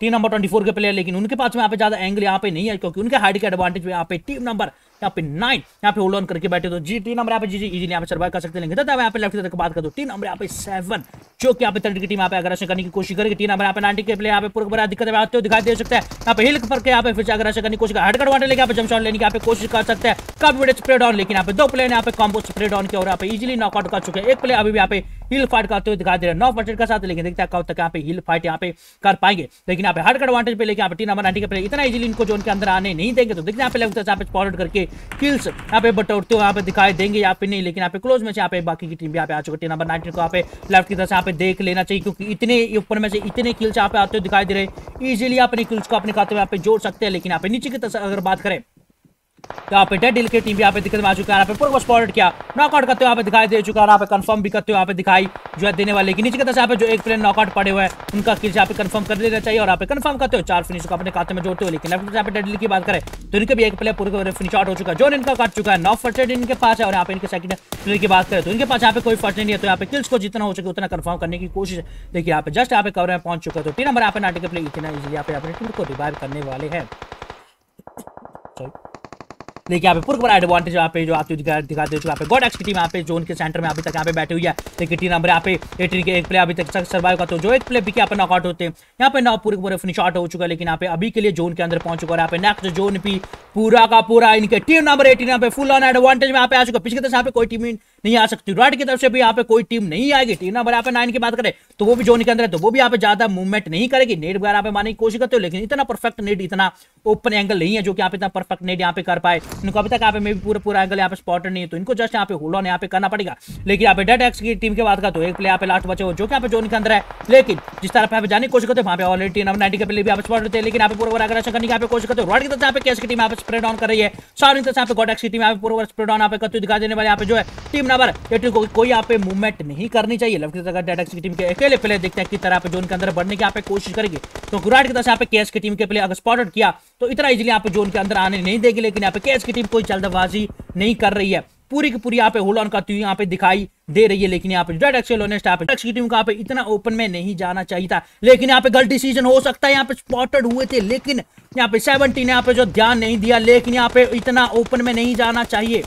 टीम नंबर ट्वेंटी फोर के प्लेयर, लेकिन उनके पास में यहाँ पे ज्यादा एंगल यहाँ पे नहीं है, क्योंकि उनके हाइट के एडवांटेज यहाँ पे टीम नंबर यहाँ पे नाइन यहाँ पे होल्ड ऑन करके बैठे। तो जी टी नंबर यहाँ पे जी जी इजीली यहाँ पे सर्वाइव कर सकते हैं। लेकिन यहाँ पे लेफ्ट तरफ की बात करें तो टीम नंबर यहाँ पे सेवन जो कि यहाँ पे थर्ड की टीम यहाँ पे अग्रेशन करने की कोशिश करेगी। टीम नंबर यहाँ पे नाइनटी के प्लेयर यहाँ पे पूरी पूरी दिक्कत में आते हुए दिखाई दे सकता है। यहाँ पे हिल करके यहाँ पे फिर से अग्रेशन करने की कोशिश, हार्ड कट लेके यहाँ पे जंप शॉट लेने की यहाँ पे कोशिश कर सकते हैं। कब वीडियो स्प्रेड ऑन, लेकिन यहाँ पे दो प्लेयर यहाँ पे कॉम्बो स्प्रेड ऑन किया और यहाँ पे इजीली नॉकआउट कर चुके हैं। एक प्लेयर अभी यहाँ पे हिल फाइट करते हुए दिखाई दे रहे हैं नौ परसेंट के साथ। लेकिन देखते हैं कब तक यहाँ पे हिल फाइट यहाँ पे कर पाएंगे। लेकिन यहाँ पे हार्ड एडवांटेज पे लेके यहाँ पे टीम नंबर नाइनटी के प्लेयर इतना इजीली इनको जोन के अंदर आने नहीं देंगे। तो देखते हैं यहाँ पे लेफ्ट तरफ से यहाँ पे स्पॉटेड करके किल्स यहाँ पे बटोरते हुए यहाँ पे दिखाई देंगे यहाँ पे नहीं। लेकिन यहाँ पे क्लोज में यहाँ पे बाकी की टीम भी यहाँ पे आ चुकी है। टीम नंबर नाइनटीन को यहाँ पे लेफ्ट की तरफ से यहाँ पे देख लेना चाहिए, क्योंकि इतने ऊपर में से इतने किल्स यहाँ पे आते हुए दिखाई दे रहे हैं। इजीली अपने किल्स को अपने खाते में यहाँ पे जोड़ सकते हैं। लेकिन यहाँ पे नीचे की तरफ अगर बात करें तो यहाँ पे डेड हिल की टीम भी यहाँ पे दिक्कत में आ चुका है। यहाँ पे पूरा स्पॉटेड किया, नॉकआउट करते हुए यहाँ पे दिखाई दे चुका है। यहाँ पे कंफर्म भी करते हुए यहाँ पे दिखाई जो है देने वाले। लेकिन नीचे की तरफ यहाँ पे जो एक प्लेयर नॉकआउट पड़े हुए हैं उनका किल्स यहाँ पे कंफर्म कर देना चाहिए, और यहाँ पे कंफर्म करते हुए चार फिनिश को अपने खाते में जोड़ते हुए। लेकिन लेफ्ट यहाँ पे डेड हिल की बात करें तो इनके भी एक प्लेयर पूरे फिनिश आउट हो चुका है। जोन इनका काट चुका है, नौ परसेंट इनके पास है, और यहाँ पे इनके सेकंड प्लेयर की बात करें तो इनके पास यहाँ पे कोई फर्स्ट नहीं है। तो यहाँ पे किल्स को जितना हो सके उतना कंफर्म करने की कोशिश। देखिए यहाँ पे जस्ट यहाँ पे कवर में पहुंच चुका है। तो टीम नंबर यहाँ पे नाटक के प्लेयर इतना इजीली यहाँ पे अपने टीम को रिवाइव करने वाले हैं। देखिए यहाँ पे पूरा बड़ा एडवांटेज यहाँ पे जो आप दिखाते हो यहाँ पे गॉड एक्स की टीम यहाँ पे जोन के सेंटर में अभी तक यहाँ पे बैठी हुई है। लेकिन टीम नंबर यहाँ पे एटीन के एक प्लेयर अभी तक सर्वाइव करते हो, जो एक प्लेयर भी यहाँ पे नॉकआउट होते हैं। यहाँ पे नॉक पूरे पूरे फिनिश आउट हो चुका है। लेकिन यहाँ पे अभी के लिए जोन के अंदर पहुंच चुका है। यहाँ पे नेक्स्ट जोन भी पूरा का पूरा इनके टीम नंबर एटीन यहाँ पे फुल ऑन एडवांटेज में यहाँ पे आ चुका है। पिछले तरफ से यहाँ पे कोई टीम नहीं आ सकती, राइट की तरफ से भी यहाँ पे कोई टीम नहीं आएगी। टीम नंबर यहाँ पे नाइन की बात करें तो वो भी जोन के अंदर है, तो वो भी यहाँ पे ज्यादा मूवमेंट नहीं करेगी। नेट वगैरह यहाँ पे मारने की कोशिश करते हो, लेकिन इतना परफेक्ट नेट इतना ओपन एंगल नहीं है जो कि यहाँ पे इतना परफेक्ट नेट यहाँ पे कर पाए। इनको अभी तक यहाँ पे मे भी पूरा पूरा एंगल यहाँ पे स्पॉटेड नहीं है, तो इनको जस्ट यहाँ पे होल्ड ऑन यहाँ पे करना पड़ेगा। लेकिन यहाँ पे डेड एक्स की टीम के बात करें तो एक प्लेयर यहाँ पे लास्ट बचे हो जो कि यहाँ पे जोन के अंदर है। लेकिन जिस तरफ यहाँ पे जाने की कोशिश करते हैं वहाँ पे ऑलरेडी टीम नंबर नाइनटी के प्लेयर भी यहाँ पे स्पॉट होते हैं। लेकिन यहाँ पे पूरा अगर करने की यहाँ पे कोशिश करते हो, राइट की तरफ यहाँ पे केएस की टीम यहाँ पे स्प्रेड ऑन कर रही है। सारी तरफ यहाँ पे गॉड एक्स की टीम यहाँ पे पूरा स्प्रेड ऑन यहाँ पे करते हुए दिखा देने वाले। यहाँ पे जो है टीम नंबर एटीन को कोई यहाँ पे मूवमेंट नहीं करनी चाहिए। लेफ्ट की तरफ डेड एक्स की टीम के अकेले प्लेयर देखते हैं किस तरह पे जोन के अंदर बढ़ने की यहाँ पे कोशिश करेगी। तो राइट की तरफ यहाँ पे केएस की टीम के प्लेयर अगर स्पॉटेड किया तो इतना इजीली यहाँ पे जोन के अंदर आने नहीं देगी। लेकिन यहाँ पे केएस की टीम कोई जल्दबाजी नहीं कर रही है, पूरी की पूरी यहाँ पे होल्ड ऑन करती हुई यहाँ पे दिखाई दे रही है। लेकिन यहाँ पे डेड एक्स की टीम को इतना ओपन में नहीं जाना चाहिए था, लेकिन यहाँ पे गलत डिसीजन हो सकता है। यहाँ पे स्पॉटेड हुए थे, लेकिन यहाँ पे सेवनटीन यहाँ पे जो ध्यान नहीं दिया, लेकिन यहाँ पे इतना ओपन में नहीं जाना चाहिए।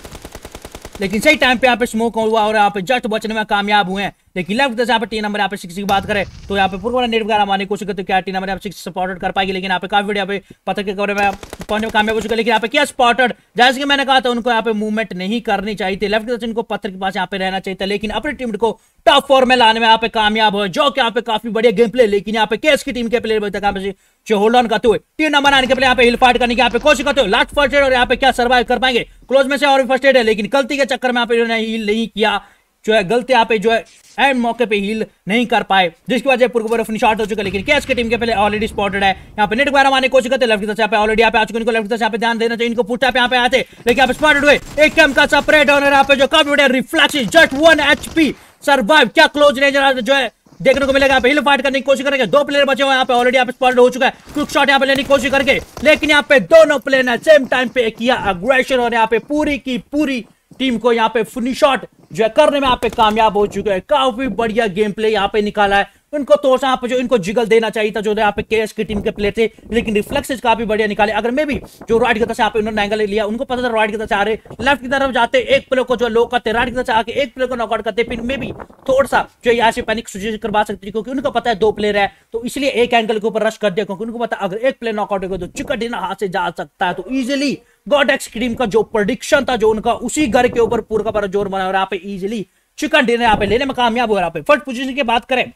लेकिन सही टाइम पे यहाँ पे स्मोक हुआ और यहाँ पे जस्ट बचने में कामयाब हुए हैं। लेकिन लेफ्ट से यहाँ पे टी नंबर यहाँ पे सिक्स की बात करें तो यहाँ पे पूरा नेट वगैरह मारने की कोशिश करते क्या टी नंबर यहाँ पे सिक्स स्पॉटेड कर पाएगी, लेकिन यहाँ पे काफी यहाँ पे पत्थर के कवर में पहुंचने में कामयाब हो चुके। लेकिन यहाँ पे क्या स्पॉटेड, जैसे कि मैंने कहा था उनको यहाँ पे मूवमेंट नहीं करनी चाहिए थी, लेफ्ट से इनको पत्थर के पास यहाँ पे रहना चाहिए था। लेकिन अपनी टीम को टॉप फोर में लाने में यहाँ पे कामयाब हुए, जो कि यहाँ पे काफी बढ़िया गेम प्ले। लेकिन यहाँ पे केस की टीम के प्लेयर जो होल्ड ऑन करते हुए तीन नंबर आने के पहले यहाँ पे हिल फाइट करने की यहाँ पे कोशिश करते हो लास्ट फर्स्ट एड, और यहाँ पे क्या सर्वाइव कर पाएंगे क्लोज में से और भी फर्स्ट एड है। लेकिन गलती के चक्कर में यहाँ पे इन्होंने हील नहीं किया, जो है गलती यहाँ पे जो है एंड मौके पे हील नहीं कर पाए, जिसकी वजह से पूरी पूरी फिनिश आउट हो चुका है। लेकिन कैश की टीम के पहले ऑलरेडी स्पॉटेड है, यहाँ पे नेट वगैरह मारने की कोशिश करते लेफ्ट की तरफ पे ऑलरेडी यहाँ पे आ चुके, इनको लेफ्ट की तरफ पे ध्यान देना चाहिए, इनको पुट पे यहाँ पे आते लेकिन यहाँ पे स्पॉटेड हुए। एक कैम का सेपरेट ऑनर यहाँ पे जो काफी reflex just one HP survive, क्या क्लोज रेंज जो है देखने को मिलेगा। यहाँ पे हिल फाइट करने की कोशिश करेंगे, दो प्लेयर बचे हुए यहाँ पे ऑलरेडी यहाँ पे स्पॉट हो चुका है, क्विक शॉट यहाँ पे लेने की कोशिश करके। लेकिन यहाँ पे दोनों प्लेयर ने सेम टाइम पे किया अग्रेशन और यहाँ पे पूरी की पूरी टीम को यहाँ पे फिनिश शॉट जो है करने में यहाँ पे कामयाब हो चुके हैं। काफी बढ़िया गेम प्ले यहाँ पे निकाला है, इनको तो यहाँ पे जो इनको जिगल देना चाहिए था जो यहाँ पे केएस की टीम के प्लेयर थे, लेकिन रिफ्लेक्सेस काफी बढ़िया निकाले। अगर मे भी जो राइट की तरफ से यहाँ पे उन्होंने एंगल लिया, उनको पता था राइट की तरफ से आ रहे लेफ्ट की तरफ जाते एक प्लेयर को जो लो करते, राइट की तरफ से आके एक प्लेयर को नॉकआउट करते, फिर मे भी थोड़ा सा जो यहाँ से पैनिक सिचुएशन करवा सकती, क्योंकि उनको पता है दो प्लेयर है तो इसलिए एक एंगल के ऊपर रश कर दिया, क्योंकि उनको पता अगर एक प्लेयर नॉकआउट होगा तो चिकट डिनर हाथ से जा सकता है। तो इजिली गॉड एक्स टीम का जो प्रेडिक्शन था जो उनका उसी घर के ऊपर पूरा का पूरा जोर बना, और यहाँ पे इजिली चिकन डिनर यहाँ पे लेने में कामयाब हो रहा है। फर्स्ट पोजीशन की बात करें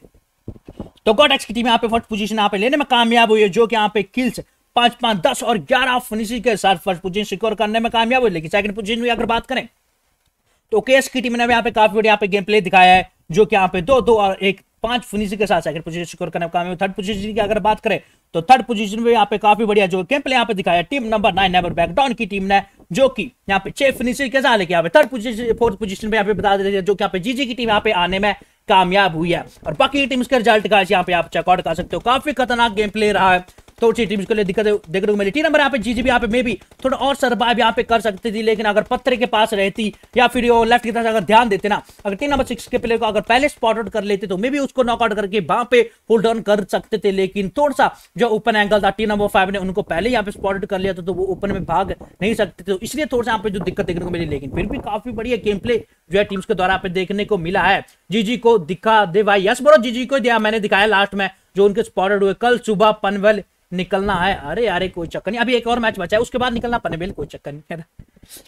तो गॉड एक्स की टीम यहाँ पे फर्स्ट पोजीशन यहाँ पे लेने में कामयाब हुई है, जो कि यहाँ पे किल्स पांच पांच दस और ग्यारह फिनिशिंग के साथ फर्स्ट पोजीशन सिक्योर करने में कामयाब हुई। लेकिन सेकंड पोजीशन में अगर बात करें तो केएस की टीम ने यहाँ पे काफी यहाँ पे गेम प्ले दिखाया है, जो कि यहाँ पे दो दो और एक पांच फिनिशिंग के साथ सेकंड पोजीशन सिक्योर करने में कामयाब। थर्ड पोजीशन की अगर बात करें तो थर्ड पोजीशन में यहाँ पे काफी बढ़िया जो गेम प्ले यहाँ पे दिखाया team number nine never back down की टीम ने, जो कि यहाँ पे छह फिनिशिंग के साथ लेके यहाँ पे थर्ड पोजीशन फोर्थ पोजीशन पे यहाँ पे बता देते हैं, जो कि यहाँ पे जीजी की टीम यहाँ पे आने में कामयाब हुई है। और बाकी टीम्स के रिजल्ट का यहाँ पे आप चेकआउट कर सकते हो, काफी खतरनाक गेम प्ले रहा है। तो टीम्स को लिए दिक्कत देखने को मिली, टीम नंबर यहाँ पे जीजी भी यहाँ पे मे भी थोड़ा और सर्वाइव यहाँ पे कर सकती थी, लेकिन अगर पत्थर के पास रहती या फिर वो लेफ्ट की तरफ अगर ध्यान देते ना, अगर टीम नंबर सिक्स के प्लेयर को अगर पहले स्पॉट आउट कर लेते तो मे भी उसको नॉकआउट करके वहां पे होल्ड ऑन कर सकते थे। लेकिन थोड़ा सा जो ओपन एंगल था टीम नंबर फाइव ने उनको पहले यहाँ पे स्पॉट आउट कर लिया था, तो वो ओपन में भाग नहीं सकते थे, इसलिए थोड़ा सा यहाँ पे जो दिक्कत देखने को मिली। लेकिन फिर भी काफी बढ़िया गेम प्ले जो है टीम्स के द्वारा यहाँ पे देखने को मिला है। जीजी को दिखा दे भाई, यस ब्रो जीजी को दिया मैंने दिखाया लास्ट में जो उनके स्पॉटेड हुए। कल सुबह पनवेल निकलना है, अरे यारे कोई चक्कर नहीं, अभी एक और मैच बचा है उसके बाद निकलना पनवेल, कोई चक्कर नहीं है।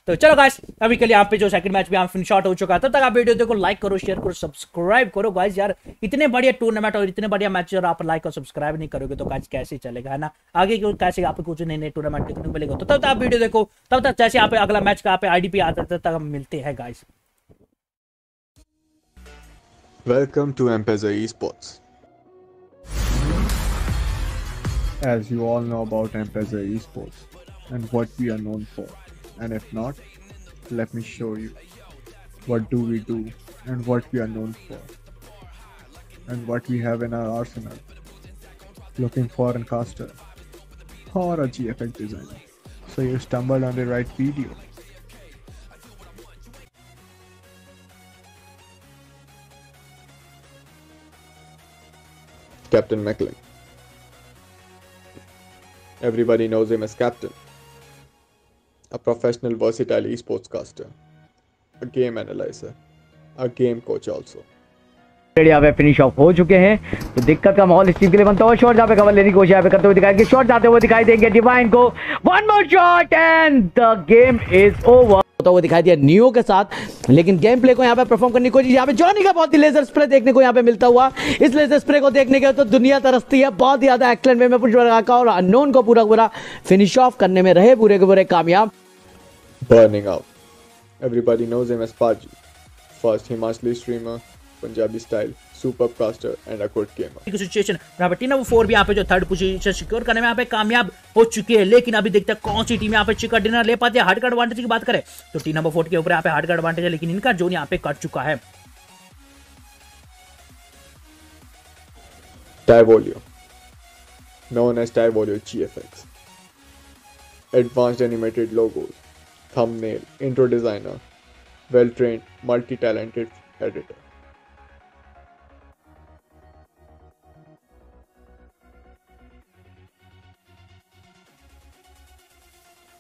तो चलो गाइस अभी के लिए यहाँ पे जो सेकंड मैच भी यहाँ फिनिश आउट हो चुका है। तब तक आप वीडियो देखो, लाइक करो, शेयर करो, सब्सक्राइब करो। गाइस यार इतने बढ़िया टूर्नामेंट और इतने बढ़िया मैच और आप लाइक और सब्सक्राइब नहीं करोगे तो गाइस कैसे चलेगा है ना, आगे क्यों कैसे आप कुछ नए नए टूर्नामेंट देखने को मिलेगा। तो तब तक आप वीडियो देखो, तब तक जैसे यहाँ पे अगला मैच का आई डी पी आता तब तक हम मिलते हैं guys. Welcome to एम्पेसा esports। As you all know about Ampesa Esports and what we are known for, and if not, let me show you what do we do and what we are known for and what we have in our arsenal. Looking for a caster or a G F X designer, so you stumbled on the right video. Captain Mekleg. Everybody knows him as Captain, a professional versatile esports caster, a game analyzer, a game coach also. यहाँ पे finish off हो चुके हैं तो दिक्कत का माहौल इस टीम के लिए बनता है। शॉट यहाँ पे कवर लेने की कोशिश यहाँ पे करते हुए दिखाई देंगे, शॉट जाते हुए दिखाई देंगे डिवाइन को, one more shot and the game is over होता हुआ दिखाई दिया नियो के साथ। लेकिन गेम प्ले को यहाँ पे परफॉर्म करने की कोशिश, यहाँ पे जॉनी का बहुत ही लेजर स्प्रे देखने को यहाँ पे मिलता हुआ। इस लेजर स्प्रे को देखने के तो दुनिया तरसती है, बहुत ही ज्यादा एक्सलेंट वे में पूरा और अननोन को पूरा पूरा फिनिश ऑफ करने में रहे पूरे के पूरे कामयाब। Burning out, everybody knows him as Paaji, first Himachali streamer, Punjabi style super caster and accord gamer. Situation यहाँ पे टीम नंबर फोर भी यहाँ पे जो थर्ड पोजीशन सिक्योर करने में यहाँ पे कामयाब हो चुकी है। लेकिन अभी देखते हैं कौन सी टीम यहाँ पे चिकट डिनर ले पाती है। हार्ड कार्ड एडवांटेज की बात करें तो टीम नंबर फोर के ऊपर यहाँ पे हार्ड कार्ड एडवांटेज है, लेकिन इनका जोन यहाँ पे कट चुका है। टाइवोलियो, known as टाइवोलियो GFX, advanced animated logos, thumbnail, intro designer, well trained multi talented editor.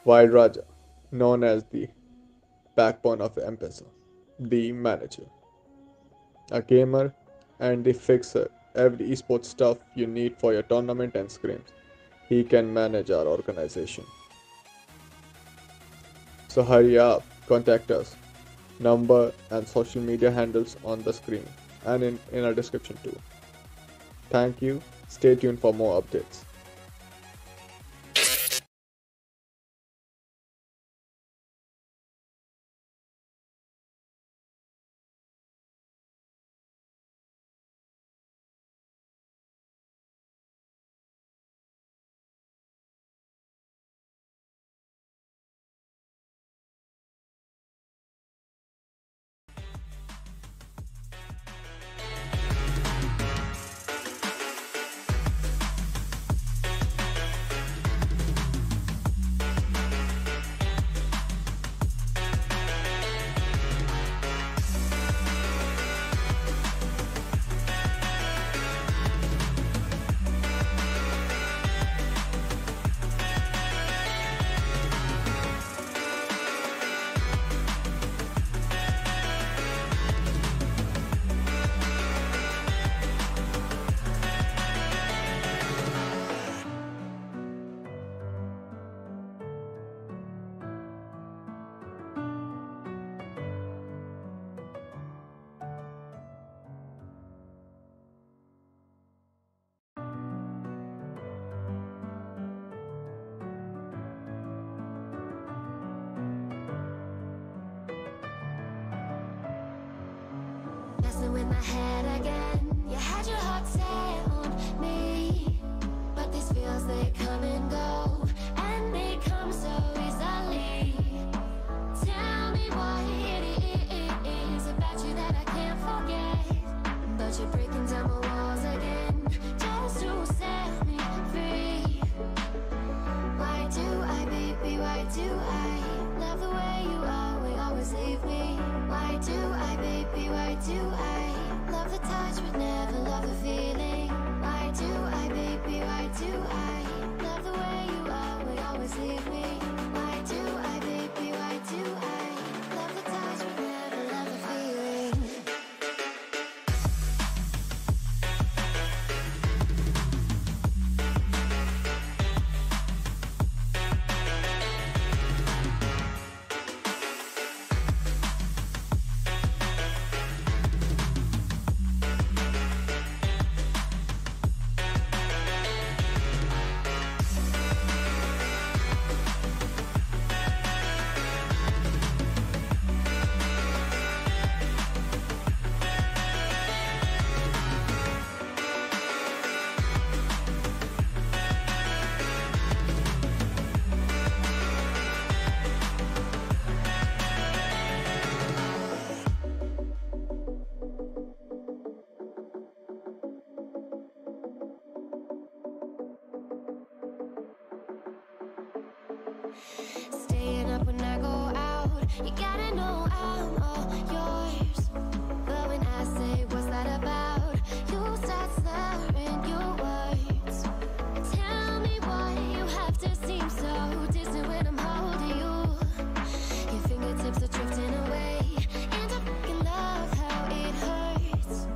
Wild Raja, known as the backbone of Empesar, the manager, a gamer, and the fixer, every esports stuff you need for your tournament and scrims. He can manage our organization. So hurry up, contact us. Number and social media handles on the screen and in, in our description too. Thank you. Stay tuned for more updates. Messing with my head again. You had your heart set on me, but these feels, they come and go, and they come so easily. Tell me why it is about you that I can't forget, but you're breaking down my walls again, just to set me free. Why do I, baby, why do I love the way you are? We always leave me. Why do I, baby, why do I love the touch but never love the feeling? Why do I, baby, why do I love the way you are? We always leave me. Why do I, baby, why do I love the touch but never love the feeling? Staying up when I go out, you gotta know I'm all yours. But when I say, what's that about? You start slurring your words. Tell me why you have to seem so distant when I'm holding you. Your fingertips are drifting away, and I fucking love how it hurts.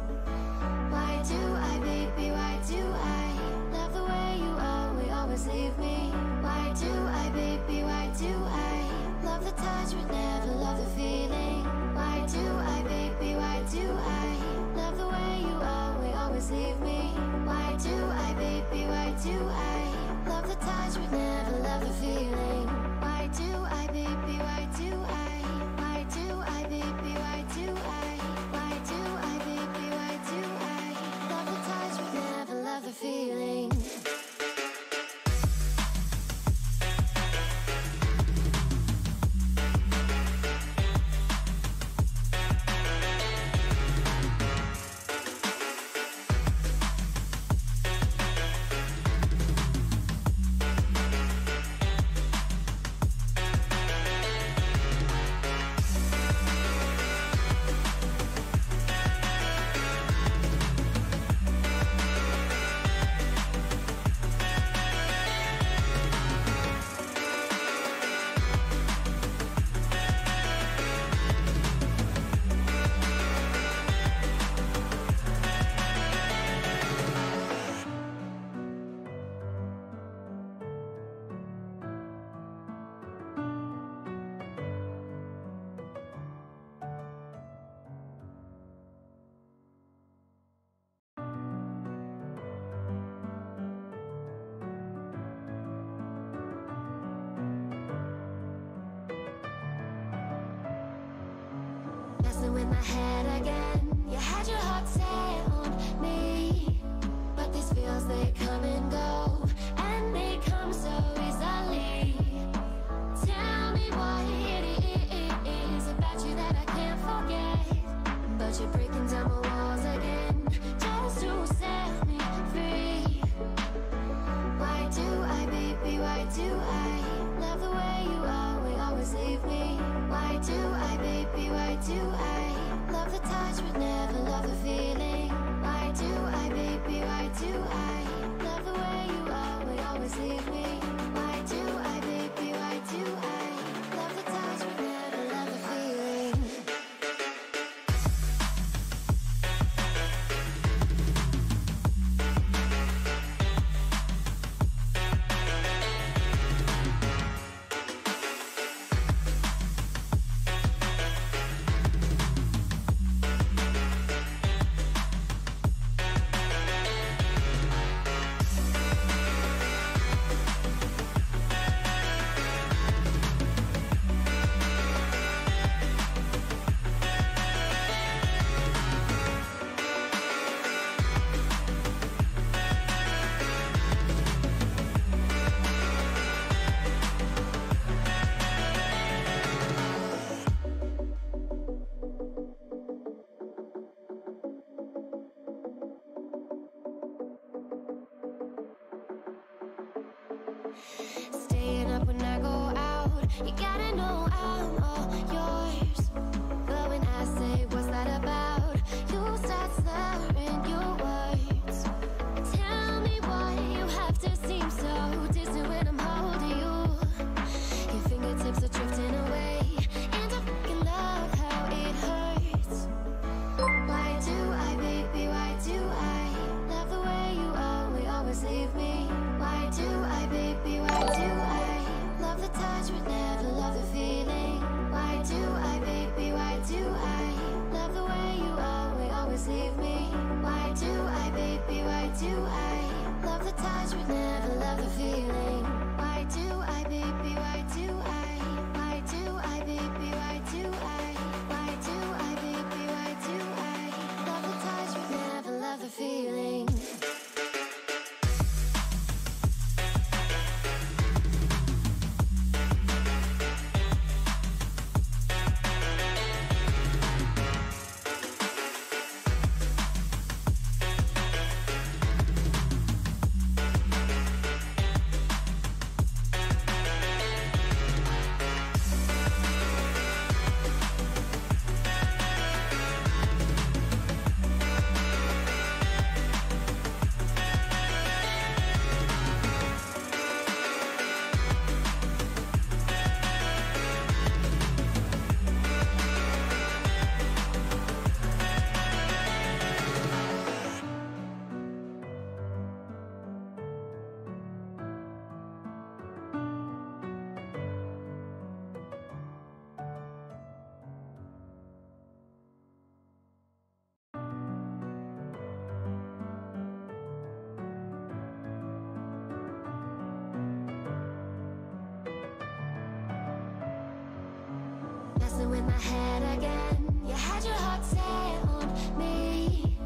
Why do I, baby, why do I love the way you are? We always leave me. Why do I, baby, why do I love the touch but never love the feeling? Why do I, baby, why do I love the way you are? We always leave me. Why do I, baby, why do I love the touch but never love the feeling? Why do I, baby, why do I? Why do I, baby, why do I? Why do I, baby, why do I love the touch but never love the feeling? in my head again. You had your heart set on me, but these feels, they come and go, and they come so easily. Tell me what it is about you that I can't forget, but you're breaking down my walls again, just to set me free. Why do I, baby, why do I love the way you are, we always leave me? Why do I, baby, why do I love the touch but never love the feeling? Why do I, baby, why do I love the way you are, we always leave me? Why do I, baby, why do I love the touch but never love the feeling? In my head again, you had your heart set on me,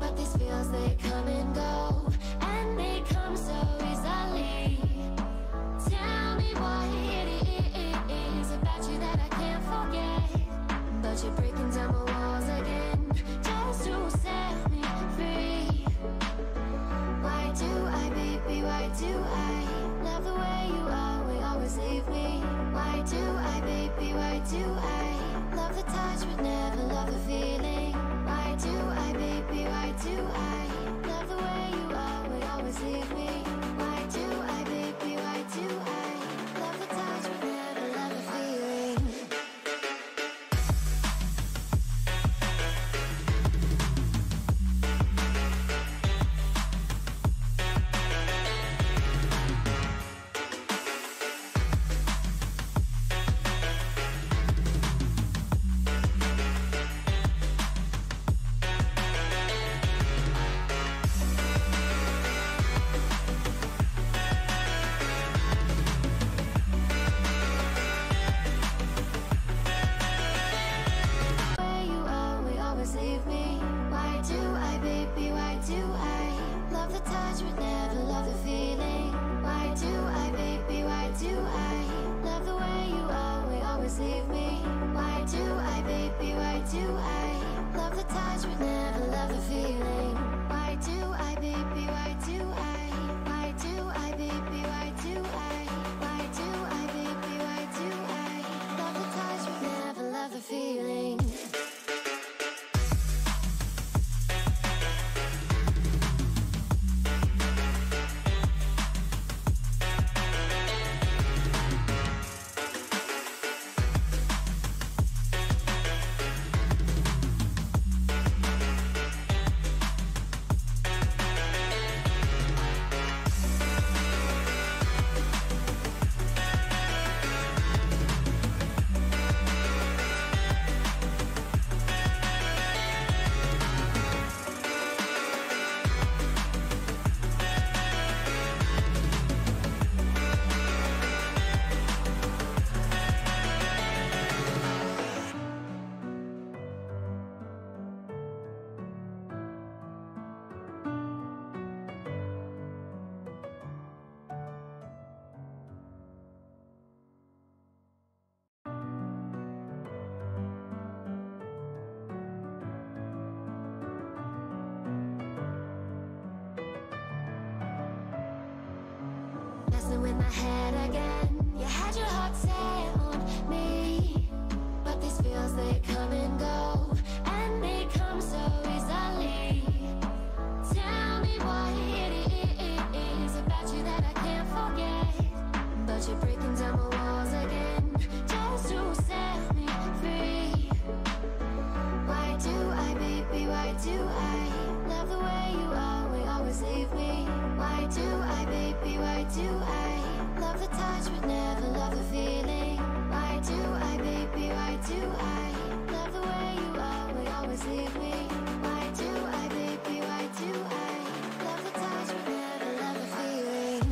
but these feels, they come and go, and they come so easily. Tell me what it is about you that I can't forget, but you're breaking down my walls again, just to set me free. Why do I, baby, why do I love the way you are, we always leave me? Why do I, baby, why do I love the touch but never love the feeling? Why do I, baby, why do I love the way you are, we always leave me? Why do I, baby, why do I love the touch but never love the feeling? messing with my head again. You had your heart set on me, but these feels, they come and go, and they come so easily. Tell me what it is about you that I can't forget, but you're breaking down my walls again, just to set me free. Why do I, baby, why do I love the way you are, we always leave me? Why do I, baby, why do I love the touch but never love the feeling? Why do I, baby, why do I love the way you are, we always leave me? Why do I, baby, why do I love the touch but never love the feeling?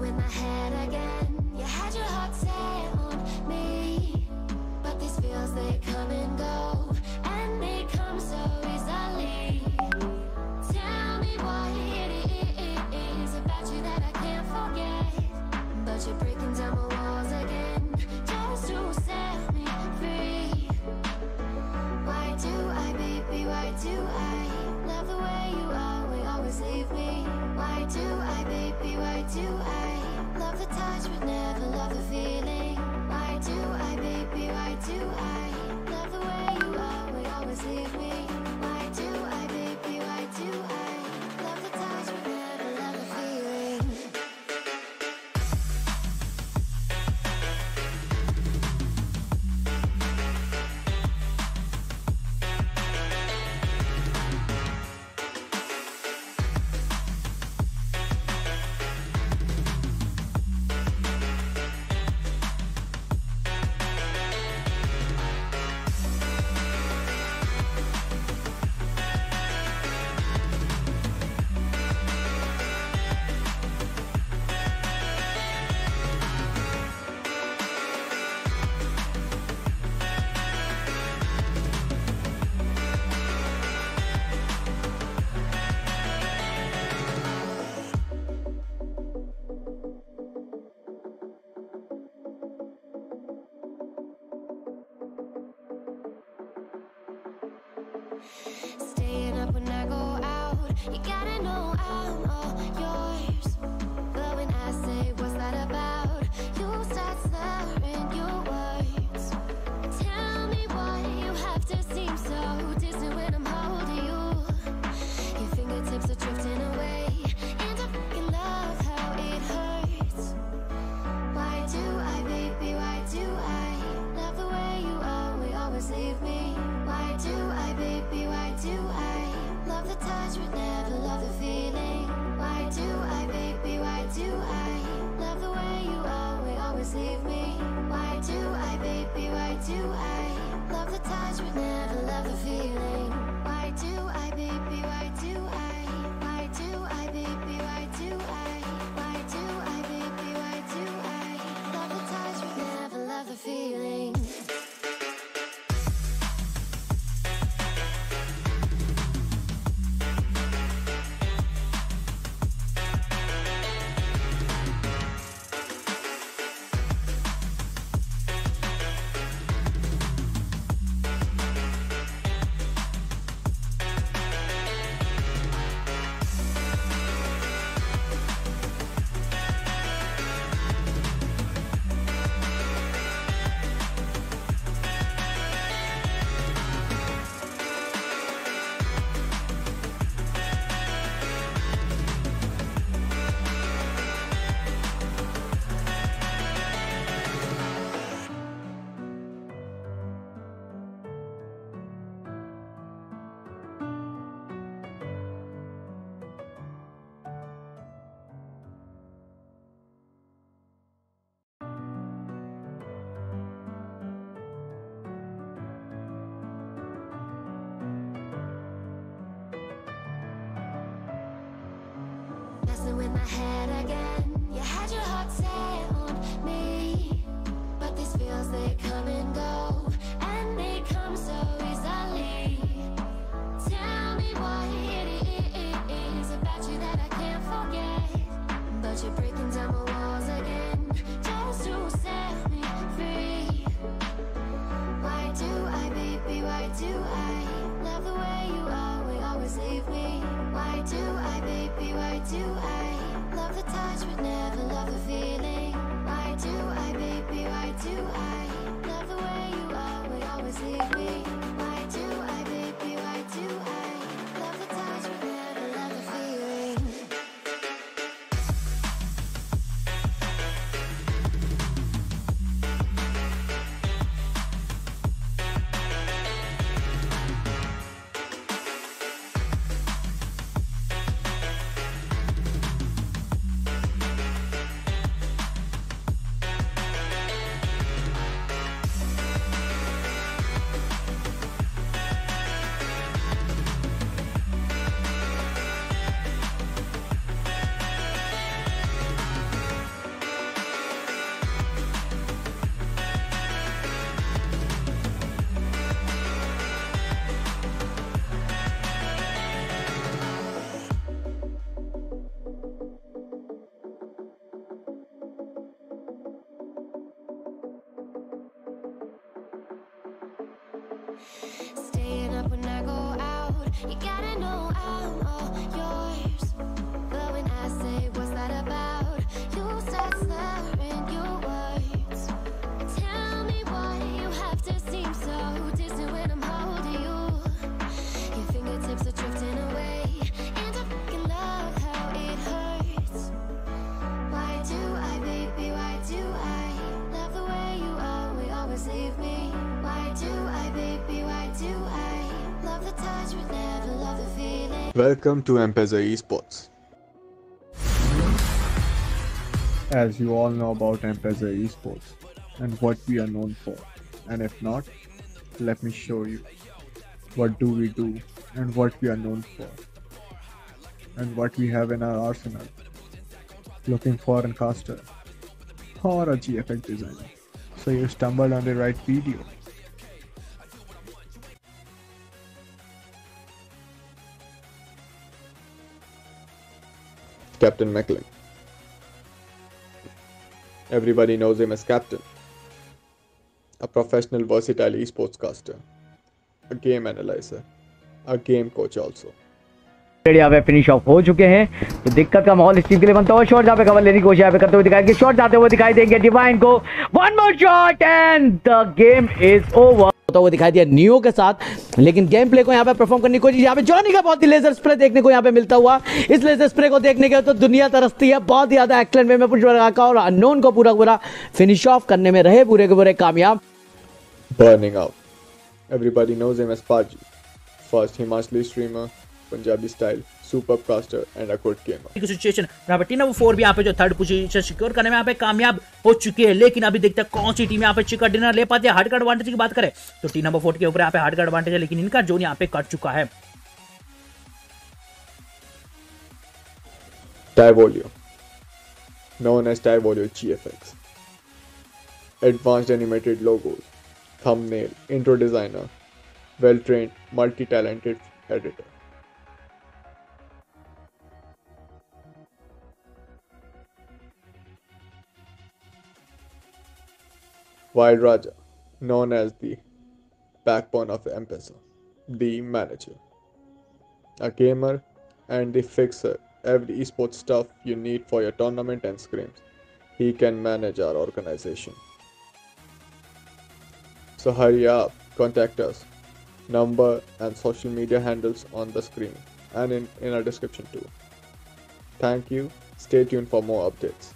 With my head again, you had your heart set on me, but these feels, they come and go, and they come so easily. Tell me what it is about you that I can't forget, but you're breaking down my walls again, just to set me free. Why do I, baby, why do I love the way you are, we always leave me? Why do I, baby, why do I love the touch but never love the feeling? Why do I, baby, why do I love the way you Staying up when I go out, you gotta know I'm all yours. But when I say what's that about, you start slurring your words. Tell me why you have to seem so distant when I'm holding you. Your fingertips are drifting away, and I fucking love how it hurts. Why do I, baby, why do I love the way you are, we always leave me. In my head again, you had your heart set on me, but these feels, they come and go, and they come so easily. Tell me why it is about you that I can't forget, but you're breaking down my walls again, just to set me free. Why do I, baby, why do I love the way you are, we always leave me? Why do I, baby, why do I? Staying up when I go out, you gotta know I'm all yours. But when I say what's that about, you start slurring your words. Tell me why you have to seem so distant when I'm holding you. Your fingertips are drifting away, and I fucking love how it hurts. Why do I, baby, why do I love the way you are, we always leave me? Why do I, baby, why do I love the touch but never love the feeling? Welcome to Ampesa Esports. As you all know about Ampesa Esports and what we are known for, and if not, let me show you what do we do and what we are known for and what we have in our arsenal. Looking for a caster or a G F X designer. So you stumbled on the right video. Captain Mekleg. Everybody knows him as Captain, a professional versatile esports caster, a game analyzer, a game coach also. यहाँ पे finish off हो चुके हैं तो दिक्कत का माहौल इस टीम के लिए बनता हुआ शॉट यहाँ पे कवर लेने की कोशिश यहाँ पे करते हुए दिखाएंगे, शॉट जाते हुए दिखाई देंगे डिवाइन को, one more shot and the game is over होता हुआ दिखाई दिया नियो के साथ, लेकिन गेम प्ले को यहाँ पे परफॉर्म करने की कोशिश, यहाँ पे जॉनी का बहुत ही लेजर स्प्रे देखने को यहाँ पे मिलता हुआ, इस लेजर स्प्रे को देखने के तो दुनिया तरसती है, बहुत ही ज्यादा एक्सलेंट वे में पुश लगा और अननोन को पूरा पूरा फिनिश ऑफ करने में रहे पूरे के पूरे कामयाब. Burning out everybody knows him as Paaji first Himachali streamer Punjabi style super caster and accord gamer situation यहां पे टीम फोर भी यहां पे जो थर्ड पोजीशन सिक्योर करने में यहां पे कामयाब हो चुकी है, लेकिन अभी देखते हैं कौन सी टीम यहां पे चिकन डिनर ले पाती है. हार्ड कार्ड एडवांटेज की बात करें तो टीम नंबर फोर के ऊपर यहां पे हार्ड कार्ड एडवांटेज है, लेकिन इनका जोन यहां पे कट चुका है. टाइवोलियो known as टाइवोलियो GFX advanced animated logo thumbnail intro designer well trained multi talented editor. Wild Raja, known as the backbone of Ampesa, the manager, a gamer and the fixer, every esports stuff you need for your tournament and scrims, he can manage our organization. So hurry up, contact us, number and social media handles on the screen and in, in our description too. Thank you, stay tuned for more updates.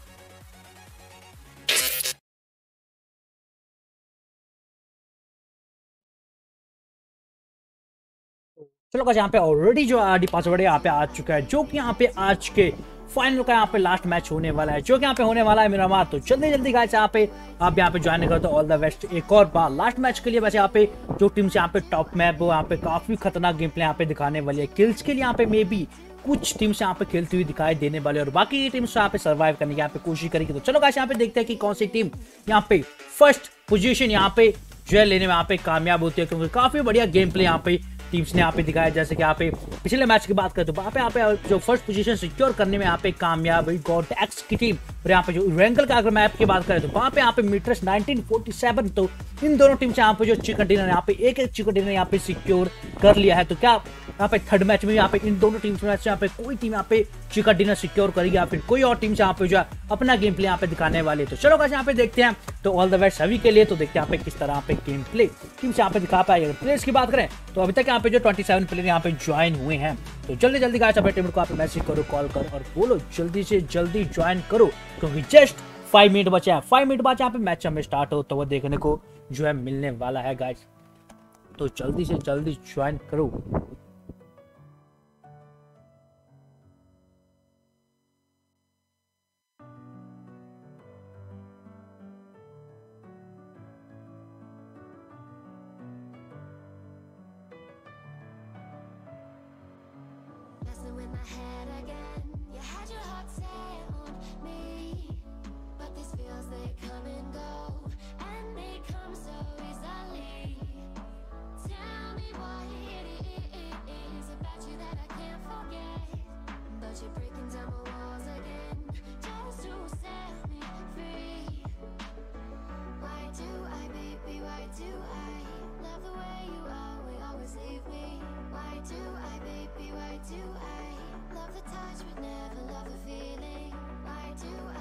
चलो guys यहाँ पे already जो departure यहाँ पे आ चुका है जो कि यहाँ पे आज के फाइनल का यहाँ पे लास्ट मैच होने वाला है जो कि यहाँ पे होने वाला है मेरा मार. तो जल्दी जल्दी गाइस यहाँ पे आप यहाँ पे ज्वाइन कर दो, ऑल द बेस्ट एक और बार लास्ट मैच के लिए. वैसे यहाँ पे जो टीम से यहाँ पे टॉप मैप वो यहाँ पे काफी खतरनाक गेम प्ले यहाँ पे दिखाने वाली है, किल्स के लिए यहाँ पे मे बी कुछ टीम्स यहाँ पे खेलती हुई दिखाई देने वाली और बाकी की टीम्स यहाँ पे सर्वाइव करने की यहाँ पे कोशिश करेगी. तो चलो गाइस यहाँ पे देखते हैं कि कौन सी टीम यहाँ पे फर्स्ट पोजीशन यहाँ पे जो लेने में यहाँ पे कामयाब होती है, क्योंकि काफी बढ़िया गेम प्ले यहाँ पे टीम्स ने यहाँ पे दिखाया. जैसे कि यहाँ पे पिछले मैच की बात करें तो वहाँ पे यहाँ पे जो फर्स्ट पोजीशन सिक्योर करने में यहाँ पे कामयाब हुई गॉड एक्स की टीम, और यहाँ पे जो रैंकल का अगर मैप की बात करें तो वहाँ पे यहाँ पे मीटर्स नाइनटीन फोर्टी सेवन. तो इन दोनों टीम से यहाँ पे जो चिकन डिनर यहाँ पे एक एक चिकन डिनर यहाँ पे सिक्योर कर लिया है. तो क्या यहाँ पे थर्ड मैच में यहाँ पे इन दोनों टीम से यहाँ पे कोई टीम यहाँ पे चिकन डिनर सिक्योर करेगी या फिर कोई और टीम से यहाँ पे जो अपना गेम प्ले यहाँ पे दिखाने वाली है. तो चलो गाइस यहाँ पे देखते हैं तो ऑल द बेस्ट सभी के लिए. तो देखते हैं यहाँ पे किस तरह यहाँ पे गेम प्ले टीम से यहाँ पे दिखा पाएगा. प्लेयर्स की बात करें तो अभी तक यहाँ पे जो सत्ताईस प्लेयर यहाँ पे ज्वाइन हुए हैं. तो जल्दी जल्दी गाइस अपने टीम को आप मैसेज करो, कॉल करो और बोलो जल्दी से जल्दी ज्वाइन करो, क्योंकि जस्ट फाइव मिनट बचा है. फाइव मिनट बाद यहाँ पे मैच हमें स्टार्ट हो तो वो देखने को जो है मिलने वाला है गाइस. तो जल्दी से जल्दी ज्वाइन करो. Do I?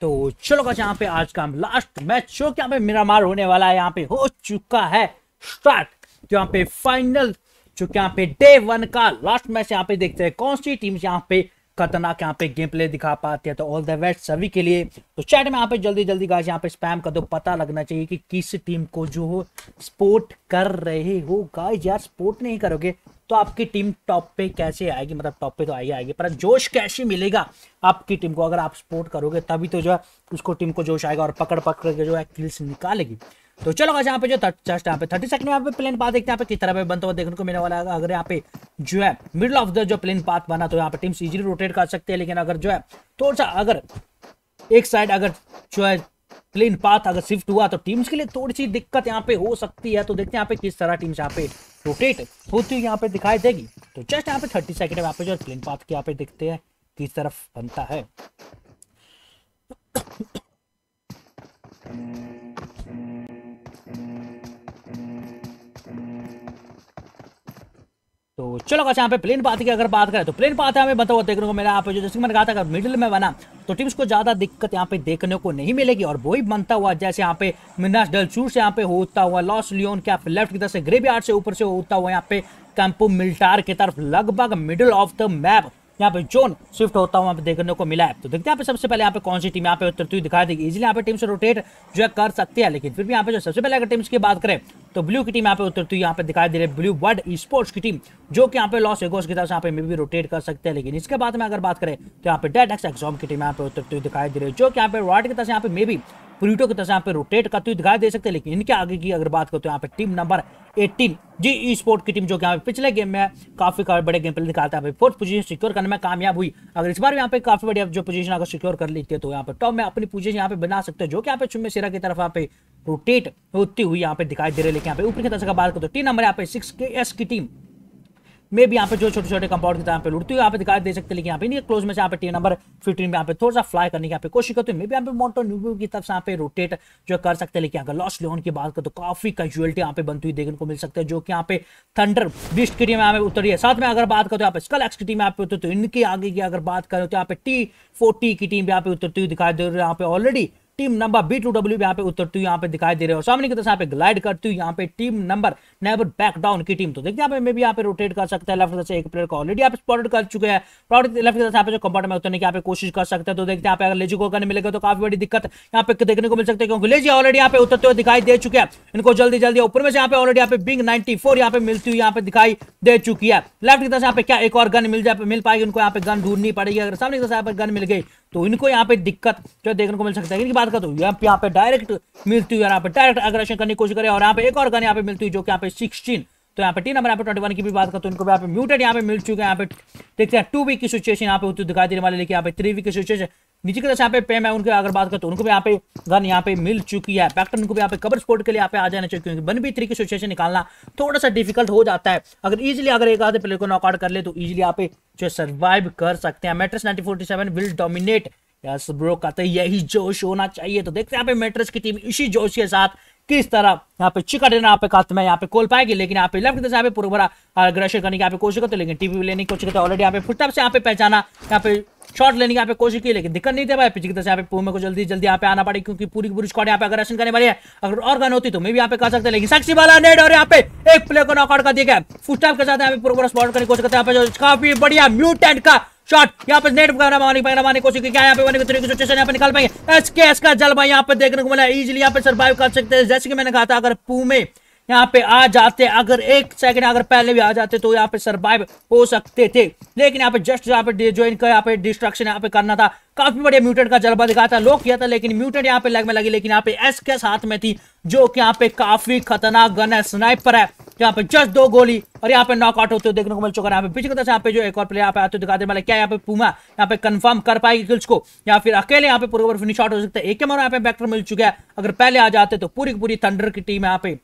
तो चलो गाइस यहाँ पे आज का लास्ट मैच शो यहाँ पे मेरा मार होने वाला है, यहाँ पे हो चुका है स्टार्ट। तो यहाँ पे फाइनल जो यहाँ पे डे वन का लास्ट मैच, यहाँ पे देखते हैं कौन सी टीम यहाँ पे खतरनाक यहाँ पे गेम प्ले दिखा पाती है। तो ऑल द बेस्ट सभी के लिए। तो चैट में यहाँ पे जल्दी जल्दी गाइस यहाँ पे स्पैम कर दो, पता लगना चाहिए कि किस टीम को जो सपोर्ट कर रहे हो। गाइस यार सपोर्ट नहीं करोगे तो आपकी टीम टॉप पे कैसे आएगी, मतलब टॉप पे तो आएगी आएगी पर जोश कैसे मिलेगा आपकी टीम को? अगर आप सपोर्ट करोगे तभी तो जो है उसको टीम को जोश आएगा और पकड़ पकड़ के जो है किल्स निकालेगी। तो चलो गाइस यहाँ पे जो जस्ट यहाँ पे थर्टी सेकंड में यहाँ पे प्लेन पाथ देखते हैं यहाँ पे किस तरह पे बनता हुआ देखने को मिलने वाला है। अगर यहाँ पे जो है मिडल ऑफ द जो प्लेन पाथ बना तो यहाँ पे टीम्स इजीली रोटेट कर सकते हैं, लेकिन अगर जो है थोड़ा सा अगर एक साइड अगर जो है प्लेन पाथ अगर शिफ्ट हुआ तो टीम्स के लिए थोड़ी सी दिक्कत यहाँ पे हो सकती है। तो देखते हैं यहाँ पे किस तरह टीम्स यहाँ पे रोटेट होती हुई यहाँ पे दिखाई देगी। तो जस्ट यहाँ पे थर्टी सेकंड यहाँ पे जो प्लेन पाथ के यहाँ पे देखते हैं किस तरफ बनता है। तो चलो गाइस यहाँ पे प्लेन पाथ की अगर बात करें तो प्लेन पाथ हमें बनता हुआ देखने को मिला यहाँ पे जो, जैसे मैंने कहा था अगर मिडिल में बना तो टीम्स को ज़्यादा दिक्कत यहाँ पे देखने को नहीं मिलेगी। और वही बनता हुआ जैसे यहाँ पे मिनास डलचूर से यहाँ पे होता हुआ लॉस लियोन के यहाँ पे लेफ्ट की तरफ से ग्रेवयार्ड से ऊपर से होता हुआ यहाँ पे कैंपो मिल्टार की तरफ लगभग मिडिल ऑफ द मैप यहाँ पे जोन शिफ्ट होता हुआ पे देखने को मिला है। तो देखते हैं यहाँ पे सबसे पहले यहाँ पे कौन सी टीम यहाँ पे उतरती हुई दिखाई देगी। इजीली यहाँ पे टीम से रोटेट जो है कर सकती है, लेकिन फिर भी यहाँ पे जो सबसे पहले अगर टीम्स की बात करें तो ब्लू की टीम यहाँ पे उतरती हुई यहाँ पे दिखाई दे रही है, ब्लू बर्ड स्पोर्ट्स की टीम जो कि यहाँ पे लॉस एगोस की तरफ से यहाँ पे मे भी रोटेट कर सकते हैं। लेकिन इसके बाद में अगर बात करें तो यहाँ पे डेड एक्स एग्जाम की टीम यहाँ पे उतरती हुई दिखाई दे रही है जो कि यहाँ पे रॉड की तरफ से यहाँ पे मे भी प्रूटो की तरफ से यहाँ पे रोटेट करती हुई दिखाई दे सकते हैं। लेकिन इनके आगे की अगर बात करें तो यहाँ पे टीम नंबर अठारह जी ई स्पोर्ट की टीम जो कि यहाँ पे पिछले गेम में काफी बड़े गेम प्ले दिखाता है, फोर्थ पोजीशन सिक्योर करने में कामयाब हुई। अगर इस बार यहाँ पे काफी बड़ी जो पोजीशन अगर सिक्योर कर लेती है तो यहाँ पे टॉप में अपनी पोजीशन यहाँ पे बना सकते हैं जो कि यहाँ पे चुम्बे सेरा की तरफ यहाँ पे रोटेट होती हुई यहाँ पे दिखाई दे रही है। लेकिन यहाँ पे ऊपर की तरफ बात करें तो टीम नंबर यहाँ पे सिक्स के एस की टीम मे भी यहाँ पे जो छोटे छोटे कंपाउंड के यहाँ पे लूटते हुए यहाँ पे दिखाई दे सकते हैं, लेकिन यहाँ पे नहीं क्लोज में यहाँ पे टीम नंबर फिफ्टीन में यहाँ पे थोड़ा सा फ्लाई करने की यहाँ पे कोशिश करते हैं। मे भी यहाँ पे मोटो न्यूबू की तरफ से यहाँ पे रोटेट जो कर सकते हैं, लेकिन अगर लॉस्ट लियोन की बात करें तो काफी कैजुअलिटी यहाँ पे बनती हुई देखने को मिल सकती है, जो कि यहाँ पे थंडर बीस्ट की टीम यहाँ पे उतरी है। साथ में अगर बात करें तो यहाँ पे स्कल एक्स की टीम यहाँ पे उतरती है, इनके आगे की अगर बात करें तो यहाँ पे टी फोर्टी की टीम यहाँ पे उतरती हुई दिखाई दे रही है। यहाँ पे already team number B two W यहाँ पे उतरती हुई यहाँ पे दिखाई दे रहे हो, सामने की तरफ यहाँ पे ग्लाइड करती हुई यहाँ पे team number never back down की टीम। तो देखिए यहाँ पे मे भी यहाँ पे रोटेट कर सकता है, लेफ्ट से एक प्लेयर को ऑलरेडी आप स्पॉटेड कर चुके हैं, लेफ्ट से यहाँ पे जो कंपाउंड में उतरने की यहाँ पे कोशिश कर सकते हैं। तो देखते हैं यहाँ पे अगर लेजी को करने मिलेगा तो काफी बड़ी दिक्कत यहाँ पे देखने को मिल सकती है, क्योंकि लेजी ऑलरेडी यहाँ पे उतरते हुए दिखाई दे चुके हैं। इनको जल्दी जल्दी ऊपर में से यहाँ पे ऑलरेडी यहाँ पे बिंग नाइनटी फोर यहाँ पे मिलती हुई यहाँ पे दिखाई दे चुकी है। लेफ्ट की तरफ यहाँ पे क्या एक और गन मिल जाए मिल पाएगी, उनको यहाँ पे गन ढूंढनी पड़ेगी। अगर सामने की तरफ यहाँ पे गन मिल गई तो इनको यहाँ पे दिक्कत जो देखने को मिल सकती है। इनकी बात करें तो यहाँ पे डायरेक्ट मिलती हुई, यहाँ पे डायरेक्ट अग्रेशन करने की कोशिश करें, और यहाँ पे एक और गन यहाँ पे मिलती हुई जो कि यहाँ पे सिक्सटीन, तो यहाँ पे टी नंबर यहाँ पे ट्वेंटी वन की भी बात करते हैं, इनको यहाँ पे म्यूटेड यहाँ पे मिल चुके हैं। यहाँ पे देखते हैं टू वी की सिचुएशन यहाँ पे होती दिखाई देने वाली, लेकिन यहाँ पे थ्री वी की सिचुएशन नीचे की तरफ यहाँ पे पेम है, उनके अगर बात करते हैं उनको भी यहाँ पे गन यहाँ पे मिल चुकी है। बैक्टन को भी यहाँ पे कवर स्पोर्ट के लिए यहाँ पे आ जाना चाहिए, क्योंकि वन बी थ्री की सिचुएशन निकालना थोड़ा सा डिफिकल्ट हो जाता है। अगर इजिली अगर एक आधे प्लेयर को नॉकआउट कर ले तो इजिली यहाँ पे जो सर्वाइव कर सकते हैं। Matrix nineteen forty seven will dominate, yes bro कहते यही जोश होना चाहिए। तो देखते हैं यहाँ पे मैट्रिक्स की टीम इसी जोश के साथ किस तरह यहाँ पे चिका देना यहाँ पे खाते में यहाँ पे खोल पाएगी। लेकिन यहाँ पे लेफ्ट की तरफ यहाँ पे पूरा भरा अग्रेशन करने की यहाँ पे कोशिश करते, लेकिन टीवी लेने की कोशिश करते, ऑलरेडी यहाँ पे फुटअप से यहाँ पे पहचाना, यहाँ पे शॉट लेने की यहाँ पे कोशिश की, लेकिन दिक्कत नहीं दे पाए। पीछे की तरफ यहाँ पे पूमे को जल्दी जल्दी यहाँ पे आना पड़ेगा, क्योंकि पूरी पूरी स्क्वाड यहाँ पे अग्रेशन करने वाली है। अगर और गन होती तो मैं भी यहाँ पे कर सकते, लेकिन साक्षी वाला नेट और यहाँ पे एक प्लेयर को नॉकआउट कर दिया गया। फुटअप के साथ यहाँ पे पूरा पूरा स्पॉट करने की कोशिश करते हैं, यहाँ पे काफी बढ़िया म्यूटेंट का शॉट यहाँ पे नेट मारने कोशिश की, क्या यहाँ पे बने सिचुएशन यहाँ पे निकाल पाएंगे। एसकेएस का जलवा यहाँ पे देखने को मिला, इजिली यहाँ पे सर्वाइव कर सकते हैं। जैसे कि मैंने कहा था अगर पूमे यहाँ पे आ जाते, अगर एक सेकंड अगर पहले भी आ जाते तो यहाँ पे सर्वाइव हो सकते थे, लेकिन यहाँ पे जस्ट यहाँ पे जो इनका यहाँ पे डिस्ट्रक्शन यहाँ पे करना था, काफी बड़े म्यूटेंट का जलवा दिखाया था, लोग किया था, लेकिन म्यूटेंट यहाँ पे लग में लगी। लेकिन यहाँ पे एसकेएस हाथ में थी, जो कि यहाँ पे काफी खतरनाक गन है, स्नाइपर है, यहाँ पे जस्ट दो गोली और यहाँ पे नॉकआउट होते हुए देखने को मिल चुका है। यहाँ पे पीछे की तरफ यहाँ पे जो एक और प्लेयर यहाँ पे आते हुए दिखा दे वाले, क्या यहाँ पे पूमा यहाँ पे कंफर्म कर पाएगी किल्स को, या फिर अकेले यहाँ पे पूरे ओवर फिनिश आउट हो सकता है। एक मारो यहाँ पे बैक्टर मिल चुका है, अगर पहले आ जाते तो पूरी पूरी थंडर की टीम यहाँ पे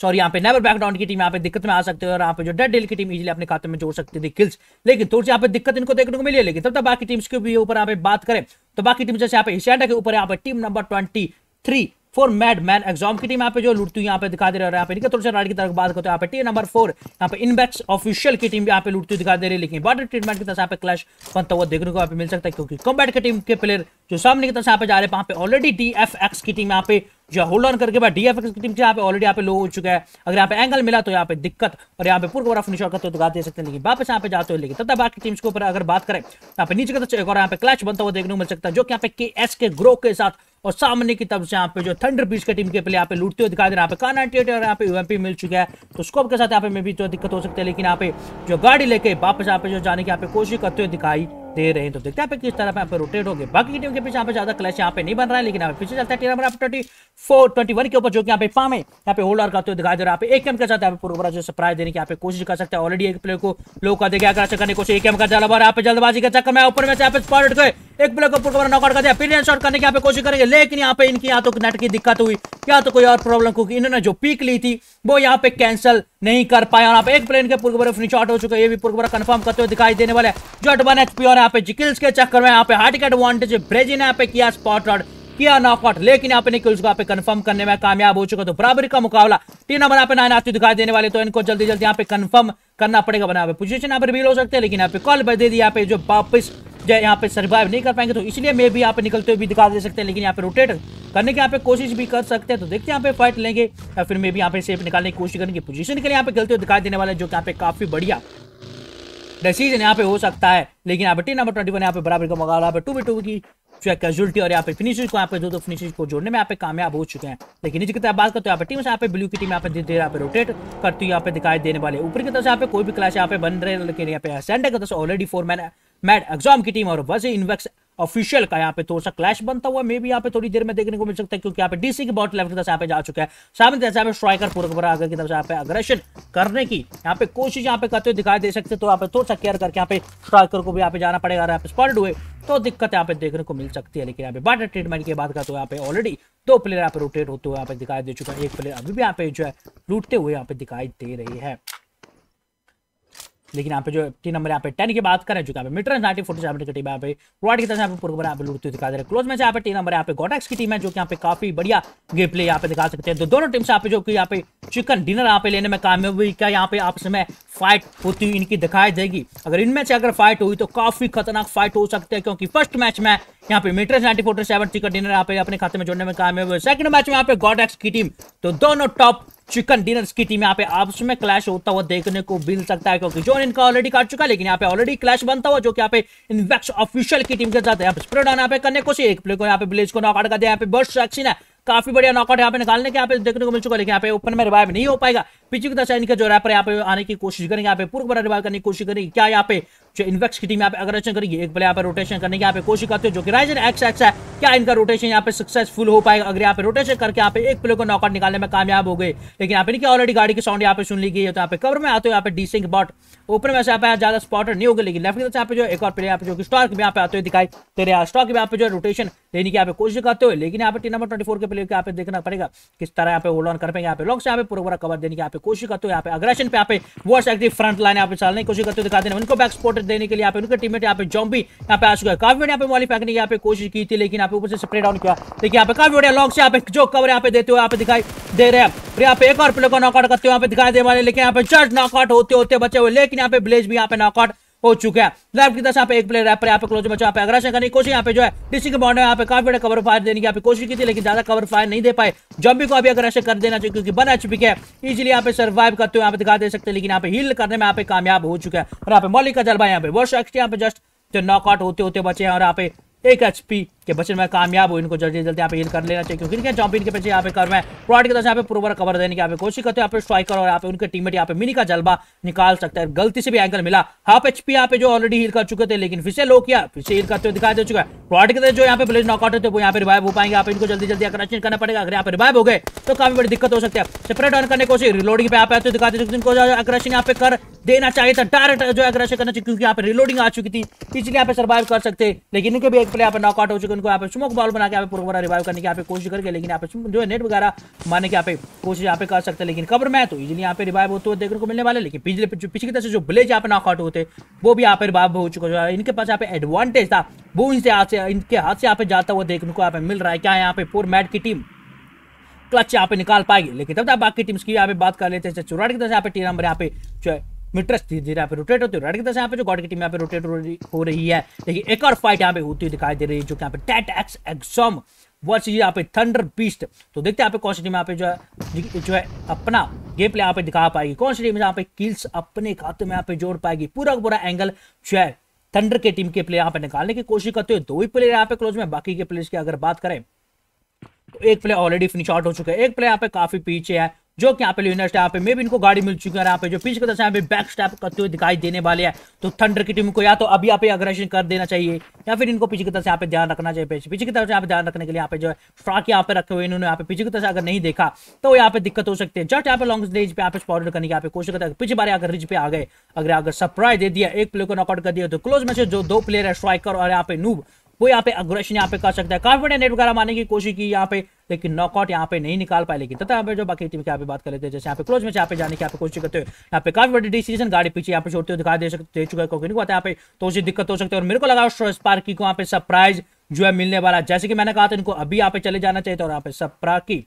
सॉरी यहाँ पे नेवर बैकडाउन की टीम यहाँ पे दिक्कत में आ सकते हैं, और यहाँ पे जो डेड डील की टीम इजीली अपने खाते में जोड़ सकती थी किल्स। लेकिन थोड़ी सी यहाँ पे दिक्कत इनको देखने को मिली है, लेकिन तब तक बाकी टीम्स के भी ऊपर यहाँ पे बात करें तो बाकी टीम जैसे यहाँ पे एशियाडा के ऊपर यहाँ पे team number twenty three four mad man exam की टीम यहाँ पे जो लूटती हुई यहाँ पे दिखा दे रहा है। यहाँ पे इनका थोड़ा सा राइट की तरफ बात करते हैं, यहाँ पे टीम नंबर फोर यहाँ पे इनबैक्स ऑफिशियल की टीम यहाँ पे लूटती हुई दिखा दे रही है, लेकिन वाटर ट्रीटमेंट की तरफ यहाँ पे क्लैश बनता हुआ देखने को यहाँ पे मिल सकता है, क्योंकि कॉम्बैट की टीम के प्लेयर जो सामने की तरफ यहाँ पे जा रहे हैं, वहाँ पे ऑलरेडी डी एफ एक्स की टीम यहाँ पे जो होल्ड ऑन करके बाद डीएफएक्स की टीम से यहाँ पे ऑलरेडी यहाँ पे लो हो चुका है। अगर यहाँ पे एंगल मिला तो यहाँ पे दिक्कत, और यहाँ पे पूरा फिनिश आउट करते हो तो दे सकते हैं, लेकिन वापस यहाँ पे जाते हो। लेकिन तब तक बाकी टीम्स के ऊपर अगर बात करें यहाँ पे नीचे का तो एक और यहाँ पे क्लैश बनता हुआ देखने को मिल सकता है, जो कि यहाँ पे के एस के ग्रो के साथ और सामने की तरफ से यहाँ पे जो थंडर बीच की टीम के प्लेयर यहाँ पे लूटते हुए दिखा दे रहे हैं। यहाँ पे काना और यहाँ पे यूएमपी मिल चुका है, तो स्कोप के साथ यहाँ पे में भी तो दिक्कत हो सकती है, लेकिन यहाँ पे जो गाड़ी लेके वापस यहाँ पे जो जाने की यहाँ पे कोशिश करते हुए दिखाई दे रहे हैं। तो देखते हैं पे किस तरह पे यहाँ पे रोटेट हो गए। बाकी की टीम के पीछे यहाँ पे ज्यादा क्लैश यहाँ पे नहीं बन रहा है, लेकिन यहाँ पे पीछे चलता है team number twenty four twenty one के ऊपर, जो कि यहाँ पे पामे यहाँ पे होल्ड और करते हुए दिखाई दे रहा है। यहाँ पे एक एम के साथ यहाँ पे पूरा जो सरप्राइज देने की यहाँ पे कोशिश कर सकता है, ऑलरेडी एक प्लेयर को लो कर देगा अगर करने को एक एम का जलवा यहाँ पे जल्दबाजी का चक्कर में ऊपर में से यहाँ पे स्पॉट गए, एक प्लेयर को पूरा नॉकआउट कर दिया। फिर शॉट करने की यहाँ पे कोशिश करेंगे, लेकिन यहाँ पे इनकी या तो नेट की दिक्कत हुई या तो कोई और प्रॉब्लम, क्योंकि इन्होंने जो पीक ली थी वो यहाँ पे कैंसिल नहीं कर पाया, और यहाँ पे एक प्लेन के पूरे पूरे फिनिश आउट हो चुके हैं। ये भी पूरे पूरा कंफर्म करते हुए दिखाई देने वाले जो वन एचपी, और यहाँ पे जिकिल्स के चक्कर में यहाँ पे हार्ड कैट वांटेज ब्रेजी ने यहाँ पे किया स्पॉट आउट किया नॉकआउट, लेकिन यहाँ पे निकिल्स को यहाँ पे कंफर्म करने में कामयाब हो चुका। तो बराबरी का मुकाबला टीम नंबर यहाँ पे नाइन आती दिखाई देने वाले, तो इनको जल्दी जल्दी यहाँ पे कंफर्म करना पड़ेगा, बना यहाँ पे पोजीशन यहाँ पे रिवील हो सकते हैं, लेकिन यहाँ पे कॉल दे दी यहाँ पे जो वापस यहाँ पे सर्वाइव नहीं कर पाएंगे, तो इसलिए मैं भी यहाँ पे निकलते हुए भी दिखा दे सकते हैं, लेकिन यहाँ पे रोटेट करने की यहाँ पे कोशिश भी कर सकते हैं। तो देखते हैं यहाँ पे फाइट लेंगे या फिर मैं भी यहाँ पे सेफ निकालने की कोशिश करेंगे। पोजीशन के लिए यहाँ पे गलती दिखाई देने वाला है, जो यहाँ पे काफी बढ़िया डिसीजन यहाँ पे हो सकता है, लेकिन यहाँ पे टीम नंबर ट्वेंटी वन यहाँ पे बराबर का मुकाबला यहाँ पे टू बी टू की कैजुअलिटी और यहाँ पे फिनिशर्स को यहाँ पे दो दो फिनिशर्स को जोड़ने में यहाँ पे कामयाब हो चुके हैं। लेकिन नीचे की तरफ बात करते तो यहाँ पे टीम से यहाँ पे ब्लू की टीम यहाँ पे धीरे धीरे यहाँ पे रोटेट करती हुई यहाँ पे दिखाई देने वाले, ऊपर की तरफ यहाँ पे कोई भी क्लैश यहाँ पे बन रहे, लेकिन यहाँ पे सेंटर की तरफ already four man mad exam की टीम और वैसे इनवेक्स ऑफिशियल का यहाँ पे थोड़ा सा क्लैश बनता हुआ मे भी यहाँ पे थोड़ी देर में देखने को मिल सकता है, क्योंकि यहाँ पे डीसी की बॉट लेफ्ट की तरफ यहाँ पे जा चुका है। सामने तरफ स्ट्राइकर पूरा पूरा आगे की तरफ यहाँ पे अग्रेशन करने की यहाँ पे कोशिश यहाँ पे करते हुए दिखाई दे सकते, तो यहाँ पे थोड़ा सा केयर करके यहाँ पे स्ट्राइकर को भी यहाँ पे जाना पड़ेगा, यहाँ पे स्पॉट हुए तो दिक्कत यहाँ पे देखने को मिल सकती है। लेकिन यहाँ पे वाटर ट्रीटमेंट की बात करते तो यहाँ पे ऑलरेडी दो प्लेयर यहाँ पे रोटेट होते हुए यहाँ पे दिखाई दे चुका है, एक प्लेयर अभी भी यहाँ पे जो है लूटते हुए यहाँ पे दिखाई दे रही है। लेकिन यहाँ पे जो तीन नंबर यहाँ पे टेन की बात करें जो यहाँ पे मिटरन नाटी फोर्टी सेवन की टीम है, यहाँ पे रोड की तरफ यहाँ पे पूरा यहाँ पे लुटती हुई दिखा दे रहे हैं। क्लोज में से यहाँ पे तीन नंबर यहाँ पे गॉड एक्स की टीम है जो कि यहाँ पे काफी बढ़िया गेम प्ले यहाँ पे दिखा सकते हैं। तो दोनों टीम से यहाँ पे जो कि यहाँ पे चिकन डिनर यहाँ पे लेने में कामयाब हुई। क्या यहाँ पे आपस में फाइट होती हुई इनकी दिखाई देगी? अगर इनमें से अगर फाइट हुई तो काफी खतरनाक फाइट हो सकती है, क्योंकि फर्स्ट मैच में यहाँ पे मिटरन नाटी फोर्टी सेवन चिकन डिनर यहाँ पे अपने खाते में जोड़ने में कामयाब हुए। सेकंड मैच में यहाँ पे गॉड एक्स की टीम, तो दोनों टॉप चिकन डिनर्स की टीम यहाँ पे आपस में क्लैश होता हुआ देखने को मिल सकता है, क्योंकि जोन इनका ऑलरेडी काट चुका है। लेकिन यहाँ पे ऑलरेडी क्लैश बनता हुआ जो कि यहाँ पे इनवेक्स ऑफिशियल की टीम के साथ यहाँ पे स्प्रेड ऑन यहाँ पे करने को, एक प्लेयर को यहाँ पे ब्लेज को नॉकआउट कर दिया। यहाँ पे बर्स्ट सेक्शन है, काफी बढ़िया नॉकआउट यहाँ पे निकालने के यहाँ पे देखने को मिल चुका है। लेकिन यहाँ पे ओपन में रिवाइव नहीं हो पाएगा, पीछे की तरफ इनके जो रैपर यहाँ पे आने की कोशिश करेंगे, यहाँ पे पूर्व बड़ा रिवाइव करने की कोशिश करेंगे। क्या यहाँ पे जो इनवेक्स की टीम यहाँ पे अग्रेशन करेगी, एक प्लेयर यहाँ पे रोटेशन करने की यहाँ पे कोशिश करते हो जो कि राइजन एक्स एक्स है। क्या इनका रोटेशन यहाँ पे सक्सेसफुल हो पाएगा? अगर यहाँ पे रोटेशन करके यहाँ पे एक प्लेयर को नॉकआउट निकालने में कामयाब हो गए। लेकिन यहाँ पे इनकी ऑलरेडी गाड़ी की साउंड यहाँ पे सुन ली गई है, तो यहाँ पे कवर में आते हो यहाँ पे डीसिंग बॉट ओपन में से यहाँ पे ज्यादा स्पॉटर नहीं होगा। लेकिन लेफ्ट की तरफ यहाँ पे जो एक और प्लेयर यहाँ पे जो कि स्टॉक में यहाँ पे आते हुए दिखाई दे रहे हैं, स्टॉक में यहाँ पे जो रोटेशन लेने की यहाँ पे कोशिश करते हो। लेकिन यहाँ पे टीम नंबर ट्वेंटी फोर के प्लेयर को यहाँ पे देखना पड़ेगा किस तरह यहाँ पे होल्ड ऑन कर पाएंगे। यहाँ पे लॉन्ग से यहाँ पे पूरा पूरा कवर देने की यहाँ पे कोशिश करते हो, यहाँ पे अग्रेशन पे यहाँ पे वर्स एक्टिव फ्रंट लाइन यहाँ पे चलने की कोशिश करते हो दिखाते हैं। उनको बैक स्पॉटर देने के लिए यहाँ पे उनके टीममेट यहाँ पे जॉम्बी यहाँ पे आ चुका है, काफी बढ़िया यहाँ पे वॉली फेंकने की यहाँ पे कोशिश की थी। लेकिन यहाँ पे ऊपर से स्प्रे डाउन किया, लेकिन यहाँ पे काफी बढ़िया लॉन्ग से यहाँ पे जो कवर यहाँ पे देते हुए यहाँ पे दिखाई दे रहे हैं। यहाँ पे एक और प्लेयर को नॉकआउट करते हुए यहाँ पे दिखाई दे वाले, लेकिन यहाँ पे जस्ट नॉकआउट होते होते बचे हुए। लेकिन यहाँ पे ब्लेज भी यहाँ पे नॉकआउट हो चुका है। लेफ्ट की तरफ यहाँ पे एक प्लेयर रैपर यहाँ पे क्लोज में यहाँ पे अग्रेशन करने की कोशिश यहाँ पे जो है डीसी के बॉन्ड में यहाँ पे काफी बड़ा कवर फायर देने की यहाँ पे कोशिश की थी, लेकिन ज्यादा कवर फायर नहीं दे पाए। जॉम्बी को अभी अग्रेशन कर देना चाहिए क्योंकि वन एचपी के इजीली यहाँ पे सर्वाइव करते हुए यहाँ पे दिखा दे सकते हैं। लेकिन यहाँ पे हील करने में यहाँ पे कामयाब हो चुका है, और यहाँ पे मौलिक का जलवा यहाँ पे वर्ष एक्स यहाँ पे जस्ट जो नॉकआउट होते होते बचे हैं, और यहाँ पे एक एचपी के बचने में कामयाब हो। इनको जल्दी जल्दी यहाँ पे हिल कर लेना चाहिए क्योंकि इनके जॉम्बी इनके पीछे यहाँ पे करवा है। प्रोड की तरफ यहाँ पे पूरा कवर देने की यहाँ पे कोशिश करते हैं, यहाँ पे स्ट्राइकर और यहाँ पे उनके टीममेट यहाँ पे मिनी का जलवा निकाल सकता है। गलती से भी एंगल मिला, हाफ एचपी यहाँ पे जो ऑलरेडी हिल कर चुके थे, लेकिन फिर से लो किया, फिर से हिल करते हुए दिखाई दे चुका है। प्रोड की तरफ जो यहाँ पे प्लेयर नॉकआउट होते हैं वो यहाँ पे रिवाइव हो पाएंगे। यहाँ पे इनको जल्दी जल्दी अग्रेशन करना पड़ेगा, अगर यहाँ पे रिवाइव हो गए तो काफी बड़ी दिक्कत हो सकती है। सेपरेट ऑन करने की कोशिश, रिलोडिंग पे यहाँ पे आते दिखाते हैं, इनको अग्रेशन यहाँ पे कर देना चाहिए था, डायरेक्ट जो अग्रेशन करना चाहिए क्योंकि यहाँ पे रिलोडिंग आ चुकी थी, इसलिए यहाँ पे सर्वाइव कर सकते। लेकिन इनके भी एक प्लेयर यहाँ पे नॉकआउट हो चुके, उनको यहाँ पे स्मोक बॉल बना के यहाँ पे पूरा पूरा रिवाइव करने की यहाँ पे कोशिश करके, लेकिन यहाँ पे जो है नेट वगैरह मारने की यहाँ पे कोशिश यहाँ पे कर सकते हैं। लेकिन कवर में तो इजीली यहाँ पे रिवाइव होते हुए देखने को मिलने वाले, लेकिन पिछले पीछे की तरफ से जो ब्लेज यहाँ पे नॉकआउट होते वो भी यहाँ पे रिवाइव हो चुका। इनके पास यहाँ पे एडवांटेज था, वो इनसे हाथ से इनके हाथ से यहाँ पे जाता हुआ देखने को यहाँ पे मिल रहा है। क्या यहाँ पे फोर मैट की टीम क्लच यहाँ पे निकाल पाएगी? लेकिन तब तक बाकी टीम्स की यहाँ पे बात कर लेते हैं। चुराट की तरफ यहाँ पे टीम नंबर यहाँ पे जो है मिट्रस धीरे धीरे यहाँ पे रोटेट होती है, रेड की तरफ यहाँ पे जो गॉड की टीम यहाँ पे रोटेट हो रही है। लेकिन एक और फाइट यहाँ पे होती हुई दिखाई दे रही है जो कि यहाँ पे डेड एक्स एग्जॉम वर्ष यहाँ पे थंडर बीस्ट। तो देखते हैं यहाँ पे कौन सी टीम यहाँ पे जो है जो है अपना गेम प्ले यहाँ पे दिखा पाएगी, कौन सी टीम यहाँ पे किल्स अपने खाते में यहाँ पे जोड़ पाएगी। पूरा पूरा एंगल जो है थंडर के टीम के प्लेयर यहाँ पे निकालने की कोशिश करते हुए दो ही प्लेयर यहाँ पे क्लोज में, बाकी के प्लेयर्स की अगर बात करें तो एक प्लेयर ऑलरेडी फिनिश आउट हो चुका है, एक प्लेयर यहाँ पे काफी पीछे है जो कि यहाँ पे यूनिवर्सिटी यहाँ पे मे भी इनको गाड़ी मिल चुकी है। यहाँ पे जो पीछे की तरफ यहाँ पे बैक स्टैप करते हुए दिखाई देने वाले हैं, तो थंडर की टीम को या तो अभी यहाँ पे अग्रेशन कर देना चाहिए या फिर इनको पीछे की तरफ यहाँ पे ध्यान रखना चाहिए। पीछे की तरफ यहाँ पे ध्यान रखने के लिए यहाँ पे जो फ्राक यहाँ पे रखे हुए इन्होंने यहाँ पे पीछे की तरफ अगर नहीं देखा तो यहाँ पे दिक्कत हो सकती है। जस्ट यहाँ पे लॉन्ग रेंज पे यहाँ पे स्पॉट करने की यहाँ पे कोशिश करता है, पीछे बारे अगर रिज पे आ गए, अगर अगर सरप्राइज दे दिया, एक प्लेयर को नॉकआउट कर दिया, तो क्लोज में से जो दो प्लेयर है स्ट्राइकर और यहाँ पे नूब वो यहाँ पे अग्रेशन यहाँ पे कर सकता है। काफी बड़े नेट वगैरह मारने की कोशिश की यहाँ पे, लेकिन नॉकआउट यहाँ पे नहीं निकाल पाए। लेकिन तथा यहाँ पे जो बाकी टीम की यहाँ पे बात कर लेते हैं, जैसे यहाँ पे क्लोज में यहाँ पे जाने की यहाँ पे कोशिश करते हो, यहाँ पे काफी बड़ी डिसीजन गाड़ी पीछे यहाँ पे छोड़ते हुए दिखाई दे सकते चुका है क्योंकि इनको आता है यहाँ पे तो उसी दिक्कत हो सकती है। और मेरे को लगा स्पार्की को यहाँ पे सरप्राइज जो है मिलने वाला, जैसे कि मैंने कहा था इनको अभी यहाँ पे चले जाना चाहिए था, और यहाँ पे स्पार्की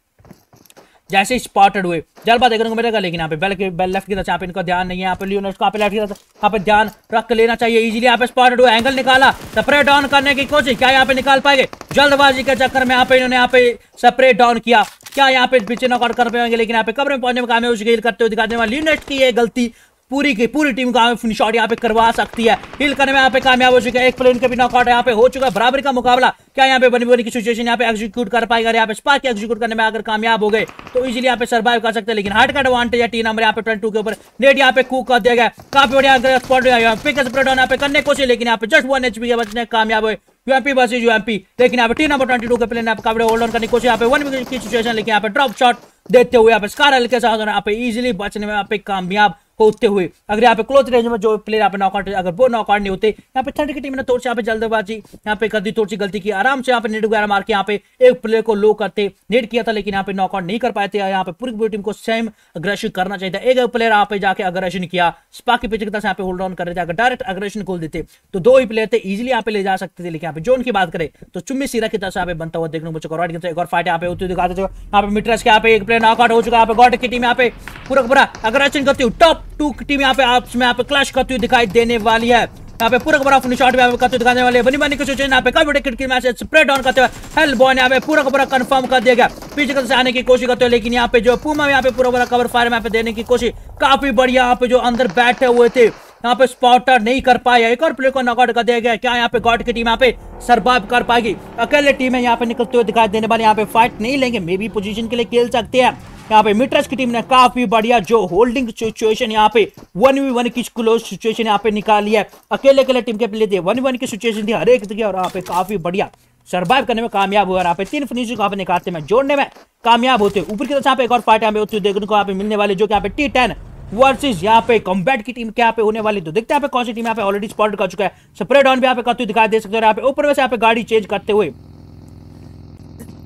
जैसे स्पॉटेड हुए जलवा देखने को मिलेगा। लेकिन यहाँ पे बेल के बेल लेफ्ट की तरफ यहाँ पे इनका ध्यान नहीं है, यहाँ पे लियोनर्स को यहाँ पे लेफ्ट की तरफ यहाँ पे ध्यान रख लेना चाहिए। इजीली यहाँ पे स्पॉटेड हुए, एंगल निकाला, स्प्रे डाउन करने की कोशिश, क्या यहाँ पे निकाल पाएंगे? जल्दबाजी के चक्कर में यहाँ पे इन्होंने यहाँ पे स्प्रे डाउन किया, क्या यहाँ पे पीछे नॉकआउट कर पाएंगे? लेकिन यहाँ पे कमरे में पहुंचने में कामयाब हो करते हुए दिखाने वाले लियोनर्स की ये गलती पूरी की पूरी टीम का फिनिश आउट यहाँ पे करवा सकती है। हिल करने में यहाँ पे कामयाब हो चुका है, एक प्लेयर का भी नॉकआउट यहाँ पे हो चुका है। बराबरी का मुकाबला, क्या यहाँ पे बनी बनी की सिचुएशन यहाँ पे एग्जीक्यूट कर पाएगा? यहाँ पे स्पार्क एग्जीक्यूट करने में अगर कामयाब हो गए तो इजीली यहाँ पे सर्वाइव कर सकते हैं। लेकिन हार्ट का एडवांटेज है टीम नंबर यहाँ पे ट्वेंटी टू के ऊपर, नेट यहाँ पे कूक कर दिया गया, काफी बढ़िया स्पॉट यहाँ पे करने कोशिश, लेकिन यहाँ पे जस्ट वन एचपी के बचने कामयाब हुए यूएमपी वर्सेज यूएमपी। लेकिन यहाँ पे टीम नंबर ट्वेंटी टू के प्लेयर काफी होल्ड ऑन करने की कोशिश, यहाँ पे वन विकेट की सिचुएशन, लेकिन यहाँ पे ड्रॉप शॉट देते हुए यहाँ पे स्कारल के साथ यहाँ पे इजीली बचने में यहाँ पे कामयाब होते हुए। अगर यहाँ पे क्लोज रेंज में जो प्लेयर यहाँ पे नॉकआउट, अगर वो नॉकआउट नहीं होते, यहाँ पे थर्ड की टीम ने थोड़ी यहाँ पे जल्दबाजी यहाँ पे कर दी, थोड़ी सी गलती की, आराम से यहाँ पे नेट वगैरह मार के यहाँ पे एक प्लेयर को लो करते नेट किया था, लेकिन यहाँ पे नॉकआउट नहीं कर पाए थे। यहाँ पे पूरी पूरी टीम को सेम अग्रेशन करना चाहिए था। एक प्लेयर यहाँ पे जाके अग्रेशन किया, स्पार्क के पीछे की तरफ से यहाँ पे होल्ड ऑन कर रहे थे, अगर डायरेक्ट अग्रेशन खोल देते तो दो ही प्लेयर थे, इजिली यहाँ पे ले जा सकते थे। लेकिन यहाँ पे जोन की बात करें तो चुम्बी सीरा की तरह से यहाँ पे बनता हुआ देखने को चुका, एक और फाइट यहाँ पे होती दिखाते हैं। यहाँ पे मिट्रस के यहाँ पे एक प्लेयर नॉकआउट हो चुका है। यहाँ पे गॉड की टीम यहाँ पे पूरा पूरा अग्रेशन करती हुई, टॉप टू की टीम यहाँ पे आपस में यहाँ पे क्लैश करती हुई दिखाई देने वाली है। यहाँ पे पूरा पूरा फिनिश शॉट भी करते दिखाने वाले बनी बनी के सोचे। यहाँ पे काफी क्रिकेट के मैच स्प्रेड ऑन करते हुए हेल बॉय ने यहाँ पे पूरा पूरा कंफर्म कर दिया गया, पीछे से आने की कोशिश करते हुए, लेकिन यहाँ पे जो पूमा यहाँ पे पूरा पूरा कवर फायर यहाँ पे देने की कोशिश, काफी बढ़िया यहाँ पे जो अंदर बैठे हुए थे यहाँ पे स्पॉटर नहीं कर पाया। एक और प्लेयर को नॉकआउट कर दिया गया। क्या यहाँ पे गॉड की टीम यहाँ पे सरवाइव कर पाएगी? अकेले टीम है यहाँ पे निकलते हुए दिखाई देने वाले। यहाँ पे फाइट नहीं लेंगे, मे बी पोजीशन के लिए खेल सकते हैं। यहाँ पे मिट्रस की टीम ने काफी बढ़िया जो होल्डिंग सिचुएशन यहाँ पे वन वी वन की क्लोज सिचुएशन यहाँ पे निकाली है। अकेले अकेले टीम के प्लेयर थे, वन वी वन की सिचुएशन थी हर एक जगह, और यहाँ पे काफी बढ़िया सर्वाइव करने में कामयाब हुआ। यहाँ पे तीन फिनिशिंग यहाँ पे निकालते में जोड़ने में कामयाब होते। ऊपर की तरफ यहाँ पे एक और फाइट यहाँ पे होती है देखने को यहाँ पे मिलने वाले, जो कि यहाँ पे टी टेन वर्सेस यहाँ पे कॉम्बैट की टीम क्या पे होने वाली। तो देखते हैं यहाँ पे कौन सी टीम यहाँ पे ऑलरेडी स्पॉट कर चुका है। स्प्रेड ऑन भी यहाँ पे करते हुए दिखाई दे सकते हो। यहाँ पे ऊपर में से यहाँ पे गाड़ी चेंज करते हुए,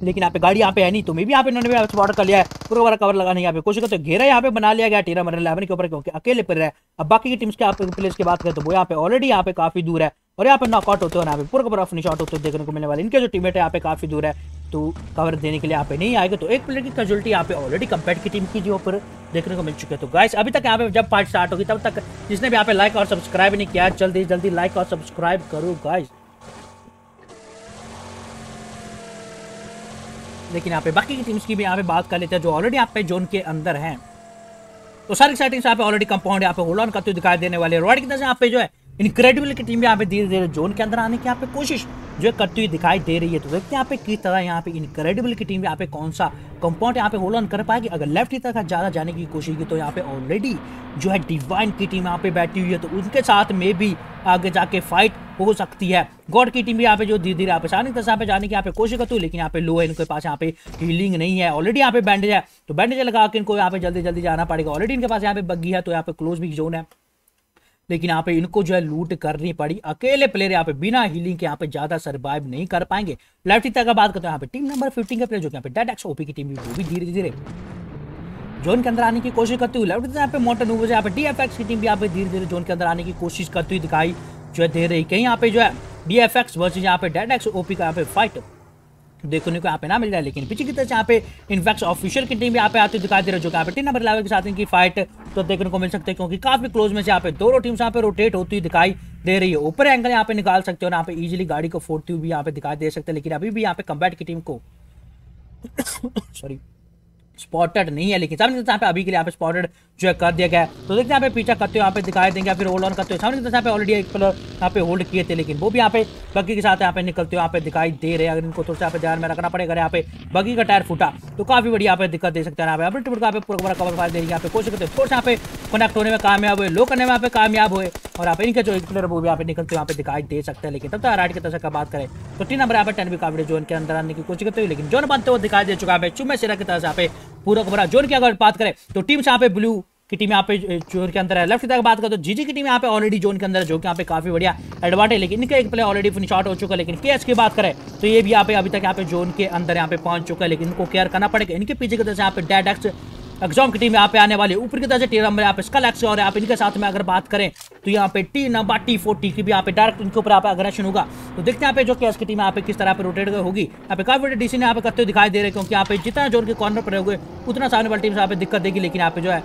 लेकिन यहाँ पे गाड़ी यहाँ पे है नहीं, तो मे भी यहाँ पे इन्होंने स्पॉट कर लिया है। पूरा पूरा कवर लगाने यहाँ पे कोशिश करते, घेरा यहाँ पे बना लिया गया टीरा मरल इलेवन के ऊपर, क्योंकि अकेले पर है। अब बाकी की टीम्स के आप प्लेस की बात करें तो वो यहाँ पे ऑलरेडी यहाँ पे काफी दूर है, और यहाँ पे नॉकआउट होते हैं। यहाँ पे पूरा पूरा फिनिश आउट होते देखने को मिलने वाले। इनके जो टीममेट है यहाँ पे काफी दूर है, तो कवर देने के लिए यहाँ पे नहीं आएगा। तो एक प्लेयर की कैजुअलिटी यहाँ पे ऑलरेडी कम्पैट की टीम की जो ऊपर देखने को मिल चुकी है। तो गाइस अभी तक यहाँ पे जब पार्ट स्टार्ट होगी तब तक जिसने भी यहाँ पे लाइक और सब्सक्राइब नहीं किया, जल्दी जल्दी लाइक और सब्सक्राइब करो गाइस। लेकिन यहाँ पे बाकी की टीम्स की भी यहाँ पे बात कर लेते हैं जो ऑलरेडी यहाँ पे जोन के अंदर हैं। तो सारी साइटिंग्स यहाँ पे ऑलरेडी कंपाउंड यहाँ पे होल्ड ऑन करते हुए दिखाई देने वाले। रोड की तरफ से यहाँ पे जो है इनक्रेडिबल की टीम यहाँ पे धीरे धीरे जोन के अंदर आने की यहाँ पे कोशिश जो करती हुई दिखाई दे रही है। तो देखते हैं यहाँ पे किस तरह यहाँ पे इनक्रेडिबल की टीम यहाँ पे कौन सा कंपाउंड यहाँ पे होल्ड ऑन कर पाएगी। अगर लेफ्ट की तरफ ज़्यादा जाने की कोशिश की तो यहाँ पे ऑलरेडी जो है डिवाइन की टीम यहाँ पे बैठी हुई है, तो उनके साथ में भी आगे जाके फाइट हो सकती है। गॉड की टीम भी यहाँ पे जो धीरे धीरे यहाँ पे सामने तरह यहाँ पे जाने की यहाँ पे कोशिश करती है, लेकिन यहाँ पे लो है, इनके पास यहाँ पे हीलिंग नहीं है। ऑलरेडी यहाँ पे बैंडेज है, तो बैंडेज लगा के इनको यहाँ पे जल्दी जल्दी जाना पड़ेगा। ऑलरेडी इनके पास यहाँ पे बग्गी है, तो यहाँ पे क्लोज भी जोन है, लेकिन यहाँ पे इनको जो है लूट करनी पड़ी। अकेले प्लेयर यहाँ पे बिना हीलिंग के यहाँ पे ज्यादा सर्वाइव नहीं कर पाएंगे। लेफ्ट तक बात करते हैं यहाँ पे टीम नंबर फिफ्टीन का प्लेयर जो यहाँ पे डेड एक्स ओपी की टीम, वो भी धीरे धीरे जोन के अंदर आने की कोशिश करती हुई। लेफ्ट यहाँ पे मोटन हुए यहाँ पे डीएफएक्स की टीम भी यहाँ पे धीरे धीरे जोन के अंदर आने की कोशिश करती हुई दिखाई जो है दे रही। कहीं यहाँ पे जो है डीएफएक्स वर्सेस यहाँ पे डेड एक्स ओपी का यहाँ पे फाइट देखने को यहाँ पे ना मिल रहा है। लेकिन पीछे की तरफ यहाँ पे इनफैक्ट ऑफिशियल की टीम भी यहाँ पे आती दिखाई दे रही है, जो यहाँ पे टीम नंबर इलेवन के साथ इनकी फाइट तो देखने को मिल सकती है, क्योंकि काफी क्लोज में से यहाँ पे दोनों टीम्स यहाँ पे रोटेट होती हुई दिखाई दे रही है। ऊपर एंगल यहाँ पे निकाल सकते हो, यहाँ पे इजिली गाड़ी को फोड़ती हुई भी यहाँ पे दिखाई दे सकते हैं, लेकिन अभी भी यहाँ पे कम्बैट की टीम को सॉरी स्पॉटेड नहीं है। लेकिन सामने यहाँ पे अभी के लिए यहाँ पे स्पॉटेड जो है कर दिया गया है। तो देखते हैं यहाँ पे पीछा करते हो यहाँ पे दिखाई देंगे, फिर होल्ड ऑन करते हो। सामने यहाँ पे ऑलरेडी एक प्लेयर यहाँ पे होल्ड किए थे, लेकिन वो भी यहाँ पे बग्गी के साथ यहाँ पे निकलते हो यहाँ पे दिखाई दे रहे हैं। अगर इनको थोड़ा सा यहाँ पे ध्यान में रखना पड़ेगा। यहाँ पे बग्गी का टायर फूटा तो काफी बड़ी यहाँ पे दिक्कत दे सकते हैं। यहाँ पे टूट का पूरा कवर फायर देंगे, यहाँ पे कोशिश करते थोड़ा सा यहाँ पे कनेक्ट होने में कामयाब हुए, लो करने में यहाँ पे कामयाब हुए, और यहाँ पे इनके जो एक प्लेयर वो भी यहाँ पे निकलते हुए यहाँ पे दिखाई दे सकते हैं। लेकिन तब तक राइट की तरफ का बात करें तो तीन नंबर यहाँ पे टेन भी काफी जोन के अंदर आने की कोशिश करते हुए, लेकिन जोन बनते हुए दिखाई दे चुका है चुम्बे सिरा की तरफ यहाँ पे पूरा पूरा जोन की। अगर बात करें तो टीम यहाँ पे ब्लू की टीम यहाँ पे जोन के अंदर है। लेफ्ट की बात करें तो जीजी की टीम यहाँ पे ऑलरेडी जोन के अंदर है, जो कि यहाँ पे काफी बढ़िया एडवांटेज। लेकिन इनका एक प्लेयर ऑलरेडी फिनिश आउट हो चुका है। लेकिन केएस की बात करें तो ये भी यहाँ पे अभी तक यहाँ पे जोन के अंदर यहाँ पे पहुंच चुका है, लेकिन इनको केयर करना पड़ेगा। इनके पीछे की तरफ यहाँ पे डेड एक्स एग्जाम की टीम यहाँ पे आने वाली है। ऊपर की तरफ से टी नंबर यहाँ पे स्कल एक्स और यहाँ पे इनके साथ में अगर बात करें तो यहाँ पे टी नंबर टी फोर्टी की भी यहाँ पे डायरेक्ट इनके ऊपर यहाँ पे अग्रेशन होगा। तो देखते हैं यहाँ पे जो केएस की टीम यहाँ पे किस तरह पे रोटेट होगी। यहाँ पे काफी बड़े डिसीजन यहाँ पे करते हुए दिखाई दे रहे हैं, क्योंकि यहाँ पे जितना जोन के कॉर्नर पर रहोगे उतना सामने वाली टीम यहाँ पे दिक्कत देगी। लेकिन यहाँ पे जो है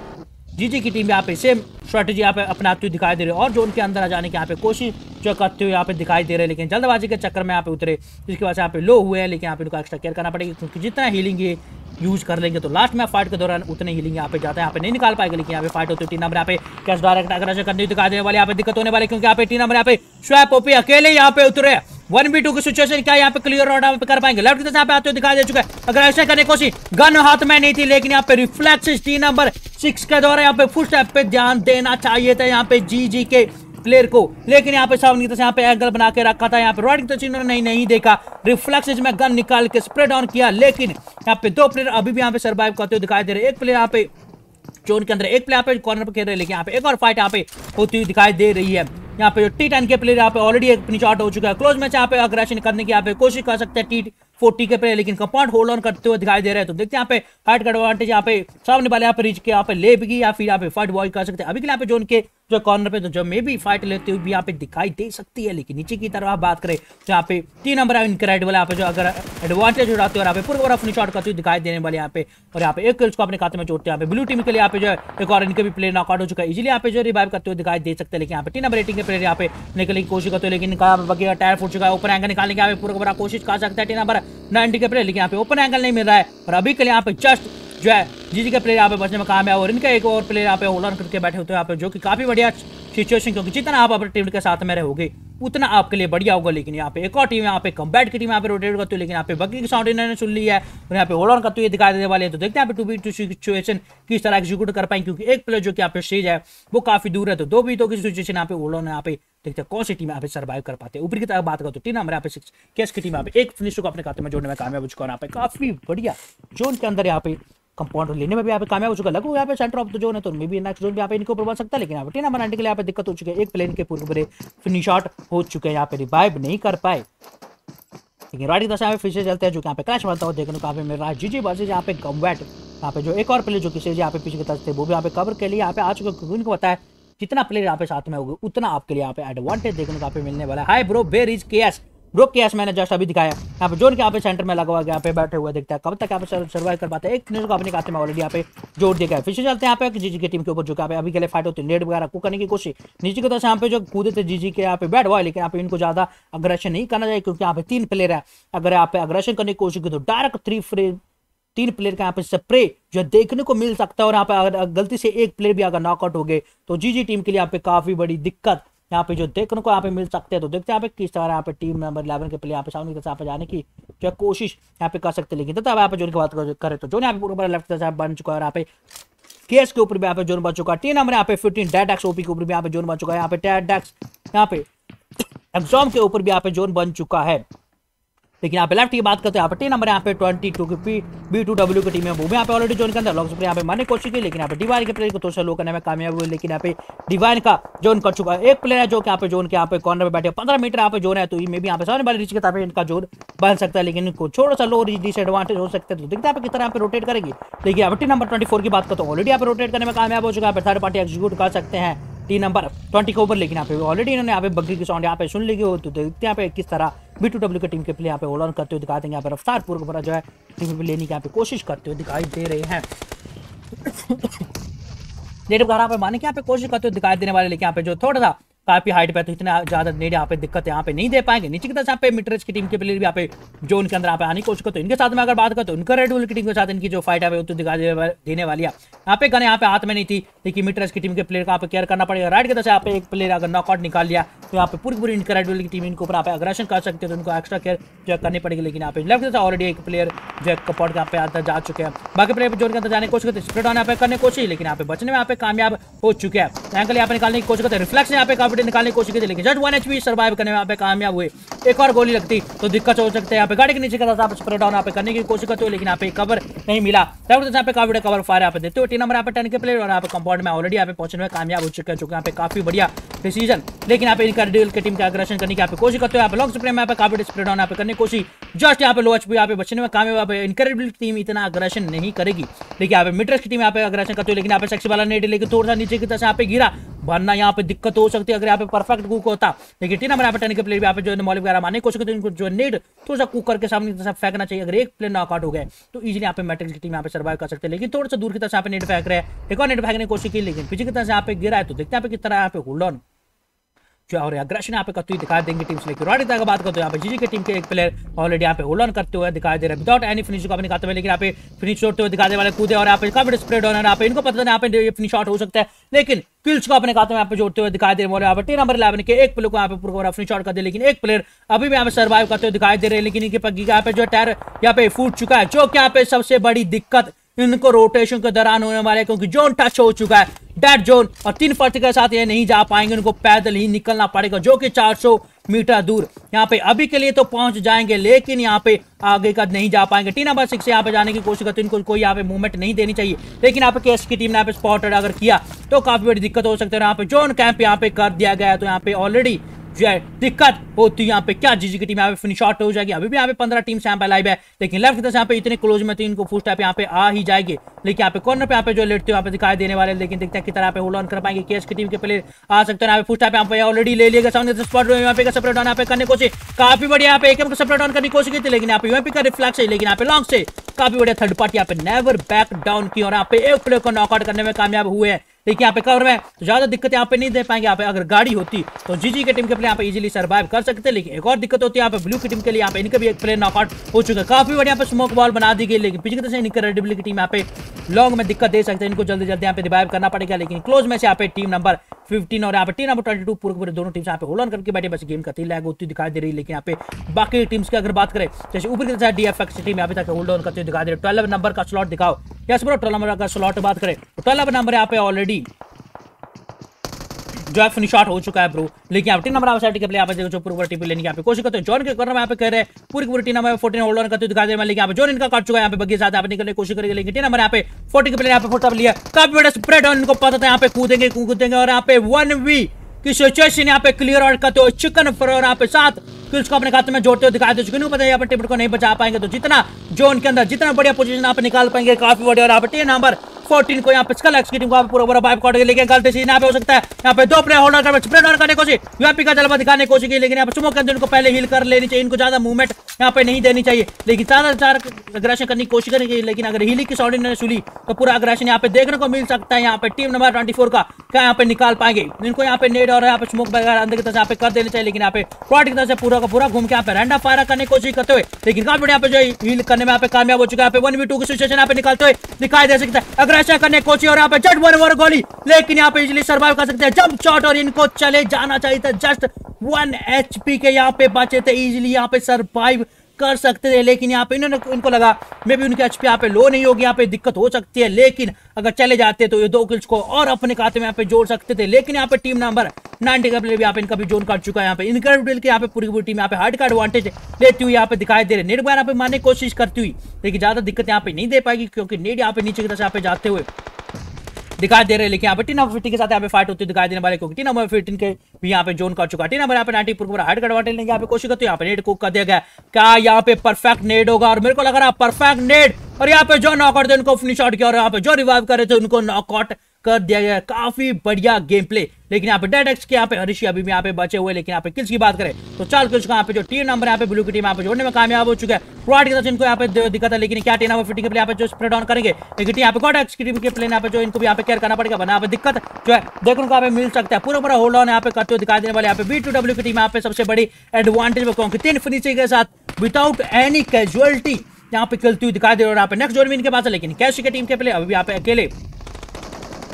जीजी की टीम यहाँ पे सेम स्ट्रेटेजी यहाँ पे अपनाती हुई दिखाई दे रही है, और जोन के अंदर आ जाने की यहाँ पे कोशिश जो करते हुए यहाँ पे दिखाई दे रहे हैं। लेकिन जल्दबाजी के चक्कर में यहाँ पे उतरे, जिसकी वजह से यहाँ पे लो हुए हैं। लेकिन यहाँ पे इनको एक्स्ट्रा केयर करना पड़ेगा, क्योंकि जितना हीलिंग ये यूज कर लेंगे तो लास्ट में फाइट के दौरान उतने हीलिंग यहाँ पे जाता है यहाँ पे नहीं निकाल पाएगा। लेकिन यहाँ पे फाइट होती है। तीन नंबर यहाँ पे कैश डायरेक्ट अग्रेशन करने दिखाई देने वाले, यहाँ पे दिक्कत होने वाली, क्योंकि यहाँ पे तीन नंबर यहाँ पे स्वैप ओपी अकेले यहाँ पे उतरे। वन बी टू की सिचुएशन क्या यहाँ पे क्लियर आउट यहाँ पे कर पाएंगे। लेफ्ट यहाँ पे आते हुए दिखाई दे चुका है, अगर ऐसा करने की कोशिश, गन हाथ में नहीं थी, लेकिन यहाँ पे रिफ्लेक्स टी नंबर सिक्स के द्वारा यहाँ पे फुल स्टेप पे ध्यान देना चाहिए था यहाँ पे जी जी के प्लेयर को। लेकिन यहाँ पे सामने की तरफ यहाँ पे एंगल बना के रखा था, यहाँ पे राइट की तरफ इन्होंने नहीं, नहीं देखा, रिफ्लेक्स में गन निकाल के स्प्रेड ऑन किया। लेकिन यहाँ पे दो प्लेयर अभी भी यहाँ पे सर्वाइव करते हुए दिखाई दे रहे। एक प्लेयर यहाँ पे जोन के अंदर एक प्लेयर पे कॉर्नर पे खेल रहे हैं, लेकिन यहाँ पे एक और फाइट यहाँ पे होती हुई दिखाई दे रही है। यहाँ पे जो टी टेन के प्लेयर यहाँ पे ऑलरेडी एक नीचे आउट हो चुका है। क्लोज मैच यहाँ पे अग्रेशन करने की यहाँ पे कोशिश कर सकते हैं टी फोर्टी के प्लेयर, लेकिन कंपाउंड होल्ड ऑन करते हुए दिखाई दे रहे हैं। तो देखते हैं यहाँ पे हाइट का एडवांटेज यहाँ पे सामने वाले यहाँ पे रिच के यहाँ पे ले भी, या फिर यहाँ पे फाइट बॉय कर सकते हैं अभी के यहाँ पे जोन के जो कॉर्नर पे, तो जो मे भी फाइट लेते हुए भी यहाँ पे दिखाई दे सकती है। लेकिन नीचे की तरफ आप बात करें तो यहाँ पे तीन नंबर है इनक्रेडिबल यहाँ पे जो अगर एडवांटेज उठाते हैं और यहाँ पे पूरा फिनिश आउट करते हुए दिखाई देने वाले यहाँ पे, और यहाँ पे एक किल को अपने खाते में जोड़ते हैं। यहाँ पे ब्लू टीम के लिए यहाँ पे जो एक और इनके भी प्लेयर नॉकआउट हो चुका है, इजिली यहाँ पे जो रिवाइव करते हुए दिखाई दे सकते हैं। लेकिन यहाँ पे तीन नंबर एटिंग के प्लेयर यहाँ पे निकलने की कोशिश करते हैं, लेकिन वगैरह टायर फूट चुका है। ओपन एंगल निकालने की यहाँ पे पूरा कोशिश कर सकता है तीन नंबर नाइनटी के प्लेयर, लेकिन यहाँ पे ओपन एंगल नहीं मिल रहा है। और अभी के लिए यहाँ पे जस्ट जो है जीजी का प्लेयर यहाँ पे बचने में कामयाब है, और इनका एक और प्लेयर यहाँ पे होल्ड ऑन करके बैठे होते हैं यहाँ पे, जो कि काफी बढ़िया सिचुएशन, क्योंकि जितना आप अपने टीम के साथ में रहोगे उतना आपके लिए बढ़िया होगा। लेकिन यहाँ पे एक और टीम यहाँ पे कम्बैट की टीम यहाँ पे रोटेट करती है, लेकिन यहाँ पे बकी की साउंड इन्होंने सुन ली है और यहाँ पे होल्ड ऑन करते हुए दिखाई देने वाले हैं। तो देखते हैं यहाँ पे टू बी टू सिचुएशन किस तरह एग्जीक्यूट कर पाएंगे, क्योंकि एक प्लेयर जो कि यहाँ पे स्टेज है वो काफी दूर है। तो दो बी दो की सिचुएशन यहाँ पे होल्ड ऑन, यहाँ पे देखते हैं कौन सी टीम यहाँ पे सर्वाइव कर पाते हैं। ऊपर की तरफ बात करते टीम हमारे यहाँ पे सिक्स केस की टीम यहाँ पे एक फिनिश को अपने खाते में जोड़ने में कामयाब हो चुका है। यहाँ पे काफी बढ़िया जोन के अंदर यहाँ पे कंपाउंड लेने में भी यहाँ पे कामयाब हो चुका है। लगो यहाँ पे सेंटर ऑफ द जोन है, तो मे भी नेक्स्ट जोन भी यहाँ पे इनको पहुंच सकता है। लेकिन यहाँ पे टीम नंबर नाइनटी के लिए यहाँ पे दिक्कत हो चुकी है, एक प्लेन के पूरे पूरे फिनिश आउट हो चुके हैं, यहाँ पे रिवाइव नहीं कर पाए। लेकिन राइट की तरफ यहाँ पे फिर से चलते हैं, जो यहाँ पे क्रैश बनता हुआ देखने को यहाँ पे मिल रहा है। जीजी वर्सेस यहाँ पे कम्बैट यहाँ पे जो एक और प्लेयर जो किसी यहाँ पे पीछे की तरफ थे वो भी यहाँ पे कवर के लिए यहाँ पे आ चुके, क्योंकि उनको पता है जितना प्लेयर यहाँ पे साथ में होगा उतना आपके लिए यहाँ पे एडवांटेज देखने को यहाँ पे मिलने वाला है। Hi bro, where is KS bro? KS मैंने जस्ट अभी दिखाया यहाँ पे जोन के यहाँ पे सेंटर में लगा हुआ, यहाँ पे बैठे हुआ देखता है कब तक यहाँ पे सर्वाइव कर पाता है। एक फिनिश को अपने खाते में ऑलरेडी यहाँ पे जोड़ दिया गया है। फिर से चलते हैं यहाँ पे जीजी की टीम के ऊपर, जो यहाँ पे अभी के लिए फाइट होती है। नेट वगैरह को करने की कोशिश नीचे की तरफ से यहाँ पे जो कूदे थे जीजी के यहाँ पे बैट बॉय, लेकिन यहाँ पे इनको ज्यादा अग्रेशन नहीं करना चाहिए, क्योंकि यहाँ पे तीन प्लेयर है। अगर यहाँ पे अग्रेशन करने की कोशिश की तो डायरेक्ट थ्री फ्रेम तीन प्लेयर का यहाँ पे स्प्रे जो देखने को मिल सकता है, और यहाँ पे अगर गलती से एक प्लेयर भी अगर नॉकआउट हो गए तो जीजी टीम के लिए यहाँ पे काफी बड़ी दिक्कत यहाँ पे जो देखने को यहाँ पे मिल सकते हैं। तो देखते हैं यहाँ पे किस तरह यहाँ पे टीम नंबर इलेवन के प्लेयर यहाँ पे सामने के साथ जाने की जो कोशिश यहाँ पे कर सकते हैं। लेकिन तब यहाँ पे जोन की बात करें तो जोन यहाँ पे पूरा लेफ्ट साइड बन चुका है, और यहाँ पे केस के ऊपर भी यहाँ पे जोन बन चुका है। टीम नंबर यहाँ पे फिफ्टीन डेड एक्स ओपी के ऊपर भी यहाँ पे जोन बन चुका है। यहाँ पे डेड एक्स यहाँ पे एग्जाम के ऊपर भी यहाँ पे जोन बन चुका है। लेकिन यहाँ पे लेफ्ट की बात करते हैं, यहाँ पे टीम नंबर यहाँ पे ट्वेंटी टू की बी टू डब्ल्यू की टीम है, वो भी यहाँ पे ऑलरेडी जोन के अंदर लॉन्ग यहाँ पे मारने की कोशिश की, लेकिन यहाँ पे डिवाइन के प्लेयर को थोड़ा लो करने में कामयाब हुए। लेकिन यहाँ पे डिवाइन का जोन कर चुका है, एक प्लेयर है जो कि यहाँ पे जोन के यहाँ पे कॉर्नर में बैठे पंद्रह मीटर यहाँ पे जोन है, तो ये मे भी यहाँ पे सामने वाले रिच के तरफ इनका जोन बन सकता है, लेकिन इनको छोटा सा लो डिसएडवांटेज हो सकता है। तो देखते हैं किस तरह यहाँ पे रोटेट करेगी। लेकिन यहाँ पे टीम नंबर ट्वेंटी फोर की बात करते ऑलरेडी यहाँ पे रोटेट करने में कामयाब हो चुका है, थर्ड पार्टी एग्जीक्यूट कर सकते हैं टी नंबर ट्वेंटी के ऊपर। लेकिन यहाँ पे ऑलरेडी इन्होंने यहाँ पे बग्गी की साउंड यहाँ पे सुन ली हो, तो देखते हैं यहाँ पे किस तरह बी टू डब्ल्यू की टीम के प्ले यहाँ पे होल्ड ऑन करते हुए दिखाते हैं। यहाँ पे रफ्तार पूर्व भरा जो है टीम पे लेने की यहाँ पे कोशिश करते हुए दिखाई दे रहे हैं। नेट यहाँ पे माने कि यहाँ पे कोशिश करते हुए दिखाई देने वाले, लेकिन यहाँ पे जो थोड़ा सा काफी हाइट पे तो इतना ज्यादा नेट यहाँ पे दिक्कत यहाँ पे नहीं दे पाएंगे। नीचे की तरफ यहाँ पे मिटरेज की टीम के प्लेयर भी यहाँ पे जोन के अंदर यहाँ पे आने की कोशिश करते हैं। इनके साथ में अगर बात करते तो इनका रेड बुल की टीम के साथ इनकी जो फाइट है तो दिखाई देने वाली है। यहाँ पे गन यहाँ पे हाथ में नहीं थी, लेकिन मिटरेज की टीम के प्लेयर का यहाँ पे केयर करना पड़ेगा। राइट की तरफ यहाँ पे एक प्लेयर अगर नॉकआउट निकाल लिया तो यहाँ पे पूरी पूरी इनका रेड बुल की टीम इनके ऊपर आप अग्रेशन कर सकते हैं, तो उनको एक्स्ट्रा केयर जो करनी पड़ेगी। लेकिन यहाँ पे लेफ्ट से ऑलरेडी एक प्लेयर जो कपड़ यहाँ पे आता जा चुके हैं, बाकी प्लेयर जोन के अंदर जाने की कोशिश करते हैं, स्प्रेड ऑन यहाँ पे करने की कोशिश, लेकिन यहाँ पे बचने में यहाँ पे कामयाब हो चुके हैं। एंगल यहाँ पे निकालने की कोशिश करते हैं, रिफ्लेक्स यहाँ पे निकालने की कोशिश की, लेकिन जस्ट वन एचपी सर्वाइव करने में यहाँ पे कामयाब हुए। एक और गोली लगती तो दिक्कत हो सकती है। यहाँ पे गाड़ी के नीचे का आप स्प्रे डाउन यहाँ पे करने की कोशिश करते हो, लेकिन यहाँ पे कवर नहीं मिला। यहाँ पे काफी कवर फायर यहाँ पे देते हो टीम नंबर यहाँ पे टेन के प्लेयर, और यहाँ पे कंपाउंड में ऑलरेडी यहाँ पे पहुंचने में कामयाब हो चुके हैं, जो यहाँ पे काफी बढ़िया डिसीजन। लेकिन यहाँ पे इनक्रेडिबल की टीम का अग्रेशन करने की यहाँ पे कोशिश करते हो, यहाँ पे लॉन्ग स्प्रे में यहाँ पे काफी स्प्रे डाउन यहाँ पे करने की कोशिश, जस्ट यहाँ पे लो एचपी यहाँ पे बचने में कामयाब है। इनक्रेडिबल टीम इतना अग्रेशन नहीं करेगी, लेकिन यहाँ पे मिडरेंज की टीम यहाँ पे अग्रेशन करते हो, लेकिन यहाँ पे सेक्सी वाला नेट लेके थोड़ा सा नीचे की तरफ यहाँ पे गिरा, वरना यहाँ पे दिक्कत हो सकती है अगर यहाँ पे परफेक्ट कुक होता। लेकिन टीम नंबर यहाँ पे टेन के प्लेयर भी यहाँ पे जो मॉल वगैरह मारने की कोशिश करते हैं, इनको जो नेट थोड़ा सा कुक करके सामने की तरफ फेंकना चाहिए। अगर एक प्लेयर नॉकआउट हो गए तो इजीली यहाँ पे मैट्रिक्स की टीम यहाँ पे सर्वाइव कर सकते हैं। लेकिन थोड़ा सा दूर की तरफ यहाँ पे नेट फेंक रहे हैं, एक और नेट फेंकने की कोशिश की, लेकिन पीछे की तरफ यहाँ पे गिरा है। तो देखते हैं किस तरह यहाँ पे होल्ड ऑन जो और अग्रेशन यहाँ पे करते हुए दिखाई देंगे टीम से। लेकिन राइट की बात करते हो यहाँ पे जीजी की टीम के एक प्लेयर ऑलरेडी यहाँ पे होल्ड ऑन करते हुए दिखाई दे रहा है विदाउट एनी फिनिश को अपने खाते में। लेकिन यहाँ पे फिनिश छोड़ते हुए दिखाई देने वाले कूदे, और यहाँ पे काफी स्प्रेड ऑन है, यहाँ पे इनको पता नहीं यहाँ पे फिनिश आउट हो सकता है, लेकिन किल्स को अपने खाते में यहाँ पे जोड़ते हुए दिखाई दे रहे हैं। यहाँ पे टीम नंबर इलेवन के एक प्लेयर को यहाँ पे पूरा फिनिश आउट कर दिया, लेकिन एक प्लेयर अभी भी यहाँ पे सर्वाइव करते हुए दिखाई दे रहे हैं। लेकिन इनके पग्गी यहाँ पे जो टायर यहाँ पे फूट चुका है, जो कि यहाँ पे सबसे बड़ी दिक्कत इनको रोटेशन के दौरान होने वाले, क्योंकि जोन टच हो चुका है डेड जोन और तीन पर्थ के साथ ये नहीं जा पाएंगे, उनको पैदल ही निकलना पड़ेगा जो कि चार सौ मीटर दूर। यहाँ पे अभी के लिए तो पहुंच जाएंगे लेकिन यहाँ पे आगे का नहीं जा पाएंगे। टीम नंबर सिक्स यहाँ पे जाने की कोशिश करती है, इनको कोई यहाँ पे मूवमेंट नहीं देनी चाहिए, लेकिन यहाँ पे केस की टीम ने यहाँ पे स्पॉट अगर किया तो काफी बड़ी दिक्कत हो सकती है। यहाँ पे जोन कैंप यहाँ पे कर दिया गया है तो यहाँ पे ऑलरेडी जो है दिक्कत होती है। यहाँ पे क्या जीजी की टीम यहाँ पे फिनिश आउट हो जाएगी। अभी भी यहाँ पे पंद्रह टीम यहाँ पे लाइव है, लेकिन लेफ्ट की तरफ यहाँ पे इतने क्लोज में तो इनको फुल स्टैप यहाँ पे आ ही जाएगी, लेकिन यहाँ पे कॉर्नर पे यहाँ पे जो लेटते हो यहाँ पे दिखाई देने वाले, लेकिन देखते हैं किस तरह पे होल्ड ऑन कर पाएंगे। केएस की टीम के प्लेयर आ सकते हैं यहाँ पे, फुल स्टैप यहाँ पे ऑलरेडी ले लिया गया, सामने से स्पॉट यहाँ पे सेपरेट ऑन यहाँ पे करने की कोशिश, काफी बढ़िया यहाँ पे एक को सेपरेट ऑन करने की कोशिश की थी, लेकिन यहाँ पे यूएमपी का रिफ्लेक्स है, लेकिन यहाँ पे लॉन्ग से काफी बढ़िया थर्ड पार्टी यहाँ पे नेवर बैक डाउन की और यहाँ पे एक प्लेयर को नॉकआउट करने में कामयाब हुए हैं। लेकिन यहाँ पे कवर में तो ज्यादा दिक्कत यहाँ पे नहीं दे पाएंगे। यहाँ पे अगर गाड़ी होती तो जीजी के टीम के प्लेयर यहाँ पे इजीली सर्वाइव कर सकते, लेकिन एक और दिक्कत होती है यहाँ पे ब्लू की टीम के लिए, यहाँ पे इनका भी एक प्लेयर नॉकआउट हो चुका है। काफी बढ़िया यहाँ पे स्मोक बॉल बना दी गई, लेकिन पिछले तरह से इनक्रेडिबल की टीम यहाँ पे लॉन्ग में दिक्कत दे सकते हैं, इनको जल्दी जल्दी यहाँ पे रिवाइव करना पड़ेगा। लेकिन क्लोज में से यहाँ पे टीम नंबर फिफ्टीन और यहाँ पे टीम नंबर ट्वेंटी टू पूरे पूरे दोनों टीम यहाँ पे होल्ड ऑन करके बैठे, बस गेम का तीन लैग होती दिखाई दे रही है। लेकिन यहाँ पे बाकी टीम्स की अगर बात करें जैसे ऊपर की तरफ डीएफएक्स टीम यहाँ पे तक होल्ड ऑन करते हुए दिखाई दे रही है। ट्वेल्व नंबर का स्लॉट दिखाओ, या ट्वेल्व नंबर का स्लॉट बात करें तो ट्वेल्व नंबर यहाँ पे ऑलरेडी जो है फिनिश आउट हो चुका है ब्रो। लेकिन आप टीम नंबर साइड के प्लेयर पे जो पूरी टीम लेने की यहाँ पे कोशिश करते हैं, जॉन के कॉर्नर में यहाँ पे कह रहे हैं पूरी पूरी team number fourteen hold on करते दिखा दे, लेकिन यहाँ पे जॉन इनका काट चुका है, यहाँ पे बग्गी साथ यहाँ पे निकलने की कोशिश करेगी, लेकिन टीम नंबर यहाँ पे फोर्टी के प्लेयर यहाँ पे फोर्टी लिया, काफी बड़ा स्प्रेड और इनको पता था यहाँ पे कूदेंगे कूदेंगे और यहाँ पे वन वी की सिचुएशन यहाँ पे क्लियर आउट करते हो चिकन फ्राई यहाँ पे साथ किल्स को अपने खाते में जोड़ते हुए दिखाते हैं। पता है यहाँ पे टीम को नहीं बचा पाएंगे, तो जितना जोन के अंदर जितना बढ़िया पोजीशन आप निकाल पाएंगे काफी बढ़िया। और यहाँ पे टीम नंबर फोर्टीन को यहाँ पे स्कल एक्स की टीम को आप पूरा पूरा वाइप काट के लेके गलती से यहाँ पे हो सकता है, यहाँ पे दो प्लेयर होल्ड ऑन करके स्प्रेड ऑन करने की कोशिश, यूएमपी का जलवा दिखाने की कोशिश की, लेकिन यहाँ पे स्मोक के अंदर इनको पहले हील कर लेनी चाहिए, इनको ज्यादा मूवमेंट यहाँ पे नहीं देनी चाहिए, लेकिन ज्यादा ज्यादा अग्रेशन करने की कोशिश करेंगे। लेकिन अगर हीली की शॉट इन्होंने सुली तो पूरा अग्रेशन यहाँ पे देखने को मिल सकता है। यहाँ पे टीम नंबर ट्वेंटी फोर का क्या यहाँ पे निकाल पाएंगे, इनको यहाँ पे नेट और यहाँ पे स्मोक वगैरह अंदर की तरफ यहाँ पे कर देने चाहिए, लेकिन यहाँ पे फ्रॉड की तरफ से पूरा का पूरा घूम के यहाँ पे रैंडम फायर करने की कोशिश करते हुए, लेकिन काफी बढ़िया पे जो हील करने में यहाँ पे कामयाब हो चुका है। वन वी टू की सिचुएशन यहाँ पे निकालते हुए दिखाई दे सकता है, अग्रेशन करने की कोशिश और यहाँ पे जट वन ओवर गोली, लेकिन यहाँ पे इजिली सर्वाइव कर सकते हैं जंप शॉट और इनको चले जाना चाहिए था, जस्ट वन एचपी के यहाँ पे बचे थे, इजिली यहाँ पे सर्वाइव कर सकते थे। लेकिन यहाँ पे इन्होंने इनको लगा मे भी उनके एचपी यहाँ पे लो नहीं होगी, यहाँ पे दिक्कत हो सकती है, लेकिन अगर चले जाते तो ये दो किल्स को और अपने खाते में यहाँ पे जोड़ सकते थे। लेकिन यहाँ पे टीम नंबर नाइनटी का प्लेयर भी यहाँ पे इनका भी जोन काट चुका है, यहाँ पे इनक्रेडिबल की यहाँ पे पूरी पूरी टीम यहाँ पे हार्ड का एडवांटेज लेती हुई यहाँ पे दिखाई दे रही है। नेट बार यहाँ पे मारने की कोशिश करती हुई, लेकिन ज्यादा दिक्कत यहाँ पे नहीं दे पाएगी क्योंकि नेट यहाँ पे नीचे की तरफ यहाँ पे जाते हुए दिखाई दे रहे हैं। लेकिन यहाँ पे टीम नंबर फिफ्टीन के साथ यहाँ पे फाइट होती है दिखाई देने वाले, क्योंकि टीम नंबर फिफ्टीन के भी यहाँ पे जोन कर चुका है। टीम नंबर यहाँ पे नाइनटी पूरा हार्ड करवाने लेंगे यहाँ पे कोशिश करते हैं, यहाँ पे नेट को कर दिया गया, क्या यहाँ पे परफेक्ट नेट होगा और मेरे को लग रहा है परफेक्ट नेट, और यहाँ पे जो नॉकआउट थे उनको फिनिश आउट किया और यहाँ पे जो रिवाइव कर रहे थे उनको नॉकआउट कर दिया गया। काफी बढ़िया गेम प्ले। लेकिन यहाँ पे डेड एक्स के यहाँ पे हरीश अभी भी यहाँ पे बचे हुए, लेकिन यहाँ पे किल्स की बात करें तो चार किल्स का यहाँ पे जो टीम नंबर यहाँ पे ब्लू की टीम यहाँ पे जोड़ने में कामयाब हो चुका है। फ्रॉड के साथ इनको यहाँ पे दिक्कत है, लेकिन क्या टीम नंबर फिफ्टी के प्ले यहाँ पे जो स्प्रेड ऑन करेंगे, लेकिन यहाँ पे गॉड एक्स की टीम के प्ले यहाँ पे जो इनको भी यहाँ पे केयर करना पड़ेगा, वरना यहाँ पे दिक्कत जो है देखने को यहाँ पे मिल सकता है। पूरा पूरा होल्ड ऑन यहाँ पे करते हुए दिखाई देने वाले, यहाँ पे बी टू डब्ल्यू की टीम यहाँ पे सबसे बड़ी एडवांटेज में क्योंकि तीन फिनिशिंग के साथ विदाउट एनी कैजुअलिटी यहाँ पे खेलती हुई दिखाई दे रही है। और यहाँ पे नेक्स्ट जोन भी इनके पास है, लेकिन कैश की टीम के प्ले अभी यहाँ पे अकेले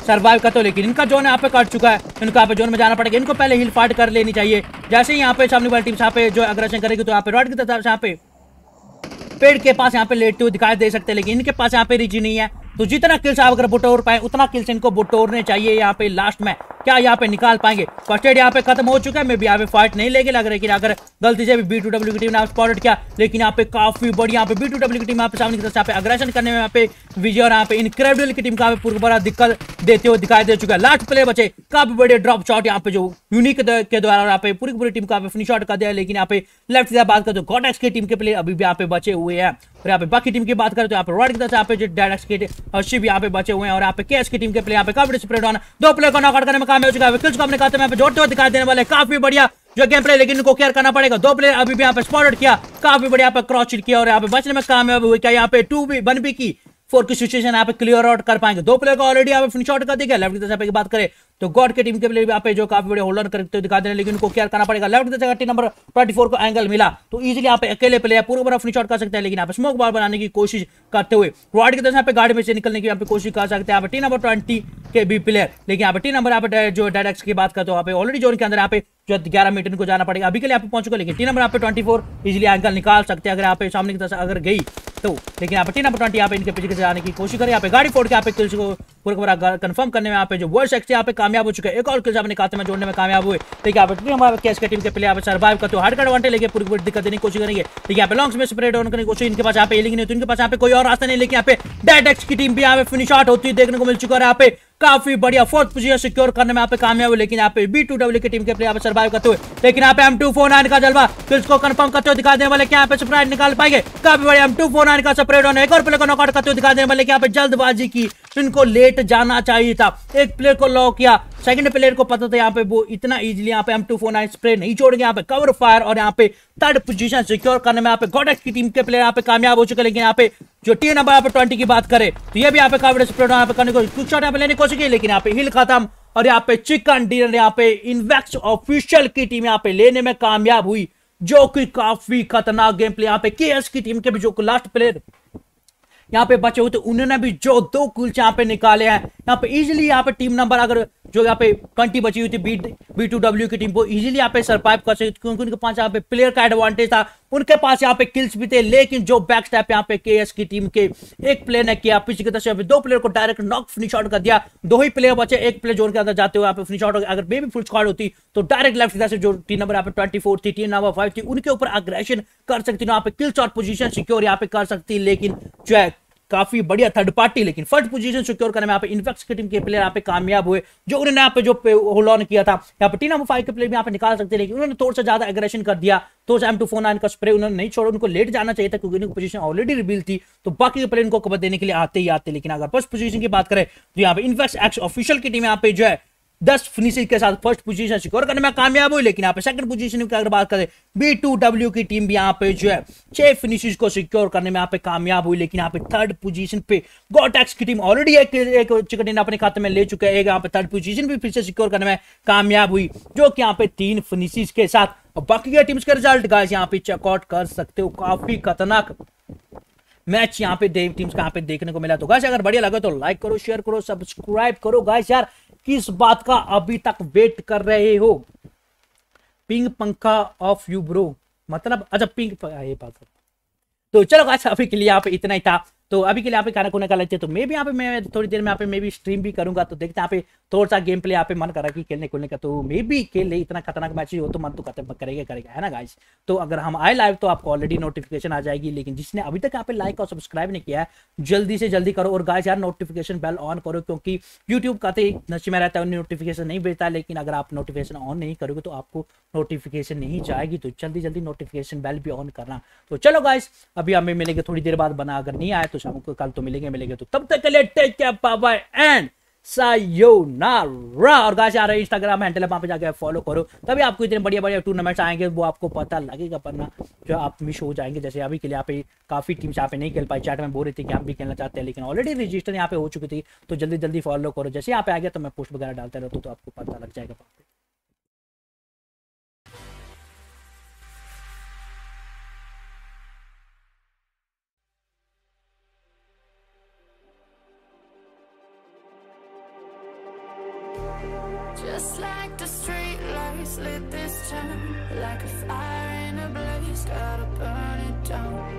सर्वाइव करते हो, लेकिन इनका जोन यहाँ पे कट चुका है, इनको यहाँ पे जोन में जाना पड़ेगा, इनको पहले हिल फाइट कर लेनी चाहिए। जैसे ही यहाँ पे सामने वाली टीम यहाँ पे जो अग्रेशन करेगी तो यहाँ पे रॉड की तरफ यहाँ पे पेड़ के पास यहाँ पे लेटते हुए दिखाई दे सकते हैं, लेकिन इनके पास यहाँ पे रिजी नहीं है, तो जितना किल्स आप अगर बुटोर पाए उतना किल्स इनको बुटोरने चाहिए। यहाँ पे लास्ट में क्या यहाँ पे निकाल पाएंगे, फर्स्ट एड यहाँ पे खत्म हो चुका है, मे भी यहाँ पे फाइट नहीं लेके लग रही, अगर गलती से भी बी टू डब्ल्यू की टीम ने स्पॉट किया। लेकिन यहाँ पे काफी बड़ी यहाँ पे बी टू डब्ल्यू की टीम यहाँ पे सामने की तरफ यहाँ पे अग्रेशन करने में यहाँ पे विजय और यहाँ पे इनक्रेडिबल की टीम का पूरी बड़ा दिक्कत देते हुए दिखाई दे चुका है। लास्ट प्ले बचे, काफी बड़े ड्रॉप शॉट यहाँ पे जो यूनिक के द्वारा यहाँ पे पूरी पूरी टीम का फिनिश आउट कर दिया। लेकिन यहाँ पे लेफ्ट से बात करें तो गॉड एक्स की टीम के प्लेयर अभी भी यहाँ पे बचे हुए हैं, और यहाँ पे बाकी टीम की बात करें तो यहाँ पे रॉड की तरफ यहाँ पे डेड एक्स की और शिव यहाँ पे बचे हुए हैं, और यहाँ पे केएस की टीम के प्लेयर यहाँ पे काफी स्प्रेड ऑन दो प्लेयर को नॉकआउट करने में कामयाब हो चुका है। किल्स को अपने खाते में यहाँ पे जोड़ते हुए दिखाई देने वाले, काफी बढ़िया जो गेम प्ले, लेकिन इनको केयर करना पड़ेगा। दो प्लेयर अभी भी यहाँ पे स्पॉटेड किया, काफी बढ़िया यहाँ पे क्रॉस हिट किया और यहाँ पे बचने में कामयाब हुए। क्या यहाँ पे टू बी वन बी की फोर की सिचुएशन यहाँ पे क्लियर आउट कर पाएंगे, दो प्लेयर को ऑलरेडी यहाँ पे फिनिश आउट कर दिया। लेफ्ट की तरफ की बात करें तो गॉड के टीम के प्लेयर यहाँ पे जो काफी बड़े होल्डर करते हुए दिखा दे रहे हैं, लेकिन उनको केयर करना पड़ेगा। लेफ्ट की तरफ टीम नंबर ट्वेंटी फोर को एंगल मिला तो इजीली यहाँ पे अकेले प्लेयर पूरा पूरा फिनिश आउट कर सकते हैं, लेकिन यहाँ पे स्मोक बॉल बनाने की कोशिश करते हुए रॉड की तरफ यहाँ पे गाड़ी में से निकलने की यहाँ पे कोशिश कर सकते हैं यहाँ पे टीम नंबर ट्वेंटी के बी प्लेयर। लेकिन यहाँ पे टीम नंबर यहाँ पे जो डेड एक्स की बात करते हो यहाँ पे ऑलरेडी जोन के अंदर यहाँ पे जो ग्यारह मीटर को जाना पड़ेगा, अभी के लिए यहाँ पे पहुंच चुका। लेकिन टीम नंबर यहाँ पे ट्वेंटी फोर इजिली एंगल निकाल सकते हैं, अगर यहाँ पे सामने की तरफ अगर गई तो लेकिन यहाँ पे टीन अपॉर्चुनिटी यहाँ पे इनके पीछे से आने की कोशिश करें। यहाँ पे गाड़ी फोड़ के यहाँ पे किल्स को पूरा पूरा कंफर्म करने में यहाँ पे जो वर्ष एक्स यहाँ पे कामयाब हो चुके हैं। एक और किल्स अपने खाते में जोड़ने में कामयाब हुए। देखिए यहाँ पे हमारे कैश के टीम के प्लेयर यहाँ पे सर्वाइव करते हो हार्ड कार्ड वांटे लेके पूरी पूरी दिक्कत देने की कोशिश करेंगे। देखिए यहाँ पे लॉन्ग्स में स्प्रेड ऑन करने की कोशिश, इनके पास यहाँ पे हीलिंग नहीं होती, इनके पास यहाँ पे कोई और रास्ता नहीं, लेकिन यहाँ पे डेड एक्स की टीम भी यहाँ पे फिनिश आउट होती है देखने को मिल चुका है। यहाँ पे काफी बढ़िया फोर्थ पोजीशन सिक्योर करने में यहाँ पे कामयाब हुए, लेकिन यहाँ पे बी टू डब्ल्यू की टीम के प्लेयर सर्वाइव करते हुए लेकिन यहाँ पे एम टू फोर नाइन का जलवा किल्स को कंफर्म करते हुए दिखा देने वाले यहाँ पे स्प्रेड निकाल पाएंगे। काफी बढ़िया एम टू फोर नाइन का स्प्रेड ऑन एक और प्लेयर को नॉकआउट करते हुए दिखा देने वाले यहाँ पे जल्दबाजी की, इनको लेट जाना चाहिए था। एक प्लेयर को लॉक किया, सेकंड प्लेयर को पता था यहाँ पे वो इतना इजीली यहाँ पे M two four nine spray नहीं छोड़ेंगे। यहाँ पे कवर फायर और यहाँ पे थर्ड पोजीशन सिक्योर करने में यहाँ पे गॉड एक्स की टीम के प्लेयर यहाँ पे कामयाब हो चुके। लेकिन यहाँ पे जो टी नंबर यहाँ पे ट्वेंटी की बात करें तो ये भी यहाँ पे काफी स्प्रेड यहाँ पे करने को क्विक शॉट यहाँ पे लेने की कोशिश की, लेकिन यहाँ पे हिल खत्म और यहाँ पे चिकन डिनर यहाँ पे इनवेक्स ऑफिशियल की टीम यहाँ पे लेने में कामयाब हुई, जो कि काफी खतरनाक गेम प्ले। यहाँ पे के एस की टीम के भी जो लास्ट प्लेयर यहाँ पे बचे हुए थे उन्होंने भी जो दो किल्स यहाँ पे निकाले हैं यहाँ पे इजीली यहाँ पे टीम नंबर अगर जो यहाँ पे ट्वेंटी बची हुई थी बी बी टू डब्ल्यू की टीम को इजीली यहाँ पे सरवाइव कर सकती, क्योंकि उनके पास यहाँ पे प्लेयर का एडवांटेज था, उनके पास यहाँ पे किल्स भी थे। लेकिन जो बैक स्टेप यहाँ पे केएस की टीम के एक प्लेयर ने किया, पीछे की तरफ से दो प्लेयर को डायरेक्ट नॉक फिनिश आउट कर दिया, दो ही प्लेयर बचे, एक प्लेयर जोन के अंदर जाते हुए यहाँ पे फिनिश आउट हो गया। अगर बेबी फुल स्क्वाड होती तो डायरेक्ट लेफ्ट से जो टीम नंबर यहाँ पे ट्वेंटी फोर थी टीम नंबर फाइव थी उनके ऊपर अग्रेशन कर सकती, यहाँ पे किल्स और पोजीशन सिक्योर यहाँ पे कर सकती, लेकिन जो है काफी बढ़िया थर्ड पार्टी लेकिन फर्स्ट पोजीशन सिक्योर करने में यहाँ पे इनफेक्स की टीम के प्लेयर यहाँ पे कामयाब हुए, जो उन्होंने यहाँ पे जो होल्ड ऑन किया था यहाँ पे टीम नंबर फाइव के प्लेयर भी यहाँ पे निकाल सकते, लेकिन उन्होंने थोड़ा सा ज्यादा एग्रेशन कर दिया। तो एम टू फोर नाइन का स्प्रे उन्होंने नहीं छोड़ा, उनको लेट जाना चाहिए था क्योंकि उनकी पोजीशन ऑलरेडी रिवील थी, तो बाकी के प्लेयर उनको कवर देने के लिए आते ही आते। लेकिन अगर फर्स्ट पोजीशन की बात करें तो यहाँ पे इनफेक्स एक्स ऑफिशियल की टीम यहाँ पे जो है दस फिनिशिंग के साथ फर्स्ट पोजीशन सिक्योर करने में कामयाब हुई। लेकिन यहाँ पे सेकंड पोजीशन की अगर बात करें बी टू डब्ल्यू की टीम भी यहाँ पे जो है छह फिनिशेस को सिक्योर करने में यहाँ पे कामयाब हुई। लेकिन यहाँ पे थर्ड पोजीशन पे गॉड एक्स की टीम ऑलरेडी एक, एक चिकन डिनर अपने खाते में ले चुके हैं, यहाँ पे थर्ड पोजीशन भी फिर से सिक्योर करने में कामयाब हुई, जो कि यहाँ पे तीन फिनिशेस के साथ। और बाकी की टीम्स का रिजल्ट गाइस यहाँ पे चेकआउट कर सकते हो, काफी खतरनाक मैच यहाँ पे देव टीम्स का यहाँ पे देखने को मिला। तो गाइस अगर बढ़िया लगा तो लाइक करो, शेयर करो, सब्सक्राइब करो। गाइस यार किस बात का अभी तक वेट कर रहे हो? पिंग पंखा ऑफ यू ब्रो, मतलब अच्छा पिंग ये बात। तो चलो गाइस अभी के लिए यहाँ पे इतना ही था, तो अभी के लिए यहाँ पे खाना खोने का लगते, तो मे भी यहाँ पे मैं थोड़ी देर में यहाँ पे मे भी स्ट्रीम भी करूंगा, तो देखते हैं यहाँ पे थोड़ा सा गेम प्ले यहाँ पे मन कर रहा है खेलने खोलने का, तो मे भी खेल ले, इतना खतरनाक मैच हो तो मन तो खत्म करेगा करेगा है ना गाइस। तो अगर हम आए लाइव तो आपको ऑलरेडी नोटिफिकेशन आ जाएगी, लेकिन जिसने अभी तक यहाँ पे लाइक और सब्सक्राइब नहीं किया है जल्दी से जल्दी करो। और गाइस यार नोटिफिकेशन बेल ऑन करो, क्योंकि यूट्यूब कहते नशे में रहता है, नोटिफिकेशन नहीं भेजता, लेकिन अगर आप नोटिफिकेशन ऑन नहीं करोगे तो आपको नोटिफिकेशन नहीं जाएगी, तो जल्दी जल्दी नोटिफिकेशन बेल भी ऑन करना। तो चलो गाइस अभी हमें मिलेंगे थोड़ी देर बाद बना, अगर नहीं आए तो शाम को कल तो मिलेंगे मिलेंगे तो तब तक के लिए take care, bye bye and sayonara. और गाइस यार इंस्टाग्राम हैंडल वहां पे जाके फॉलो करो, तभी आपको इतने बढ़िया बढ़िया टूर्नामेंट्स आएंगे वो आपको पता लगेगा, वरना जो आप मिस हो जाएंगे। जैसे अभी के लिए यहाँ पे काफी टीम्स यहाँ पे नहीं खेल पाई, चैट में बोल रही थी कि आप भी खेलना चाहते हैं, लेकिन ऑलरेडी रजिस्टर यहाँ पे हो चुकी थी, तो जल्दी जल्दी फॉलो करो। जैसे यहाँ पे आ गया तो मैं पोस्ट वगैरह डालता रहता हूँ, तो आपको पता लग जाएगा। Just like the street lights lit this town, like a fire in a blaze, gotta burn it down.